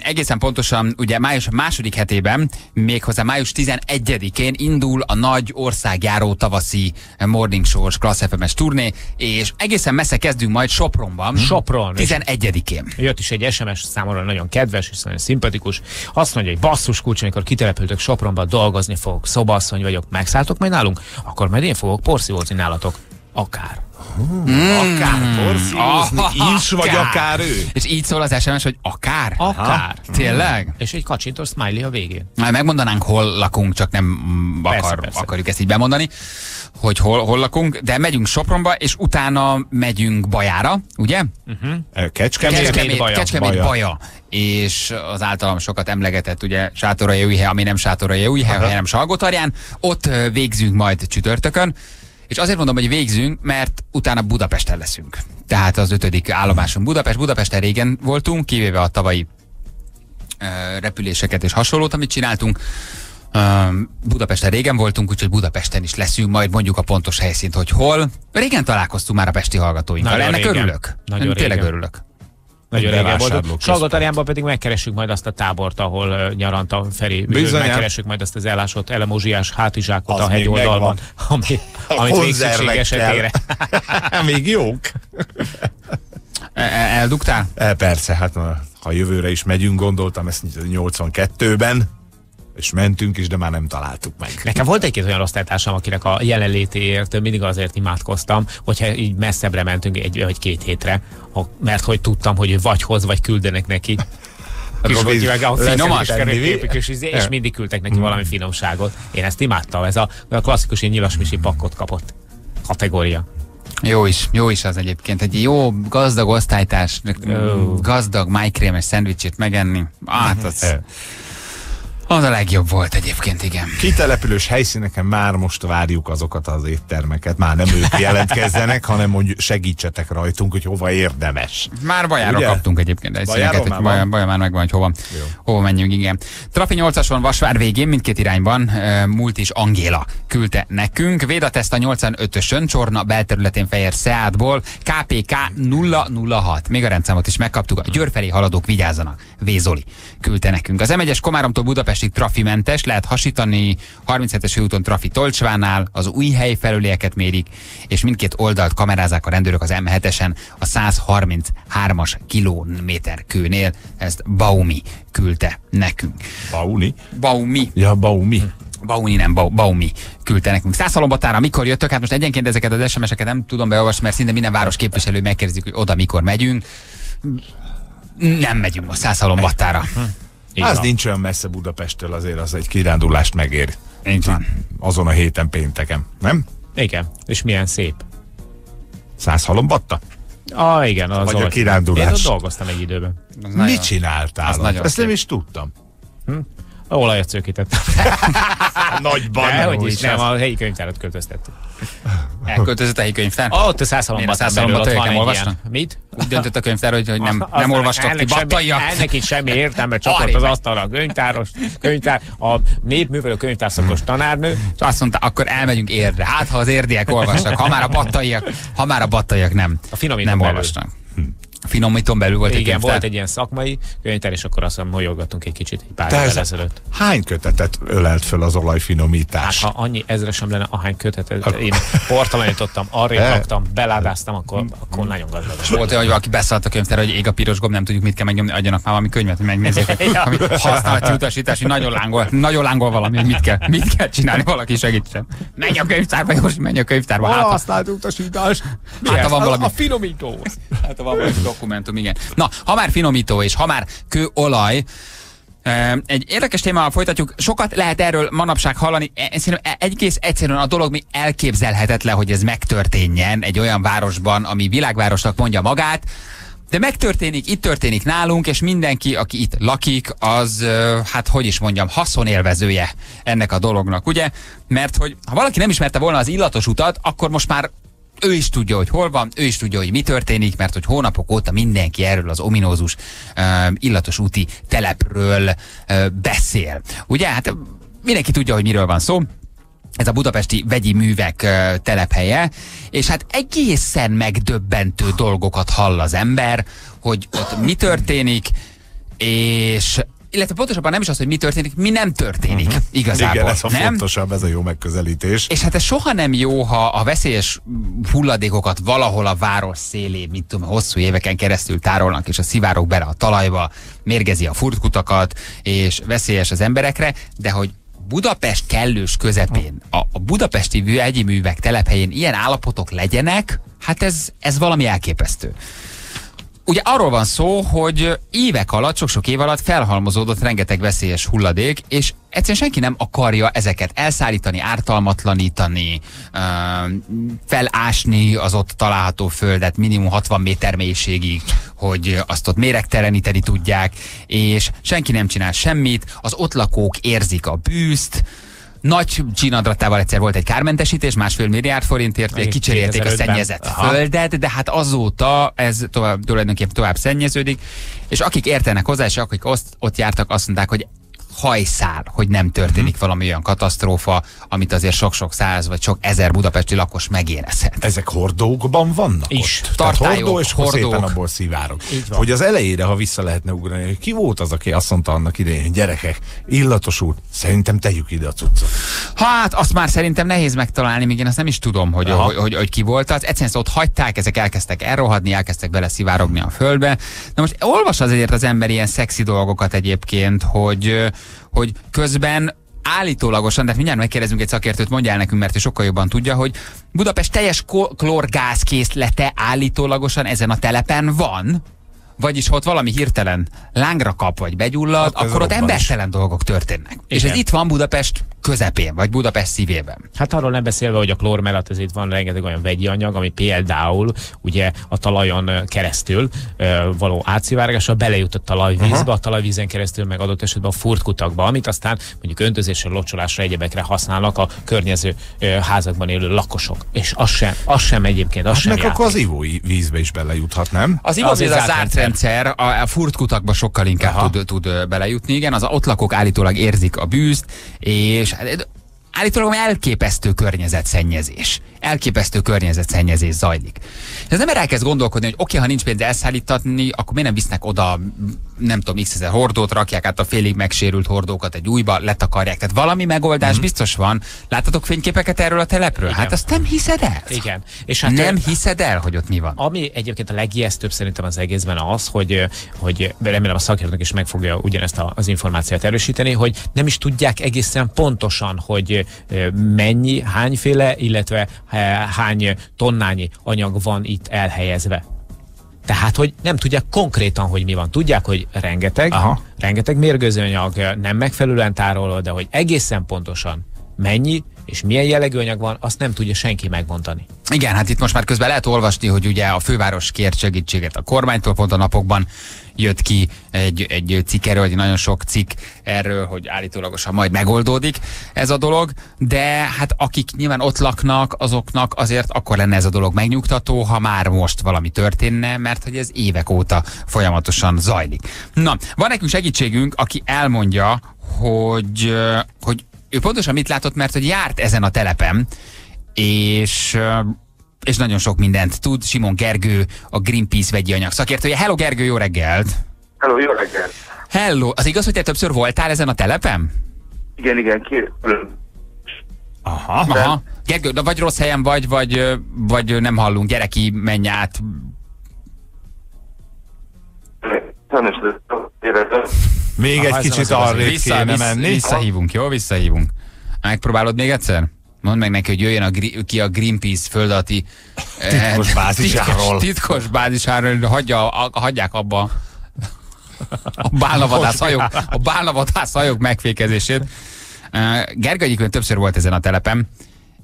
Egészen pontosan, ugye május 2. hetében, méghozzá május 11-én indul a nagy országjáró tavaszi Morning Show-os Klassz FM-es turné, és egészen messze kezdünk majd Sopronban. Sopron. 11-én. Jött is egy SMS számomra, nagyon kedves és nagyon szimpatikus. Azt mondja, hogy basszus kulcs, amikor kitelepültök Sopronba, dolgozni fogok, szobaasszony vagyok, megszálltok majd nálunk, akkor majd én fogok porszívózni nálatok. Akár. Akár porszívózni is, vagy akár ő. És így szól az SMS, hogy akár? Akár. Tényleg? És egy kacsintó smiley a végén. Már megmondanánk, hol lakunk, csak nem akarjuk ezt így bemondani, hogy hol lakunk, de megyünk Sopronba, és utána megyünk Bajára, ugye? Kecskemét, Baja. És az általam sokat emlegetett, ugye, Sátoraljaújhely, ami nem Sátoraljaújhely, hanem Salgótarján. Ott végzünk majd csütörtökön. És azért mondom, hogy végzünk, mert utána Budapesten leszünk. Tehát az 5. állomásunk Budapest. Budapesten régen voltunk, kivéve a tavalyi repüléseket és hasonlót, amit csináltunk. Budapesten régen voltunk, úgyhogy Budapesten is leszünk, majd mondjuk a pontos helyszínt, hogy hol. Régen találkoztunk már a pesti hallgatóinkkal. Ennek örülök. Tényleg örülök. Nagyon régen voltunk. Salgótarjánban pedig megkeressük majd azt a tábort, ahol nyaranta Feri. Megkeressük majd azt az elásott elemozsiás hátizsákot a hegyoldalban, amit végszükség esetére. Még jók. Eldugtál? Persze, hát ha jövőre is megyünk, gondoltam ezt 82-ben. és mentünk is, de már nem találtuk meg. Nekem volt egy-két olyan osztálytársam, akinek a jelenlétéért mindig azért imádkoztam, hogyha így messzebbre mentünk egy vagy két hétre, mert hogy tudtam, hogy vagy hoz, vagy küldenek neki. És mindig küldtek neki valami finomságot. Én ezt imádtam, ez a klasszikus nyilasmisi pakkot kapott kategória. Jó is az egyébként. Egy jó gazdag osztálytárs, gazdag májkrémes szendvicsit megenni, az a legjobb volt egyébként, igen. Kitelepülős helyszíneken már most várjuk azokat az éttermeket, már nem ők jelentkezzenek, hanem hogy segítsetek rajtunk, hogy hova érdemes. Már Bajáról kaptunk egyébként helyszíneket, hogy Baja már megvan, hogy hova menjünk, igen. Trafi 8-ason Vasvár végén mindkét irányban múlt is Angéla küldte nekünk. Védateszt a 85-ösön, Csorna belterületén Fehér Seátból, KPK 006. Még a rendszámot is megkaptuk, a Győr felé haladók vigyázzanak. Vézoli küldte nekünk. Az M1-es Komáromtól Budapest trafimentes, lehet hasítani 37-es főúton trafi Tolcsvánál, az új hely felülieket mérik, és mindkét oldalt kamerázák a rendőrök az M7-esen a 133-as kilométerkőnél. Ezt Baumi küldte nekünk. Baumi? Ja, Baumi. Bauni nem, Baumi küldte nekünk. Szászhalombatára mikor jöttök? Hát most egyenként ezeket az SMS-eket nem tudom beolvasni, mert szinte minden város képviselő megkérdezik, hogy oda mikor megyünk. Nem megyünk a Szászhalombatára. Az nincs olyan messze Budapesttől, azért az egy kirándulást megér. Így van. Azon a héten pénteken, nem? Igen, és milyen szép. Szászhalombatta? Igen, az vagy a kirándulás. Én ott dolgoztam egy időben. Mit csináltál? Ezt nem is tudtam. Olajat szőkítettem. Nagyban. Dehogy is, nem, a helyi könyvtárat költöztettük. Elköltözött a helyi könyvtár? Ott a Szászhalombatta nem olvastam. Mit? Úgy döntött a könyvtár, hogy nem olvastak ki battaiak. Ennek itt semmi értelme, csak ott az asztalra a könyvtár, a népművelő könyvtárszakos tanárnő. Azt mondta, akkor elmegyünk Érdre. Hát, ha az érdiek olvastak, ha már a battaiak nem olvastak. Finomítón belül volt. Igen, volt egy ilyen szakmai könyvtár, és akkor azt hiszem, molyolgattunk egy kicsit egy pár évvel ezelőtt. Hány kötetet ölelt föl az olajfinomítás? Hát, ha annyi ezre sem lenne, ahány kötetet. Én portalanítottam, arrébb raktam, beládáztam, akkor nagyon gazdag. Volt olyan, hogy valaki beszállt a könyvtár, hogy ég a piros gomb, nem tudjuk, mit kell megnyomni, adjanak már valami könyvet, hogy megnézzék, ami használati utasítás, hogy nagyon lángol valami, hogy mit kell csinálni, valaki segítsen. Menj a könyvtárba, Józsi, menj a könyvtárba. Használt utasítás. Hát van valami. A finomító. Hát van valami. Dokumentum, igen. Na, ha már finomító és ha már kőolaj, egy érdekes témával folytatjuk, sokat lehet erről manapság hallani, szerintem egész egyszerűen a dolog mi elképzelhetetlen, hogy ez megtörténjen egy olyan városban, ami világvárosnak mondja magát, de megtörténik, itt történik nálunk, és mindenki, aki itt lakik, az, hát hogy is mondjam, haszonélvezője ennek a dolognak, ugye? Mert hogy ha valaki nem ismerte volna az Illatos utat, akkor most már ő is tudja, hogy hol van, ő is tudja, hogy mi történik, mert hogy hónapok óta mindenki erről az ominózus Illatos úti telepről beszél. Ugye? Hát mindenki tudja, hogy miről van szó. Ez a budapesti vegyi művek telephelye, és hát egészen megdöbbentő dolgokat hall az ember, hogy ott mi történik, és illetve pontosabban nem is az, hogy mi történik, mi nem történik igazából. Igen, ez a fontosabb, ez a jó megközelítés. És hát ez soha nem jó, ha a veszélyes hulladékokat valahol a város szélén, mint tudom, hosszú éveken keresztül tárolnak, és a szivárok bele a talajba, mérgezi a furtkutakat, és veszélyes az emberekre, de hogy Budapest kellős közepén, a budapesti vegyi művek telephelyén ilyen állapotok legyenek, hát ez valami elképesztő. Ugye arról van szó, hogy évek alatt, sok-sok év alatt felhalmozódott rengeteg veszélyes hulladék, és egyszerűen senki nem akarja ezeket elszállítani, ártalmatlanítani, felásni az ott található földet minimum 60 méter mélységig, hogy azt ott méregteleníteni tudják, és senki nem csinál semmit, az ott lakók érzik a bűzt. Nagy csinadratával egyszer volt egy kármentesítés, 1,5 milliárd forintért kicserélték a szennyezett földet, de hát azóta ez tulajdonképpen tovább szennyeződik, és akik értenek hozzá, és akik ott jártak, azt mondták, hogy hajszál, hogy nem történik valami olyan katasztrófa, amit azért sok-sok száz vagy sok ezer budapesti lakos megérezhet. Ezek hordókban vannak is. Hordó és szépen abból szivárok. Hogy az elejére, ha vissza lehetne ugrani, ki volt az, aki azt mondta annak idején, gyerekek, Illatos út, szerintem tegyük ide a cuccot. Hát azt már szerintem nehéz megtalálni, még én azt nem is tudom, hogy ki volt az. Egyszerűen ott hagyták, ezek elkezdtek elrohadni, elkezdtek bele szivárogni a földbe. Na most olvas azért az ember ilyen szexi dolgokat egyébként, hogy hogy közben állítólagosan, tehát mindjárt megkérdezünk egy szakértőt, mondja el nekünk, mert ő sokkal jobban tudja, hogy Budapest teljes klorgázkészlete állítólagosan ezen a telepen van, vagyis ha ott valami hirtelen lángra kap, vagy begyullad, hát akkor ott embertelen dolgok történnek. Igen. És ez itt van Budapest közepén, vagy Budapest szívében. Hát arról nem beszélve, hogy a klór mellett ez itt van rengeteg olyan vegyi anyag, ami például ugye a talajon keresztül való átszivárgással belejut a talajvízbe, aha, a talajvízen keresztül meg adott esetben a furtkutakba, amit aztán mondjuk öntözésre, locsolásra, egyebekre használnak a környező házakban élő lakosok. És az sem egyébként, az hát sem játék. Akkor az ivóvízbe is belejuthat, nem? Az ivóvíz a zárt rendszer, a furtkutakba sokkal inkább tud belejutni, igen, az ott lakók állítólag érzik a bűzt, és állítólag elképesztő környezetszennyezés. Elképesztő környezetszennyezés zajlik. És az ember elkezd gondolkodni, hogy oké, ha nincs pénz elszállítatni, akkor miért nem visznek oda, nem tudom, x-ezer hordót, rakják át a félig megsérült hordókat egy újba, letakarják. Tehát valami megoldás biztos van. Láttatok fényképeket erről a telepről? Igen. Hát azt nem hiszed el. Igen. És hát nem hiszed el, hogy ott mi van. Ami egyébként a legijesztőbb szerintem az egészben az, hogy remélem a szakértőnök is meg fogja ugyanezt az információt erősíteni, hogy nem is tudják egészen pontosan, hogy mennyi, hányféle, illetve hány tonnányi anyag van itt elhelyezve. Tehát, hogy nem tudják konkrétan, hogy mi van. Tudják, hogy rengeteg mérgőzőanyag, nem megfelelően tárolva, de hogy egészen pontosan mennyi és milyen jellegű anyag van, azt nem tudja senki megmondani. Igen, hát itt most már közben lehet olvasni, hogy ugye a főváros kért segítséget a kormánytól, pont a napokban jött ki egy cikk erről, egy nagyon sok cikk erről, hogy állítólagosan majd megoldódik ez a dolog, de hát akik nyilván ott laknak, azoknak azért akkor lenne ez a dolog megnyugtató, ha már most valami történne, mert hogy ez évek óta folyamatosan zajlik. Na, van nekünk segítségünk, aki elmondja, hogy ő pontosan mit látott, mert hogy járt ezen a telepen, és nagyon sok mindent tud. Simon Gergő, a Greenpeace vegyi anyag szakértője. Hello Gergő, jó reggelt! Hello, jó reggelt! Hello! Az igaz, hogy te többször voltál ezen a telepen? Igen, kérlek. Aha. Gergő, de vagy rossz helyen vagy nem hallunk. Gyere ki, menj át. Még egy kicsit arrébb kéne menni. Visszahívunk, jó? Visszahívunk. Megpróbálod még egyszer? Mondd meg neki, hogy jöjjön ki a Greenpeace földalatti titkos bázisáról. Titkos bázisáról, hagyják abba a bálnavadász hajók megfékezését. Gergő egyikben többször volt ezen a telepen,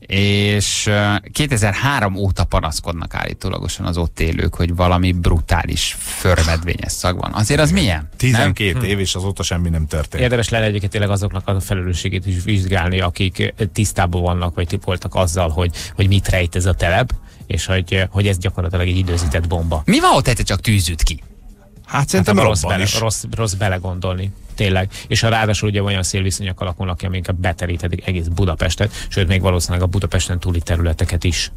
és 2003 óta panaszkodnak állítólagosan az ott élők, hogy valami brutális förmedvényes szag van. Azért az milyen? 12 év, és azóta semmi nem történt. Érdemes lenne egyébként tényleg azoknak a felelősségét is vizsgálni, akik tisztában vannak, vagy tipoltak azzal, hogy mit rejt ez a telep, és hogy ez gyakorlatilag egy időzített bomba. Mi van ott, egyszer csak tűzült ki? Hát szerintem rossz belegondolni. Tényleg. És ráadásul ugye olyan szélviszonyok alakulnak ki, amik beteríthetik egész Budapestet, sőt még valószínűleg a Budapesten túli területeket is.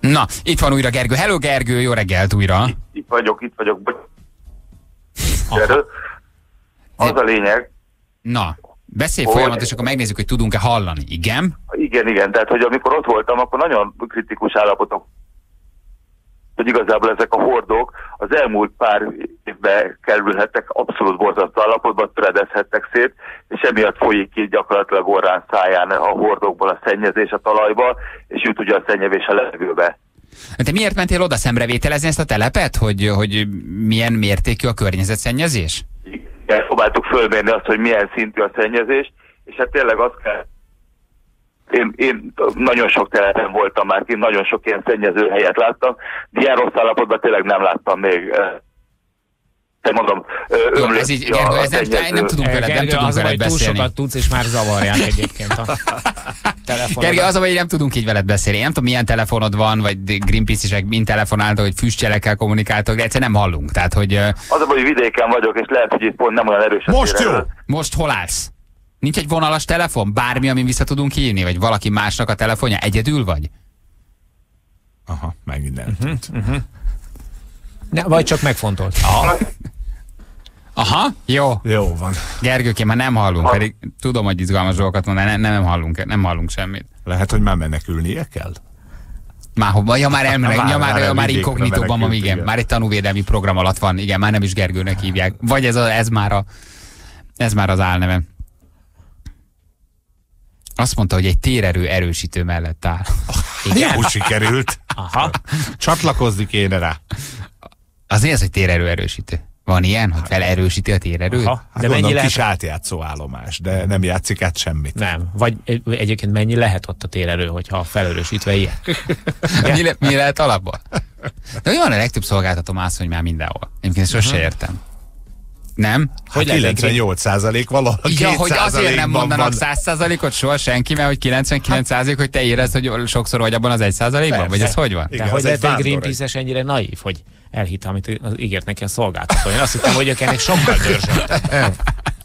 Na, itt van újra Gergő. Hello Gergő, jó reggelt újra! Itt vagyok. Gergő, az a lényeg. Na, beszélj folyamatosan, és akkor megnézzük, hogy tudunk-e hallani. Igen? Igen. Tehát, hogy amikor ott voltam, akkor nagyon kritikus állapotok, hogy igazából ezek a hordók az elmúlt pár évben kerülhettek abszolút borzasztó állapotba, töredezhettek szét, és emiatt folyik ki gyakorlatilag orrán száján a hordókból a szennyezés a talajba, és jut ugye a szennyevés a levegőbe. Te miért mentél oda szemrevételezni ezt a telepet, hogy milyen mértékű a környezetszennyezés? Igen, próbáltuk fölmérni azt, hogy milyen szintű a szennyezés, és hát tényleg azt kell... Én nagyon sok telepen voltam már, én nagyon sok ilyen szennyező helyet láttam, de ilyen rossz állapotban tényleg nem láttam még. Te mondom, nem tudunk veled beszélni. Gergő, az, hogy túl sokat tudsz, és már zavarják egyébként a telefonod. Gergő, az, hogy nem tudunk így veled beszélni. Nem tudom, milyen telefonod van, vagy Greenpeace-isek mind telefonáltak, hogy füstjelekkel kommunikáltak, de egyszer nem hallunk. Tehát, hogy... Az a baj, hogy vidéken vagyok, és lehet, hogy itt pont nem olyan erős. Most jó! Most hol állsz? Nincs egy vonalas telefon? Bármi, amin vissza tudunk hívni? Vagy valaki másnak a telefonja? Egyedül vagy? Aha, megint nem Ne, vagy csak megfontolt. Aha, jó. Jó van. Gergőkém, már nem hallunk, pedig tudom, hogy izgalmas dolgokat mondani, nem hallunk semmit. Lehet, hogy már menekülnie kell? Már inkognitóban van, igen. Már egy tanúvédelmi program alatt van, igen, már nem is Gergőnek hívják. Vagy ez már az álneve. Azt mondta, hogy egy térerő erősítő mellett áll. Igen. Jó sikerült. Aha. Csatlakozni kéne rá. Az mi az, hogy térerő erősítő? Van ilyen, hogy felerősíti a térerőt? Aha. Hát de gondolom, kis átjátszó állomás, de nem játszik át semmit. Nem. Vagy egyébként mennyi lehet ott a térerő, hogyha felerősítve ilyen? mi lehet alapból? De hogy van a legtöbb szolgáltató mászony már mindenhol? Én sose értem. Nem? Hogy 98% valahol, ja, 2%-ban hogy azért nem mondanak 100%-ot soha senki, mert hogy 99%, hogy te érezd, hogy sokszor vagy abban az 1%-ban? Vagy ez hogy van? Igen, hogy lehet egy Greenpeace-es ennyire naív, hogy elhitte, amit ígért neki a szolgáltató. Én azt hittem, hogy ők ennek sokkal gyorsabb.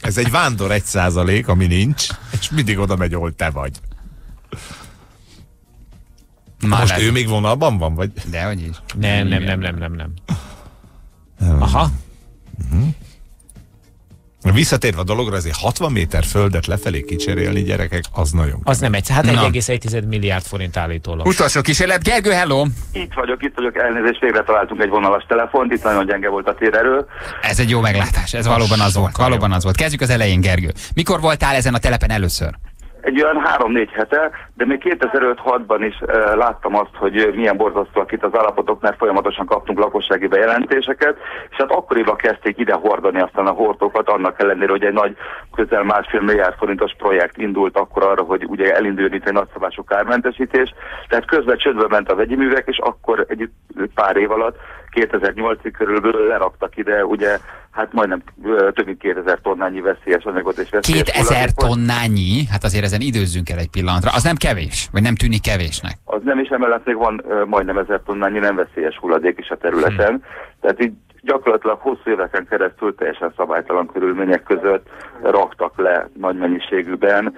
Ez egy vándor 1%, ami nincs, és mindig oda megy, ahol te vagy. Már most ő még vonalban van? Vagy? Dehogy is. Nem. Aha. Uh-huh. Visszatérve a dologra, azért 60 méter földet lefelé kicserélni, gyerekek, az nagyon az nem egy, hát 1,1 milliárd forint állítólag. Utolsó kísérlet, Gergő, hello! Itt vagyok, elnézést, végre találtunk egy vonalas telefont, itt nagyon gyenge volt a térerő. Ez egy jó meglátás, ez valóban az volt, valóban az volt. Kezdjük az elején, Gergő. Mikor voltál ezen a telepen először? Egy olyan 3-4 hete, de még 2005-6-ban is láttam azt, hogy milyen borzasztóak itt az állapotok, mert folyamatosan kaptunk lakossági bejelentéseket, és hát akkoriban kezdték ide hordani aztán a hordókat, annak ellenére, hogy egy nagy, közel 1,5 milliárd forintos projekt indult akkor arra, hogy ugye elinduljon itt egy nagyszabású kármentesítés, tehát közben csődbe ment a vegyi művek, és akkor egy pár év alatt 2008-ig körülbelül leraktak ide, ugye, hát majdnem több mint 2000 tonnányi veszélyes anyagot és veszélyes. 2000 tonnányi? Hát azért ezen időzzünk el egy pillanatra. Az nem kevés? Vagy nem tűnik kevésnek? Az nem is, emellett még van majdnem 1000 tonnányi nem veszélyes hulladék is a területen. Tehát így gyakorlatilag hosszú éveken keresztül teljesen szabálytalan körülmények között raktak le nagy mennyiségűben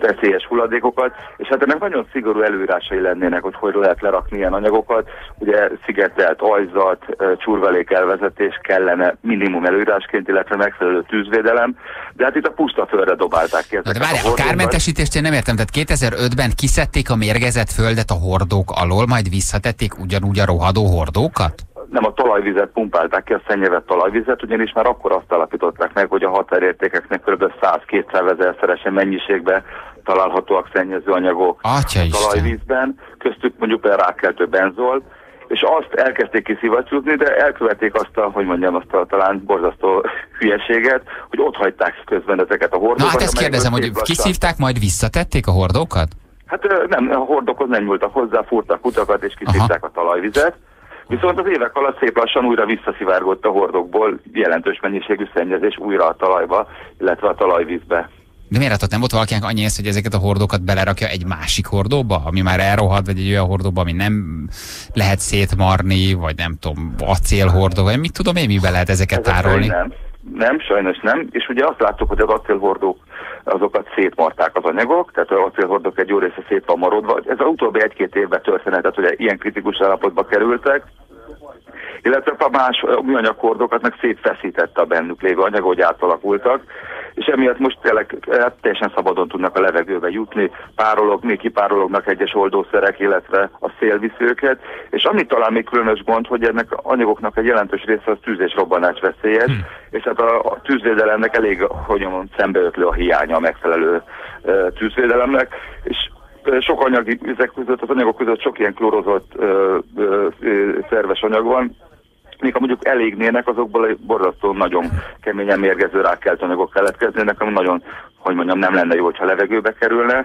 veszélyes hulladékokat, és hát ennek nagyon szigorú előírásai lennének, hogy hogy lehet lerakni ilyen anyagokat. Ugye szigetelt ajzat, csurvelék elvezetés kellene minimum előírásként, illetve megfelelő tűzvédelem, de hát itt a puszta földre dobálták ki ezeket. De várj, a kármentesítést én nem értem, tehát 2005-ben kiszedték a mérgezett földet a hordók alól, majd visszatették ugyanúgy a rohadó hordókat? Nem, a talajvizet pumpálták ki, a szennyezett talajvizet, ugyanis már akkor azt alapították meg, hogy a határértékeknek kb. 100-200 ezerszeresen mennyiségben találhatóak szennyezőanyagok a talajvízben, köztük mondjuk például rákkeltő benzol, és azt elkezdték kiszivattyúzni, de elkövették azt a, hogy mondjam, azt a talán borzasztó hülyeséget, hogy ott hagyták közben ezeket a hordókat. Na hát ezt kérdezem, hogy kiszívták, majd visszatették a hordókat? Hát nem, a hordókhoz nem nyúltak hozzá, fúrtak utakat és kiszívták a talajvizet. Viszont az évek alatt szép lassan újra visszaszivárgott a hordokból jelentős mennyiségű szennyezés újra a talajba, illetve a talajvízbe. De miért ott nem volt valakinek annyi ész, hogy ezeket a hordókat belerakja egy másik hordóba, ami már elrohad, vagy egy olyan hordóba, ami nem lehet szétmarni, vagy nem tudom, acélhordó, vagy mit tudom én, miben lehet ezeket tárolni? Nem, sajnos nem, és ugye azt láttuk, hogy az acélhordók, azokat szétmarták az anyagok, tehát az acélhordók egy jó része szét van maradva. Ez az utóbbi 1-2 évben történet, tehát ugye ilyen kritikus állapotba kerültek, illetve a más műanyaghordókat meg szétfeszítette a bennük lévő anyag, hogy átalakultak, és emiatt most tényleg teljesen szabadon tudnak a levegőbe jutni, párologni, kipárolognak egyes oldószerek, illetve a szél viszi őket, és ami talán még különös gond, hogy ennek anyagoknak egy jelentős része az tűz és robbanás veszélyes, és hát a tűzvédelemnek elég, hogy mondjam, szembeötlő a hiánya a megfelelő tűzvédelemnek, és sok anyag között, az anyagok között sok ilyen klórozott szerves anyag van, mik mondjuk elégnének, azokból borzasztó nagyon keményen mérgező rákkelt anyagok keletkeznének, ami nagyon, hogy mondjam, nem lenne jó, ha levegőbe kerülne.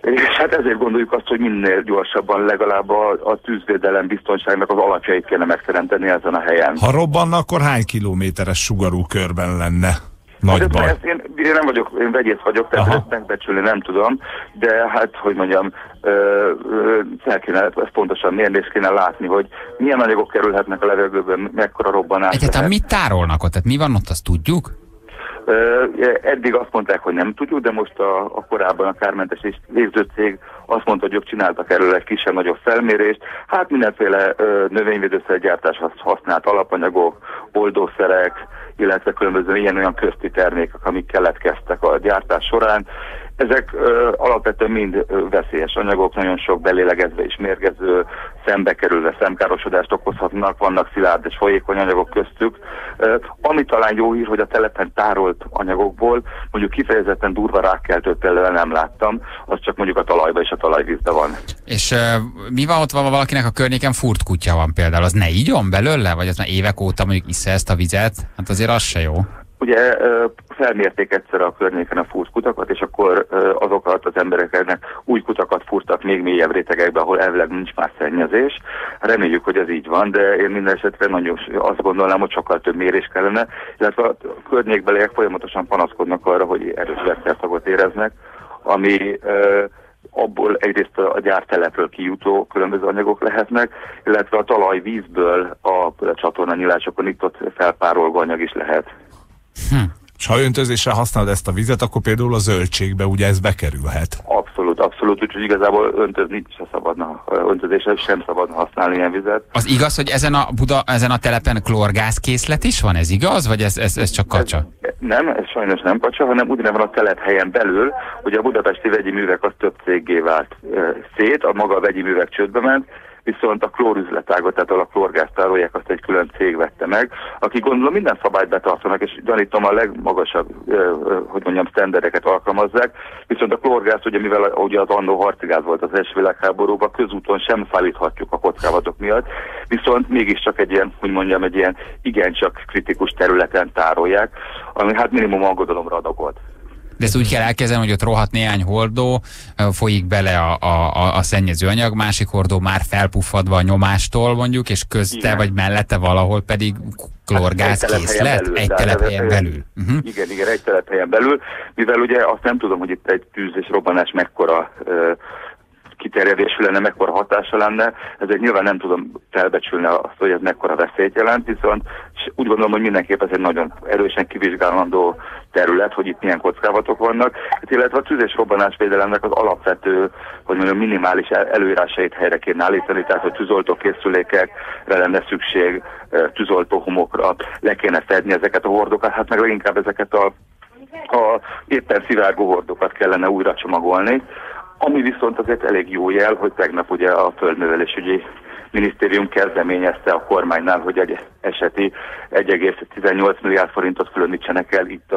És hát ezért gondoljuk azt, hogy minél gyorsabban legalább a tűzvédelem biztonságnak az alapjait kéne megteremteni ezen a helyen. Ha robbanna, akkor hány kilométeres sugarú körben lenne? Hát én nem vagyok, én vegyész vagyok, tehát ezt megbecsülni nem tudom, de hát, hogy mondjam, fel kéne ezt pontosan mérni, és kéne látni, hogy milyen anyagok kerülhetnek a levegőben, mekkora robbanás. Egyáltalán mit tárolnak ott? Tehát mi van ott, azt tudjuk? Eddig azt mondták, hogy nem tudjuk, de most a korábban a kármentes és végzőcég azt mondta, hogy ők csináltak erről egy kisebb-nagyobb felmérést. Hát mindenféle növényvédőszergyártáshoz használt alapanyagok, oldószerek, illetve különböző ilyen-olyan közti termékek, amik keletkeztek a gyártás során, Ezek alapvetően mind veszélyes anyagok, nagyon sok belélegezve és mérgező, szembe kerülve szemkárosodást okozhatnak, vannak szilárd és folyékony anyagok köztük. Ami talán jó hír, hogy a telepen tárolt anyagokból, mondjuk kifejezetten durva rákkeltőt például nem láttam, az csak mondjuk a talajba és a talajvízbe van. És mi van ott, van valakinek a környéken furt kutya van például, az ne igyon belőle? Vagy az már évek óta mondjuk isze ezt a vizet? Hát azért az se jó. Ugye felmérték egyszer a környéken a fúrt kutakat, és akkor azokat az embereknek új kutakat fúrtak még mélyebb rétegekbe, ahol elvileg nincs már szennyezés. Reméljük, hogy ez így van, de én minden esetre nagyon azt gondolnám, hogy sokkal több mérés kellene, illetve a környékbeliek folyamatosan panaszkodnak arra, hogy erős vektortagot éreznek, ami abból egyrészt a gyártelepről kijutó különböző anyagok lehetnek, illetve a talajvízből a csatornanyílásokon itt-ott felpárolgó anyag is lehet. És ha öntözésre használod ezt a vizet, akkor például a zöldségbe ugye ez bekerülhet. Abszolút, abszolút, úgyhogy igazából öntözésre sem szabadna használni ilyen vizet. Az igaz, hogy ezen a telepen klorgázkészlet is van, ez igaz? Vagy ez csak kacsa? Nem, ez sajnos nem kacsa, hanem ugyanem van a telephelyen belül, hogy a budapesti vegyi művek az több céggé vált szét, a vegyi művek csődbe ment, viszont a klórüzletágot, tehát a klorgáztárolják, azt egy külön cég vette meg, akik gondolom minden szabályt betartanak, és gyanítom a legmagasabb, sztendereket alkalmazzák, viszont a klorgázt, ugye mivel ugye az annó harcigáz volt az első világháborúban, közúton sem szállíthatjuk a kockázatok miatt, viszont mégiscsak egy ilyen, igencsak kritikus területen tárolják, ami hát minimum aggodalomra ad okot. De ezt úgy kell elkezdeni, hogy ott rohadt néhány hordó, folyik bele a szennyező anyag, másik hordó már felpuffadva a nyomástól mondjuk, és közte igen. Vagy mellette valahol pedig klorgázkészlet, egy telephelyen belül. Igen, egy telephelyen belül, mivel ugye azt nem tudom, hogy itt egy tűz és robbanás mekkora kiterjedésű lenne, mekkora hatása lenne, ezért nyilván nem tudom felbecsülni azt, hogy ez mekkora veszélyt jelent, viszont úgy gondolom, hogy mindenképp ez egy nagyon erősen kivizsgálandó terület, hogy itt milyen kockázatok vannak, illetve a tűz és robbanásvédelemnek az alapvető, minimális előírásait helyre kéne állítani, tehát hogy tűzoltó készülékekre lenne szükség, tűzoltó homokra, le kéne fedni ezeket a hordokat, hát meg leginkább ezeket a éppen szivárgó hordokat kellene újra csomagolni. Ami viszont azért elég jó jel, hogy tegnap ugye a Földművelésügyi Minisztérium kezdeményezte a kormánynál, hogy egy eseti 1,18 milliárd forintot különítsenek el itt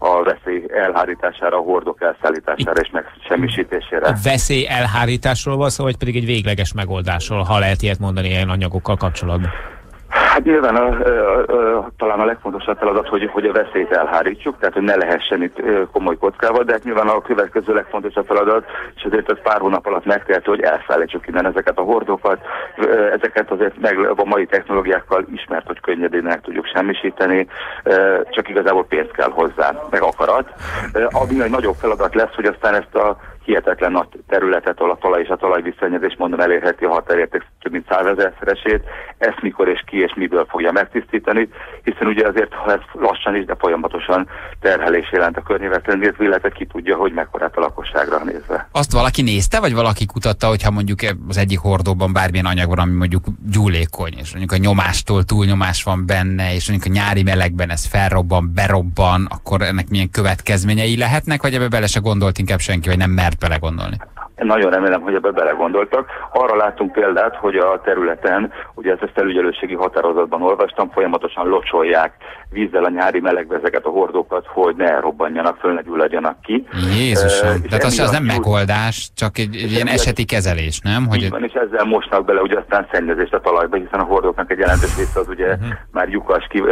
a veszély elhárítására, a hordok elszállítására és megsemmisítésére. A veszély elhárításról van szó, vagy pedig egy végleges megoldásról, ha lehet ilyet mondani ilyen anyagokkal kapcsolatban? Hát nyilván talán a legfontosabb feladat, hogy a veszélyt elhárítsuk, tehát hogy ne lehessen itt komoly kockával, de hát nyilván a következő legfontosabb feladat, és azért ez pár hónap alatt megtehető, hogy elszállítsuk innen ezeket a hordókat, ezeket azért a mai technológiákkal ismert, hogy könnyedén meg tudjuk semmisíteni, csak igazából pénzt kell hozzá, meg akarat. Ami egy nagyobb feladat lesz, hogy aztán ezt a hihetetlen nagy területet, ahol a talaj és a talajvízszennyezés, mondom, elérheti a határérték több mint 100 000-szeresét, ezt mikor és ki és miből fogja megtisztítani, hiszen ugye azért, ha ez lassan is, de folyamatosan terhelés jelent a környezetre nézve, illetve ki tudja, hogy mekkorát a lakosságra nézve. Azt valaki nézte, vagy valaki kutatta, hogyha mondjuk az egyik hordóban bármilyen anyag van, ami mondjuk gyúlékony, és mondjuk a nyomástól túlnyomás van benne, és mondjuk a nyári melegben ez felrobban, berobban, akkor ennek milyen következményei lehetnek, vagy ebbe bele se gondolt inkább senki, vagy nem mert belegondolni? Nagyon remélem, hogy ebbe belegondoltak. Arra látunk példát, hogy a területen, ugye ezt a felügyelőségi határozatban olvastam, folyamatosan locsolják vízzel a nyári melegbe ezeket a hordókat, hogy ne robbanjanak föl, ne gyulladjanak ki. Jézusom, tehát az nem megoldás, csak egy ilyen eseti kezelés, nem? Hogy így van, és ezzel mosnak bele ugye aztán szennyezést a talajba, hiszen a hordóknak egy jelentős része az ugye már lyukas ki,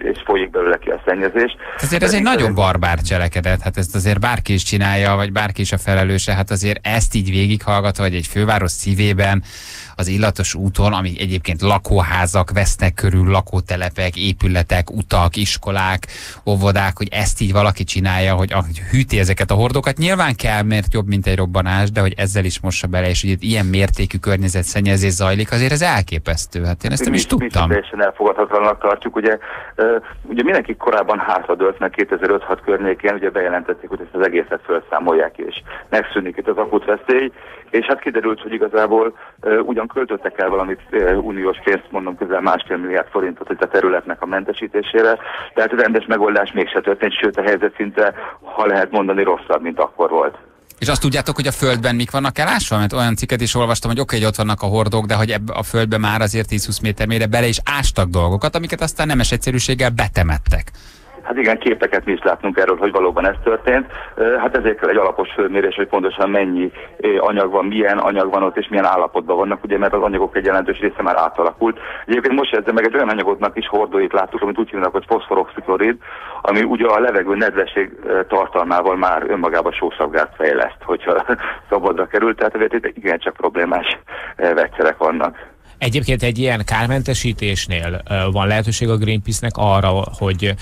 és folyik belőle ki a szennyezés. Ezért ez egy nagyon barbár cselekedet, hát ezt azért bárki is csinálja, vagy bárki is a felelőse, hát azért ezt így végighallgatva, hogy egy főváros szívében, az Illatos úton, ami egyébként lakóházak vesznek körül, lakótelepek, épületek, utak, iskolák, óvodák, hogy ezt így valaki csinálja, hogy hűti ezeket a hordókat. Nyilván kell, mert jobb, mint egy robbanás, de hogy ezzel is mossa bele, és hogy ilyen mértékű környezetszennyezés zajlik, azért ez elképesztő. Hát én ezt nem is tudtam. Mi teljesen elfogadhatatlanak tartjuk. Ugye mindenki korábban hátradőlt, meg 2005-6 környékén ugye bejelentették, hogy ezt az egészet felszámolják, és megszűnik mint az akut veszély, és hát kiderült, hogy igazából ugyan költöttek el valamit uniós pénzt, mondom, közel 1,5 milliárd forintot itt a területnek a mentesítésére, tehát a rendes megoldás mégse történt, sőt a helyzet szinte, ha lehet mondani, rosszabb, mint akkor volt. És azt tudjátok, hogy a földben mik vannak elásva? Mert olyan cikket is olvastam, hogy oké, hogy ott vannak a hordók, de hogy a földbe már azért 10-20 méter mélyre bele is ástak dolgokat, amiket aztán nemes egyszerűséggel betemettek. Hát igen, képeket mi is látnunk erről, hogy valóban ez történt. Hát ezért kell egy alapos fölmérés, hogy pontosan mennyi anyag van, milyen anyag van ott, és milyen állapotban vannak, ugye, mert az anyagok egy jelentős része már átalakult. Egyébként most ezzel meg egy olyan anyagoknak is hordóit láttuk, amit úgy hívnak, hogy foszforoxiklorid, ami ugye a levegő nedvesség tartalmával már önmagában sószaggázt fejleszt, hogyha szabadra került, tehát ezért igencsak problémás vegyszerek vannak. Egyébként egy ilyen kármentesítésnél van lehetőség a Greenpeace-nek arra, hogy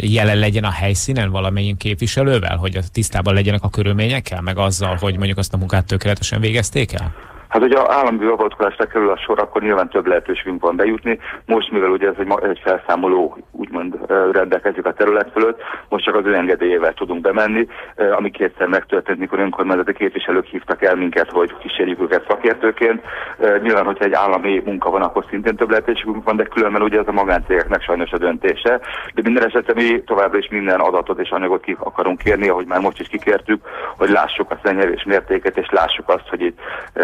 jelen legyen a helyszínen valamennyi képviselővel, hogy tisztában legyenek a körülményekkel, meg azzal, hogy mondjuk azt a munkát tökéletesen végezték el? Hát ugye a állami beavatkozásra kerül a sor, akkor nyilván több lehetőségünk van bejutni. Most, mivel ugye ez egy felszámoló, úgymond rendelkezik a terület fölött, most csak az önengedélyével tudunk bemenni, ami kétszer megtörtént, mikor önkormányzati képviselők hívtak el minket, hogy kísérjük őket szakértőként. Nyilván, hogyha egy állami munka van, akkor szintén több lehetőségünk van, de különben ugye ez a magáncégeknek sajnos a döntése. De minden esetre mi továbbra is minden adatot és anyagot ki akarunk kérni, ahogy már most is kikértük, hogy lássuk a szennyezés mértéket, és lássuk azt, hogy itt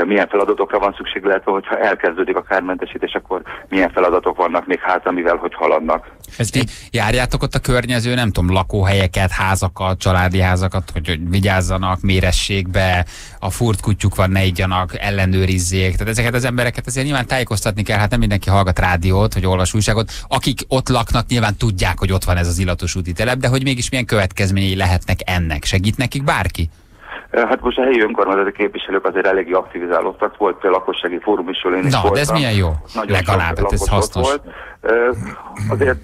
milyen feladatokra van szükség, illetve hogyha elkezdődik a kármentesítés, akkor milyen feladatok vannak még hátra, mivel hogy haladnak. Ezt így járjátok ott a környező, nem tudom, lakóhelyeket, házakat, családi házakat, hogy vigyázzanak, méressék be, a furt kutyuk van, ne igyanak, ellenőrizzék. Tehát ezeket az embereket azért nyilván tájékoztatni kell, hát nem mindenki hallgat rádiót, vagy olvas újságot. Akik ott laknak, nyilván tudják, hogy ott van ez az Illatos úti telep, de hogy mégis milyen következményei lehetnek ennek. Segít nekik bárki? Hát most a helyi önkormányzati képviselők azért eléggé aktivizálódtak, volt a lakossági fórum is, én is voltam. De ez milyen jó, legalább, ez hasznos. Volt. Azért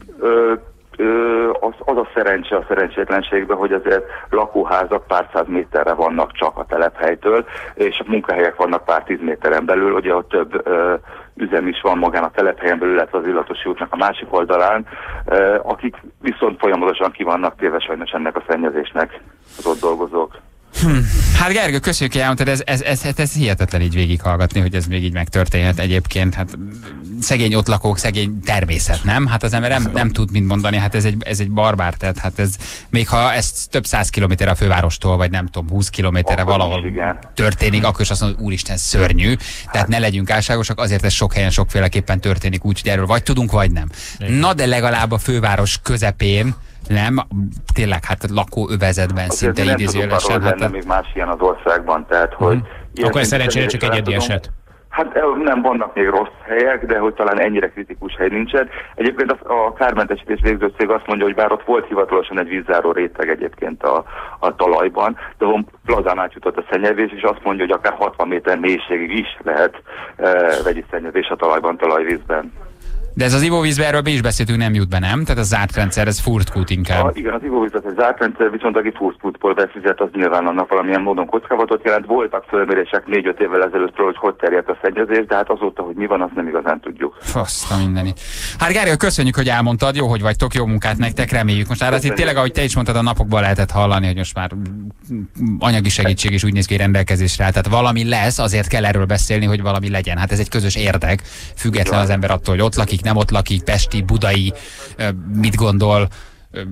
az a szerencse a szerencsétlenségben, hogy azért lakóházak pár száz méterre vannak csak a telephelytől, és a munkahelyek vannak pár 10 méteren belül, ugye a több üzem is van magán a telephelyen belül, illetve az Illatos útnak a másik oldalán, akik viszont folyamatosan ki vannak téve sajnos ennek a szennyezésnek az ott dolgozók. Hát Gergő, köszönjük, hogy elmondtad, ez hihetetlen így végighallgatni, hogy ez még így megtörténhet egyébként. Hát szegény ott lakók, szegény természet, nem? Hát az ember nem tud mit mondani, hát ez egy barbár, tehát hát ez, még ha ez több 100 kilométer a fővárostól, vagy nem tudom, 20 kilométerre valahol történik, akkor is azt mondod, úristen, szörnyű. Tehát ne legyünk álságosak, azért ez sok helyen sokféleképpen történik, úgyhogy erről vagy tudunk, vagy nem. Na de legalább a főváros közepén, nem, tényleg hát lakóövezetben szinte idézőjelesen. Nem lenne még más ilyen az országban, tehát hogy... Akkor szerencsére csak egyedi eset. Hát nem, vannak még rossz helyek, de hogy talán ennyire kritikus hely nincsen. Egyébként a kármentesítés végző cég azt mondja, hogy bár ott volt hivatalosan egy vízzáró réteg egyébként a talajban, de plazán átjutott a szennyezés, és azt mondja, hogy akár 60 méter mélységig is lehet vegyi szennyezés a talajban, talajvízben. De ez az ivóvízbe, erről be is beszéltünk, nem jut be, nem? Tehát a zárt rendszer, ez furtkút inkább. Igen, az ivóvíz az egy zárt rendszer, viszont aki furtkútból befizet, az nyilván annak valamilyen módon kockázatot jelent. Voltak fölmérések 4-5 évvel ezelőttről, hogy hogy terjedt a szennyezés, de hát azóta, hogy mi van, azt nem igazán tudjuk. Faszta mindenit. Hát Gergő, köszönjük, hogy elmondtad, jó, hogy vagytok, jó munkát nektek, reméljük. Most hát itt tényleg, ahogy te is mondtad, a napokban lehetett hallani, hogy most már anyagi segítség is úgy néz ki rendelkezésre. Tehát valami lesz, azért kell erről beszélni, hogy valami legyen. Hát ez egy közös érdek, független az ember attól, hogy ott lakik, nem ott lakik, pesti, budai, mit gondol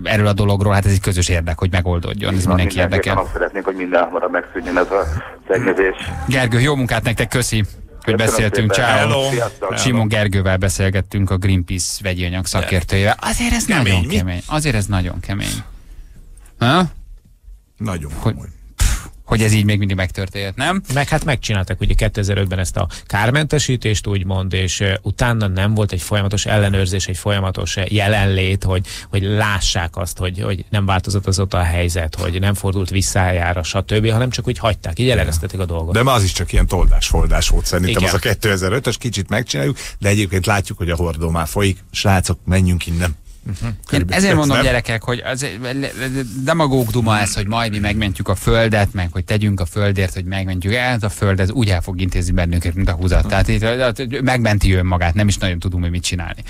erről a dologról, hát ez egy közös érdek, hogy megoldódjon, ez mindenki érdekel. Azt szeretnénk, hogy minden hamarabb megszűnjön ez a szennyezés. Gergő, jó munkát nektek, köszi, hogy beszéltünk. Ciao. Simon Gergővel beszélgettünk, a Greenpeace vegyi anyag szakértőjével. Azért ez kemény, nagyon kemény. Azért ez nagyon kemény. Ha? Nagyon komoly. Hogy ez így még mindig megtörtént, nem? Meg hát megcsináltak ugye 2005-ben ezt a kármentesítést, úgymond, és utána nem volt egy folyamatos ellenőrzés, egy folyamatos jelenlét, hogy lássák azt, hogy nem változott azóta a helyzet, hogy nem fordult visszájára, stb., hanem csak úgy hagyták, így ellenőrizték a dolgot. De ma az is csak ilyen toldás-foldás volt szerintem, igen. Az a 2005-ös, kicsit megcsináljuk, de egyébként látjuk, hogy a hordó már folyik. Srácok, menjünk innen. Ezért mondom, gyerekek, hogy az demagóg duma ez, hogy majd mi megmentjük a földet, meg hogy tegyünk a földért, hogy megmentjük el, a föld ez úgy el fog intézni bennünket, mint a húzat. Tehát itt megmenti önmagát, nem is nagyon tudunk, hogy mit csinálni.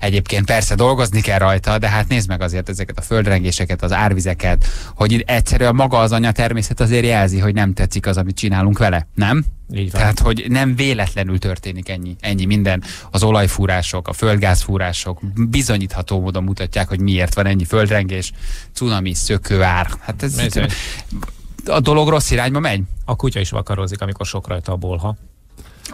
Egyébként persze dolgozni kell rajta, de hát nézd meg azért ezeket a földrengéseket, az árvizeket, hogy egyszerűen maga az anyatermészet azért jelzi, hogy nem tetszik az, amit csinálunk vele, nem? Tehát, hogy nem véletlenül történik ennyi minden. Az olajfúrások, a földgázfúrások bizonyítható módon mutatják, hogy miért van ennyi földrengés, cunami, szökőár. Hát ez a dolog rossz irányba megy. A kutya is vakarozik, amikor sok rajta a bolha.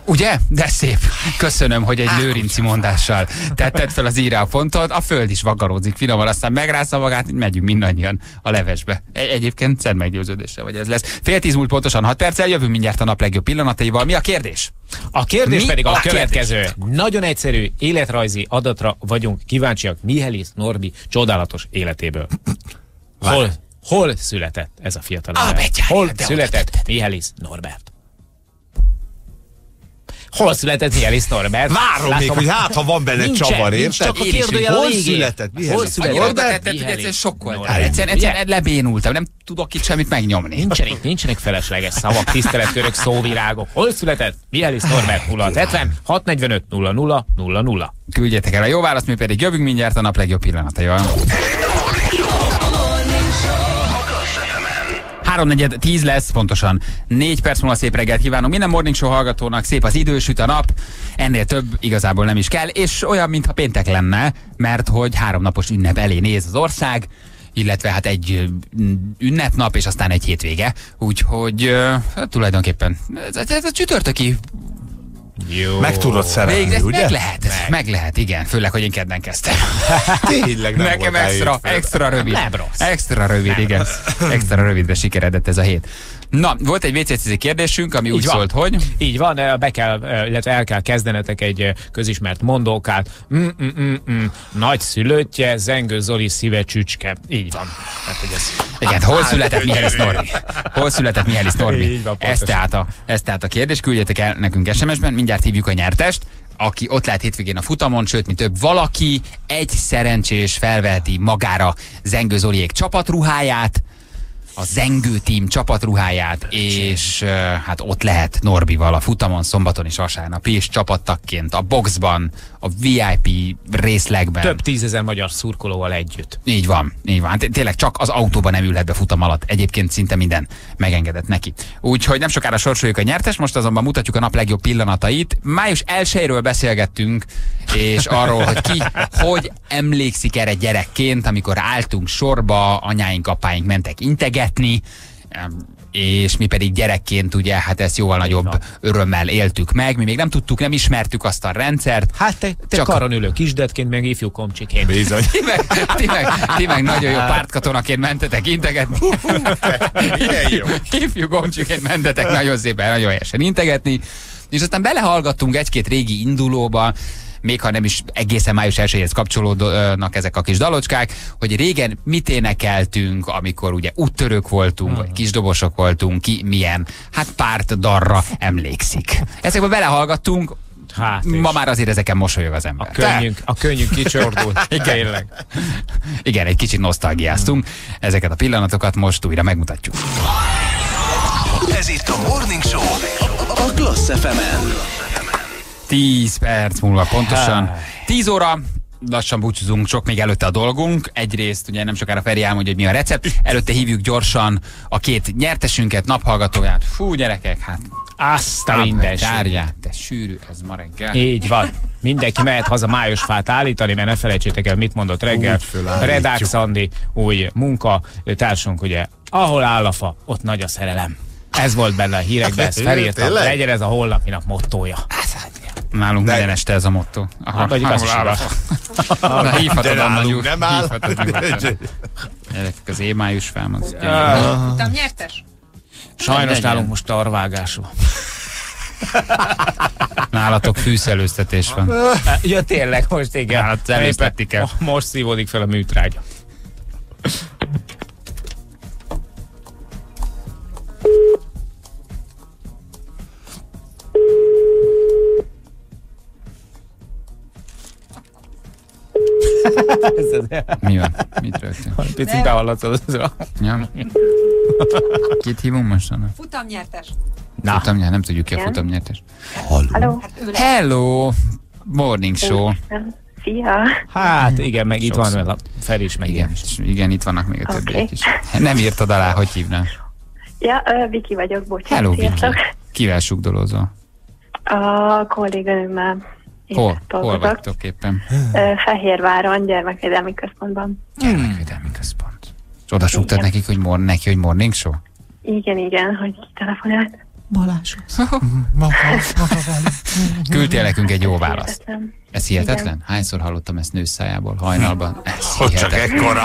Ugye? De szép. Köszönöm, hogy egy lőrinci mondással tetted fel az íre a pontot. A föld is vakarózik finoman, aztán megrázza magát, megyünk mindannyian a levesbe. Egyébként szent meggyőződéssel, vagy ez lesz. 9:30 múlt pontosan 6 perccel, jövünk mindjárt a nap legjobb pillanataival. Mi a kérdés? A kérdés pedig a következő. Kérdés? Nagyon egyszerű, életrajzi adatra vagyunk kíváncsiak Mihalik Norbi csodálatos életéből. Hol született ez a fiatal ember? Hol született Mihalik Norbert? Hol született Mihalik Norbert? Várom még, hogy hát, ha van benne csavar, érted? Hol született Mihalik Norbert? Egyszerűen sokkolt. Egyszerűen lebénultam, nem tudok itt semmit megnyomni. Nincsenek felesleges szavak, tiszteletkörök, szóvirágok. Hol született Mihalik Norbert? 0-70-645-00-00. Küldjetek el a jó választ, mi pedig jövünk mindjárt a nap legjobb pillanataival. 3:10 lesz, pontosan 4 perc múlva szép reggelt kívánom minden Morning Show hallgatónak, szép az idő, süt a nap, ennél több igazából nem is kell, és olyan, mintha péntek lenne, mert hogy 3 napos ünnep elé néz az ország, illetve hát egy ünnepnap, és aztán egy hétvége, úgyhogy tulajdonképpen ez a csütörtöki... Jó. Meg tudod szerelni, végre, ugye? Meg lehet, igen. Főleg, hogy én kedden kezdtem. Tényleg nem nekem extra rövid. Nem rossz. Extra rövid, nem igen. Rossz. Extra rövidre sikeredett ez a hét. Na, volt egy VTCC kérdésünk, ami úgy szólt, hogy... Így van, be kell, illetve el kell kezdenetek egy közismert mondókát. Nagyszülöttje, Zengő Zoli szíve csücske. Így van. Igen, hol született Mihalik Norbi? Hol született Mihalik Norbi? Ez tehát a kérdés, küldjetek el nekünk SMS-ben, mindjárt hívjuk a nyertest, aki ott lát hétvégén a futamon, sőt, mint több valaki, egy szerencsés felveheti magára Zengő Zoliék csapatruháját, a Zengő Team csapatruháját, és hát ott lehet Norbival a futamon, szombaton és vasárnap is csapattagként, a boxban, a VIP részlegben. Több 10 000 magyar szurkolóval együtt. Így van. Tényleg csak az autóban nem ülhet be futam alatt. Egyébként szinte minden megengedett neki. Úgyhogy nem sokára sorsoljuk a nyertes, most azonban mutatjuk a nap legjobb pillanatait. Május 1-éről beszélgettünk, és arról, hogy ki, hogy emlékszik erre gyerekként, amikor álltunk sorba, anyáink, apáink mentek integetni, és mi pedig gyerekként, ugye, hát ezt jóval nagyobb örömmel éltük meg, mi még nem tudtuk, nem ismertük azt a rendszert. Hát te karon ülő kisdetként, meg ifjú komcsiként. Bizony. Ti meg nagyon jó pártkatonaként mentetek integetni. Ifjú komcsiként mentetek nagyon szépen, nagyon helyesen integetni. És aztán belehallgattunk egy-két régi indulóba, még ha nem is egészen május 1-jéhez kapcsolódnak ezek a kis dalocskák, hogy régen mit énekeltünk, amikor ugye úttörők voltunk, vagy kisdobosok voltunk, ki milyen, hát párt darra emlékszik. Ezekben belehallgattunk, ma már azért ezeken mosolyog az ember. A könnyünk kicsordult. Igen. Igen, egy kicsit nosztalgiáztunk. Ezeket a pillanatokat most újra megmutatjuk. Ez itt a Morning Show a Klassz FM-en. 10 perc múlva pontosan. 10 óra, lassan búcsúzunk, sok még előtte a dolgunk. Egyrészt ugye nem sokára Feri elmondja, hogy mi a recept. Előtte hívjuk gyorsan a két nyertesünket, naphallgatóját. Fú, gyerekek, hát... Azt a minden sárját, te sűrű, ez ma reggel. Így van. Mindenki mehet haza májusfát állítani, mert ne felejtsétek el, mit mondott reggel. Redák Szandi, új munkatársunk, ugye, ahol áll a fa, ott nagy a szerelem. Ez volt benne a hírekben, ezt felírtam. Legyen ez a holnapi nap mottója. Nálunk minden este ez a motto. Hát vagyok az is. Hívhatod a nagyúr. Nem áll. Gyerekek, az én májusfám az. Utána nyertes? Sajnos nálunk most tarvágás van. Nálatok fűszelőztetés van. Ja tényleg, most igen. Hát előztettik el. Most szívódik fel a műtrágya. Ez Mi van? Mit rögtön? Picit behallatszódozva. Két hívunk mostanában? Futamnyertes. Na. Futamnyertes, nem tudjuk ki a futamnyertes. Halló. Hello. Morning Show. Szia. Hát igen, meg itt van a Feri is, meg igen, itt vannak még a többiek is. Nem írtad alá, hogy hívnám? Ja, Viki vagyok, bocsánat. Hello, Viki. Kivel sugdolózol? A kolléganőmmel. Hol vagytok éppen? Fehérváron, gyermekvédelmi központban. Gyermekvédelmi központ. És oda súgtad nekik, hogy neki, hogy Morning Show? Igen, hogy kitelefonált. Balázs. Küldtél nekünk egy jó választ. Ez hihetetlen? Igen. Hányszor hallottam ezt nőszájából, hajnalban? Hogy csak ekkora?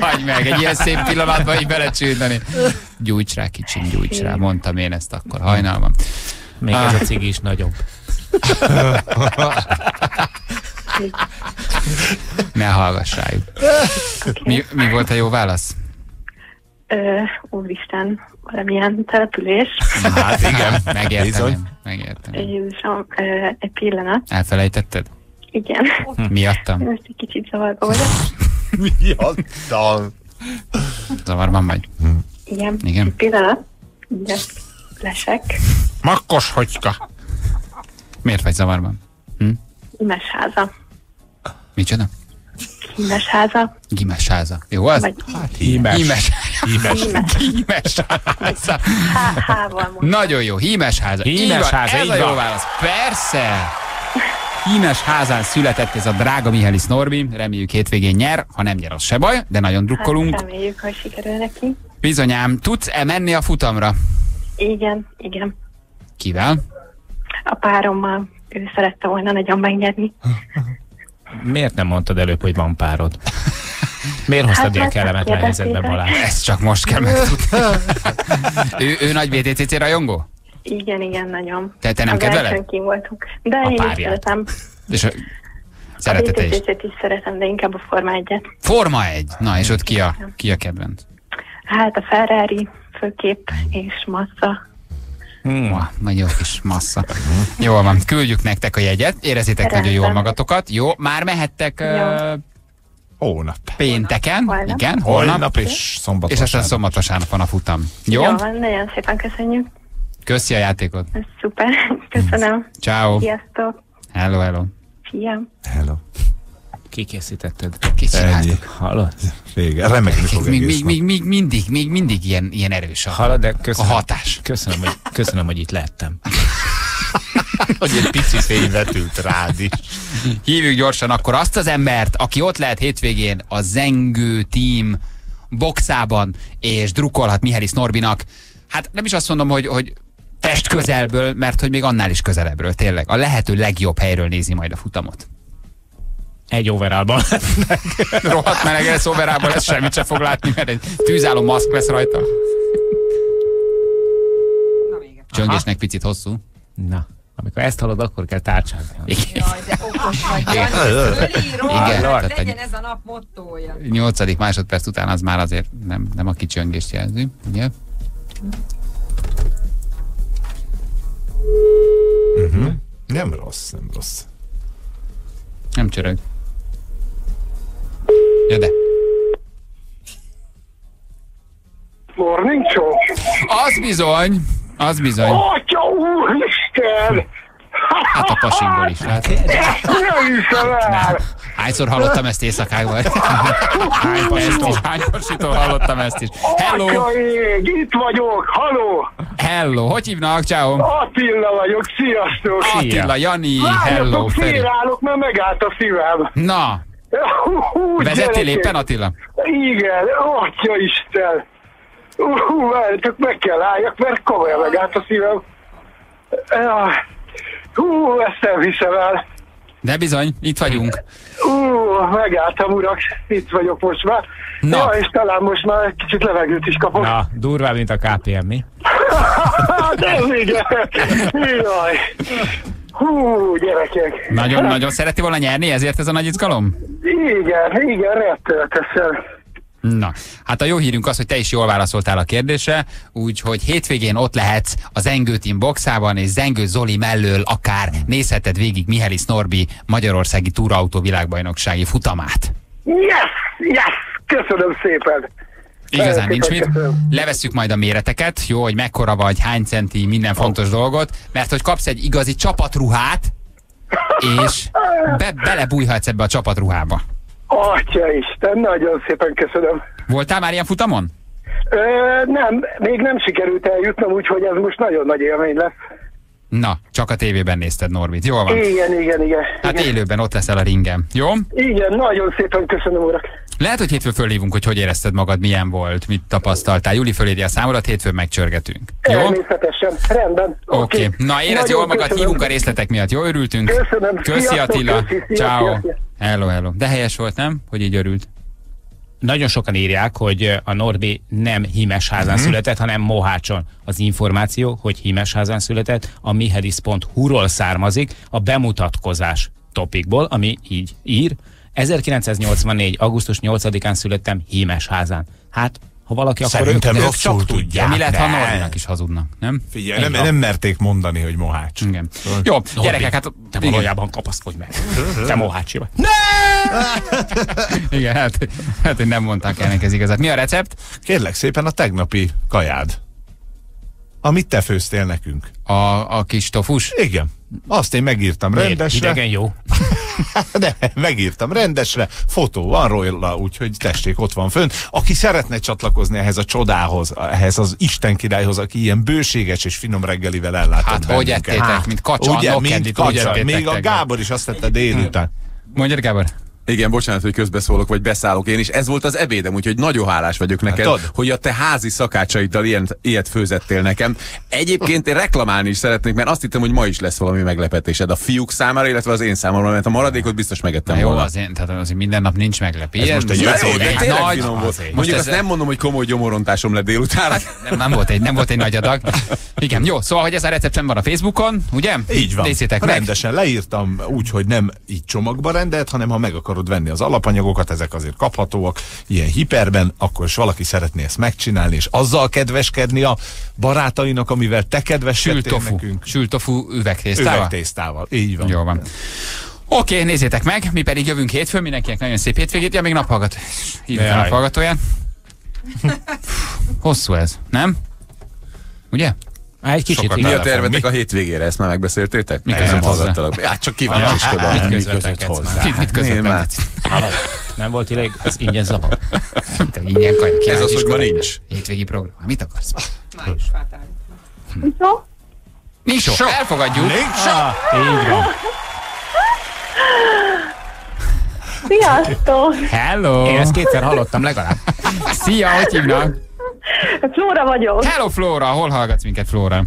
Hagyj meg, egy ilyen szép pillanatban így belecsődani. Gyújts rá, kicsim, gyújts rá. Mondtam én ezt akkor hajnalban. Még ez a cigi is nagyobb. Ne hallgass rájuk. Okay. Mi volt a jó válasz? Úristen, valamilyen település. Hát igen, megértem. Jézusom, egy pillanat. Elfelejtetted? Igen. Miattam? Most egy kicsit zavarba vagyok. Miattam? Zavarban vagy? Igen. Egy pillanat. Lesek. Makkos hogyka. Miért vagy zavarban? Himesháza. Micsoda? Himesháza. Himesháza. Jó az? Vagy Himesháza. Nagyon jó. Himesháza. Himesháza. Ez a jó válasz. Persze. Himesházán született ez a drága Mihalik Norbert. Reméljük hétvégén nyer. Ha nem nyer, az se baj, de nagyon drukkolunk. Hát, reméljük, hogy sikerül neki. Bizonyám. Tudsz-e menni a futamra? Igen. Kivel? A párommal. Ő szerette volna nagyon megnyerni. Miért nem mondtad előbb, hogy van párod? Miért hoztad ilyen kellemetlen helyzetbe, Balázs? Ezt csak most kell megtudni. ő nagy VTCC rajongó? Igen, nagyon. Tehát te nem kedveled? De én is szeretem. És a VTCC-t is szeretem, de inkább a Forma 1-et. Forma 1? Na, és ott ki a kedvenc? Hát a Ferrari, főképp, és Massa. Nagyon kis massza. Jól van, küldjük nektek a jegyet, érezzétek nagyon jól magatokat. Jó, már mehettek pénteken. Igen, holnap és szombat. És aztán szombat vasárnap van a futam. Jó? Jó van, nagyon szépen köszönjük. Köszi a játékot. Ez szuper, köszönöm. Ciao. Sziasztok. Hello. Fiam. Hello. Kikészítetted? Kicsináltuk. Hallod? Még mindig ilyen erős a hatás. Köszönöm, hogy itt lettem. Hogy egy pici fényvet ült rád is. Hívjuk gyorsan akkor azt az embert, aki ott lehet hétvégén a Zengő team boxában, és drukkolhat Mihalik Norbinak. Hát nem is azt mondom, hogy test közelből, mert hogy még annál is közelebbről, tényleg. A lehető legjobb helyről nézi majd a futamot. Egy overallban lesznek. Rohadt meleg lesz overallban, ezt semmit sem fog látni, mert egy tűzálló maszk lesz rajta. Csöngésnek picit hosszú. Na, amikor ezt hallod, akkor kell tárcsálni. Jaj, de okos vagy. Legyen ez a nap mottója. 8. másodperc után az már azért nem a kicsöngést jelzi. Ugye? Nem rossz. Nem csörög. Ja, de. Morning Show. Az bizony. Atya úristen! Hát a pasingból is. Hányszor hallottam ezt éjszakákban? Hány pasítól hallottam ezt is. Hello! Itt vagyok, halló! Hello, hogy hívnak? Ciao. Attila vagyok, sziasztok! Attila, Jani, hello! Félreállok, mert megállt a szívem. Na! Vezettél éppen, Attila? Igen, atya isten! Várjátok, meg kell álljak, mert komolyan megállt a szívem. Ezt nem hiszem el. De bizony, itt vagyunk. Megálltam, urak, itt vagyok most már. Na. Ja, és talán most már kicsit levegőt is kapok. Na, durvább, mint a KPM, mi? De igen. Jaj. Gyerekek. Nagyon szereti volna nyerni, ezért ez a nagy izgalom? Igen, rettenetesen. Na, hát a jó hírünk az, hogy te is jól válaszoltál a kérdésre, úgyhogy hétvégén ott lehetsz a Zengő Team boxában, és Zengő Zoli mellől akár nézheted végig Mihalik Norbi magyarországi túraautó világbajnoksági futamát. Yes! Köszönöm szépen! Igazán nincs mit. Levesszük majd a méreteket, jó, hogy mekkora vagy, hány centi, minden fontos dolgot, mert hogy kapsz egy igazi csapatruhát, és belebújhatsz ebbe a csapatruhába. Atya Isten, nagyon szépen köszönöm. Voltál már ilyen futamon? Nem, még nem sikerült eljutnom, úgyhogy ez most nagyon nagy élmény lesz. Na, csak a tévében nézted, Norbit, jól van? Igen. Hát élőben ott leszel a ringen, jó? Igen, nagyon szépen köszönöm, urak. Lehet, hogy hétfőn fölhívunk, hogy hogy érezted magad, milyen volt, mit tapasztaltál. Júli fölédi a számodat, hétfőn megcsörgetünk. Jó? Természetesen, rendben. Oké. Na, érezd jól magad, hívunk a részletek miatt, jó, örültünk. Köszönöm. Köszi Attila. Ciao. Hello. De helyes volt, nem? Hogy így örült. Nagyon sokan írják, hogy a Norbi nem Himesházán született, hanem Mohácson. Az információ, hogy Himesházán született, a mihelis.hu-ról származik, a bemutatkozás topikból, ami így ír. 1984. augusztus 8-án születtem Himesházán. Hát, ha valaki akkor ők csak tudják. Mi lehet, ha Norbinak is hazudnak, nem? Figyelj, nem merték mondani, hogy Mohács. Igen. Jó, Norbi, gyerekek, hát te valójában kapaszkodj meg. Te Mohácsi vagy. Igen, hát hogy nem mondták el nekik az igazat. Mi a recept? Kérlek szépen a tegnapi kajád. Amit te főztél nekünk. A kis tofus? Igen. Azt én megírtam rendesre. Hidegen jó. De megírtam rendesre, fotó van róla, úgyhogy tessék, ott van fönn. Aki szeretne csatlakozni ehhez a csodához, ehhez az Isten királyhoz, aki ilyen bőséges és finom reggelivel ellátott bennünket. Hát hogy ettétek, mint kacsa, még a Gábor is azt tette délután. Mondjad, Gábor. Igen, bocsánat, hogy közbeszólok, vagy beszállok én is. Ez volt az ebédem, úgyhogy nagyon hálás vagyok neked, hát, hogy a te házi szakácsaiddal ilyet főzettél nekem. Egyébként én reklamálni is szeretnék, mert azt hittem, hogy ma is lesz valami meglepetésed a fiúk számára, illetve az én számomra, mert a maradékot biztos megettem volna. Jó, azért minden nap nincs meglepés. Ez most egy nagy finom volt. Mondjuk azt nem mondom, hogy komoly gyomorontásom lett délután. Hát, nem volt egy nagy adag. Igen, jó, szóval, hogy ez a receptem van a Facebookon, ugye? Így van. Rendesen leírtam, úgyhogy nem így csomagban rendelt, hanem ha meg akarod venni az alapanyagokat, ezek azért kaphatóak ilyen hiperben, akkor is valaki szeretné ezt megcsinálni, és azzal kedveskedni a barátainak, amivel te kedveskedtél nekünk. Sült tofu üvegtésztával? Üvegtésztával, így van. Jól van. Oké, nézzétek meg, mi pedig jövünk hétfőn, mindenkinek nagyon szép hétvégét, ja, még naphallgató. Hívjuk a naphallgatóját. Hosszú ez, nem? Ugye? Egy kicsit. Mi a tervetek a hétvégére? Ezt már megbeszéltétek? Mi között hozzá? Hát csak kíváncsikodom. Mi között hozzá? Mit között? Nem volt illeg, az ingyen zavar. Ez az, hogy ma nincs. Hétvégi program. Mit akarsz? Na is. Nincs sok. Elfogadjuk. Nincs sok. Így van. Sziasztok. Hello. Én ezt kétszer hallottam legalább. Szia, hogy hívnak? Flóra vagyok. Hello Flóra, hol hallgatsz minket, Flóra?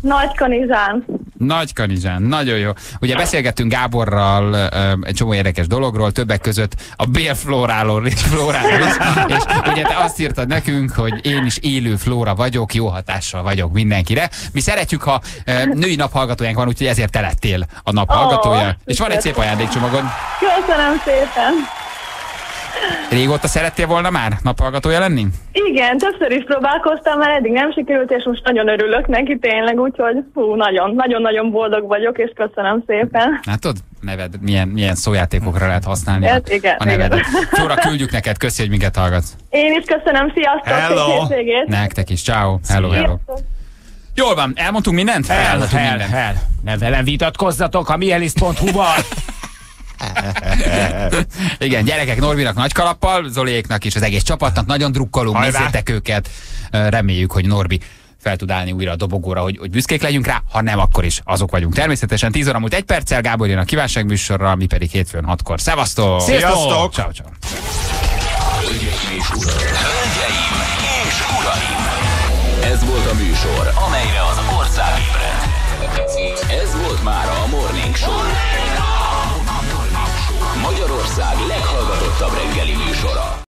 Nagykanizsán, nagyon jó. Ugye beszélgettünk Gáborral egy csomó érdekes dologról, többek között a bélflóráról és ugye te azt írtad nekünk, hogy én is élő Flóra vagyok, jó hatással vagyok mindenkire. Mi szeretjük, ha női naphallgatójánk van, úgyhogy ezért te lettél a naphallgatója. És van egy szép ajándékcsomagod. Köszönöm szépen. Régóta szerettél volna már naphallgatója lenni? Igen, többször is próbálkoztam, mert eddig nem sikerült, és most nagyon örülök neki tényleg, úgyhogy hú, nagyon boldog vagyok, és köszönöm szépen. Látod, neved, milyen szójátékokra lehet használni a nevedet. Flóra, küldjük neked, köszi, hogy minket hallgatsz. Én is köszönöm, sziasztok, szép hétvégét! Nektek is, ciao, hello. Jól van, elmondtunk mindent? Elmondtunk mindent. Nem velem vitatkozzatok, a mielis.hu-val! Igen, gyerekek, Norbinak nagy kalappal, Zoliéknak és az egész csapatnak nagyon drukkolunk, nézzétek őket, reméljük, hogy Norbi fel tud állni újra a dobogóra, hogy büszkék legyünk rá, ha nem, akkor is azok vagyunk. Természetesen 10 óra múlt 1 perccel, Gábor jön a kívánságműsorral, mi pedig hétfőn 6-kor. Szevasztok! Sziasztok! Ciao. Hölgyeim és uraim! Ez volt a műsor, amelyre az ország ébred.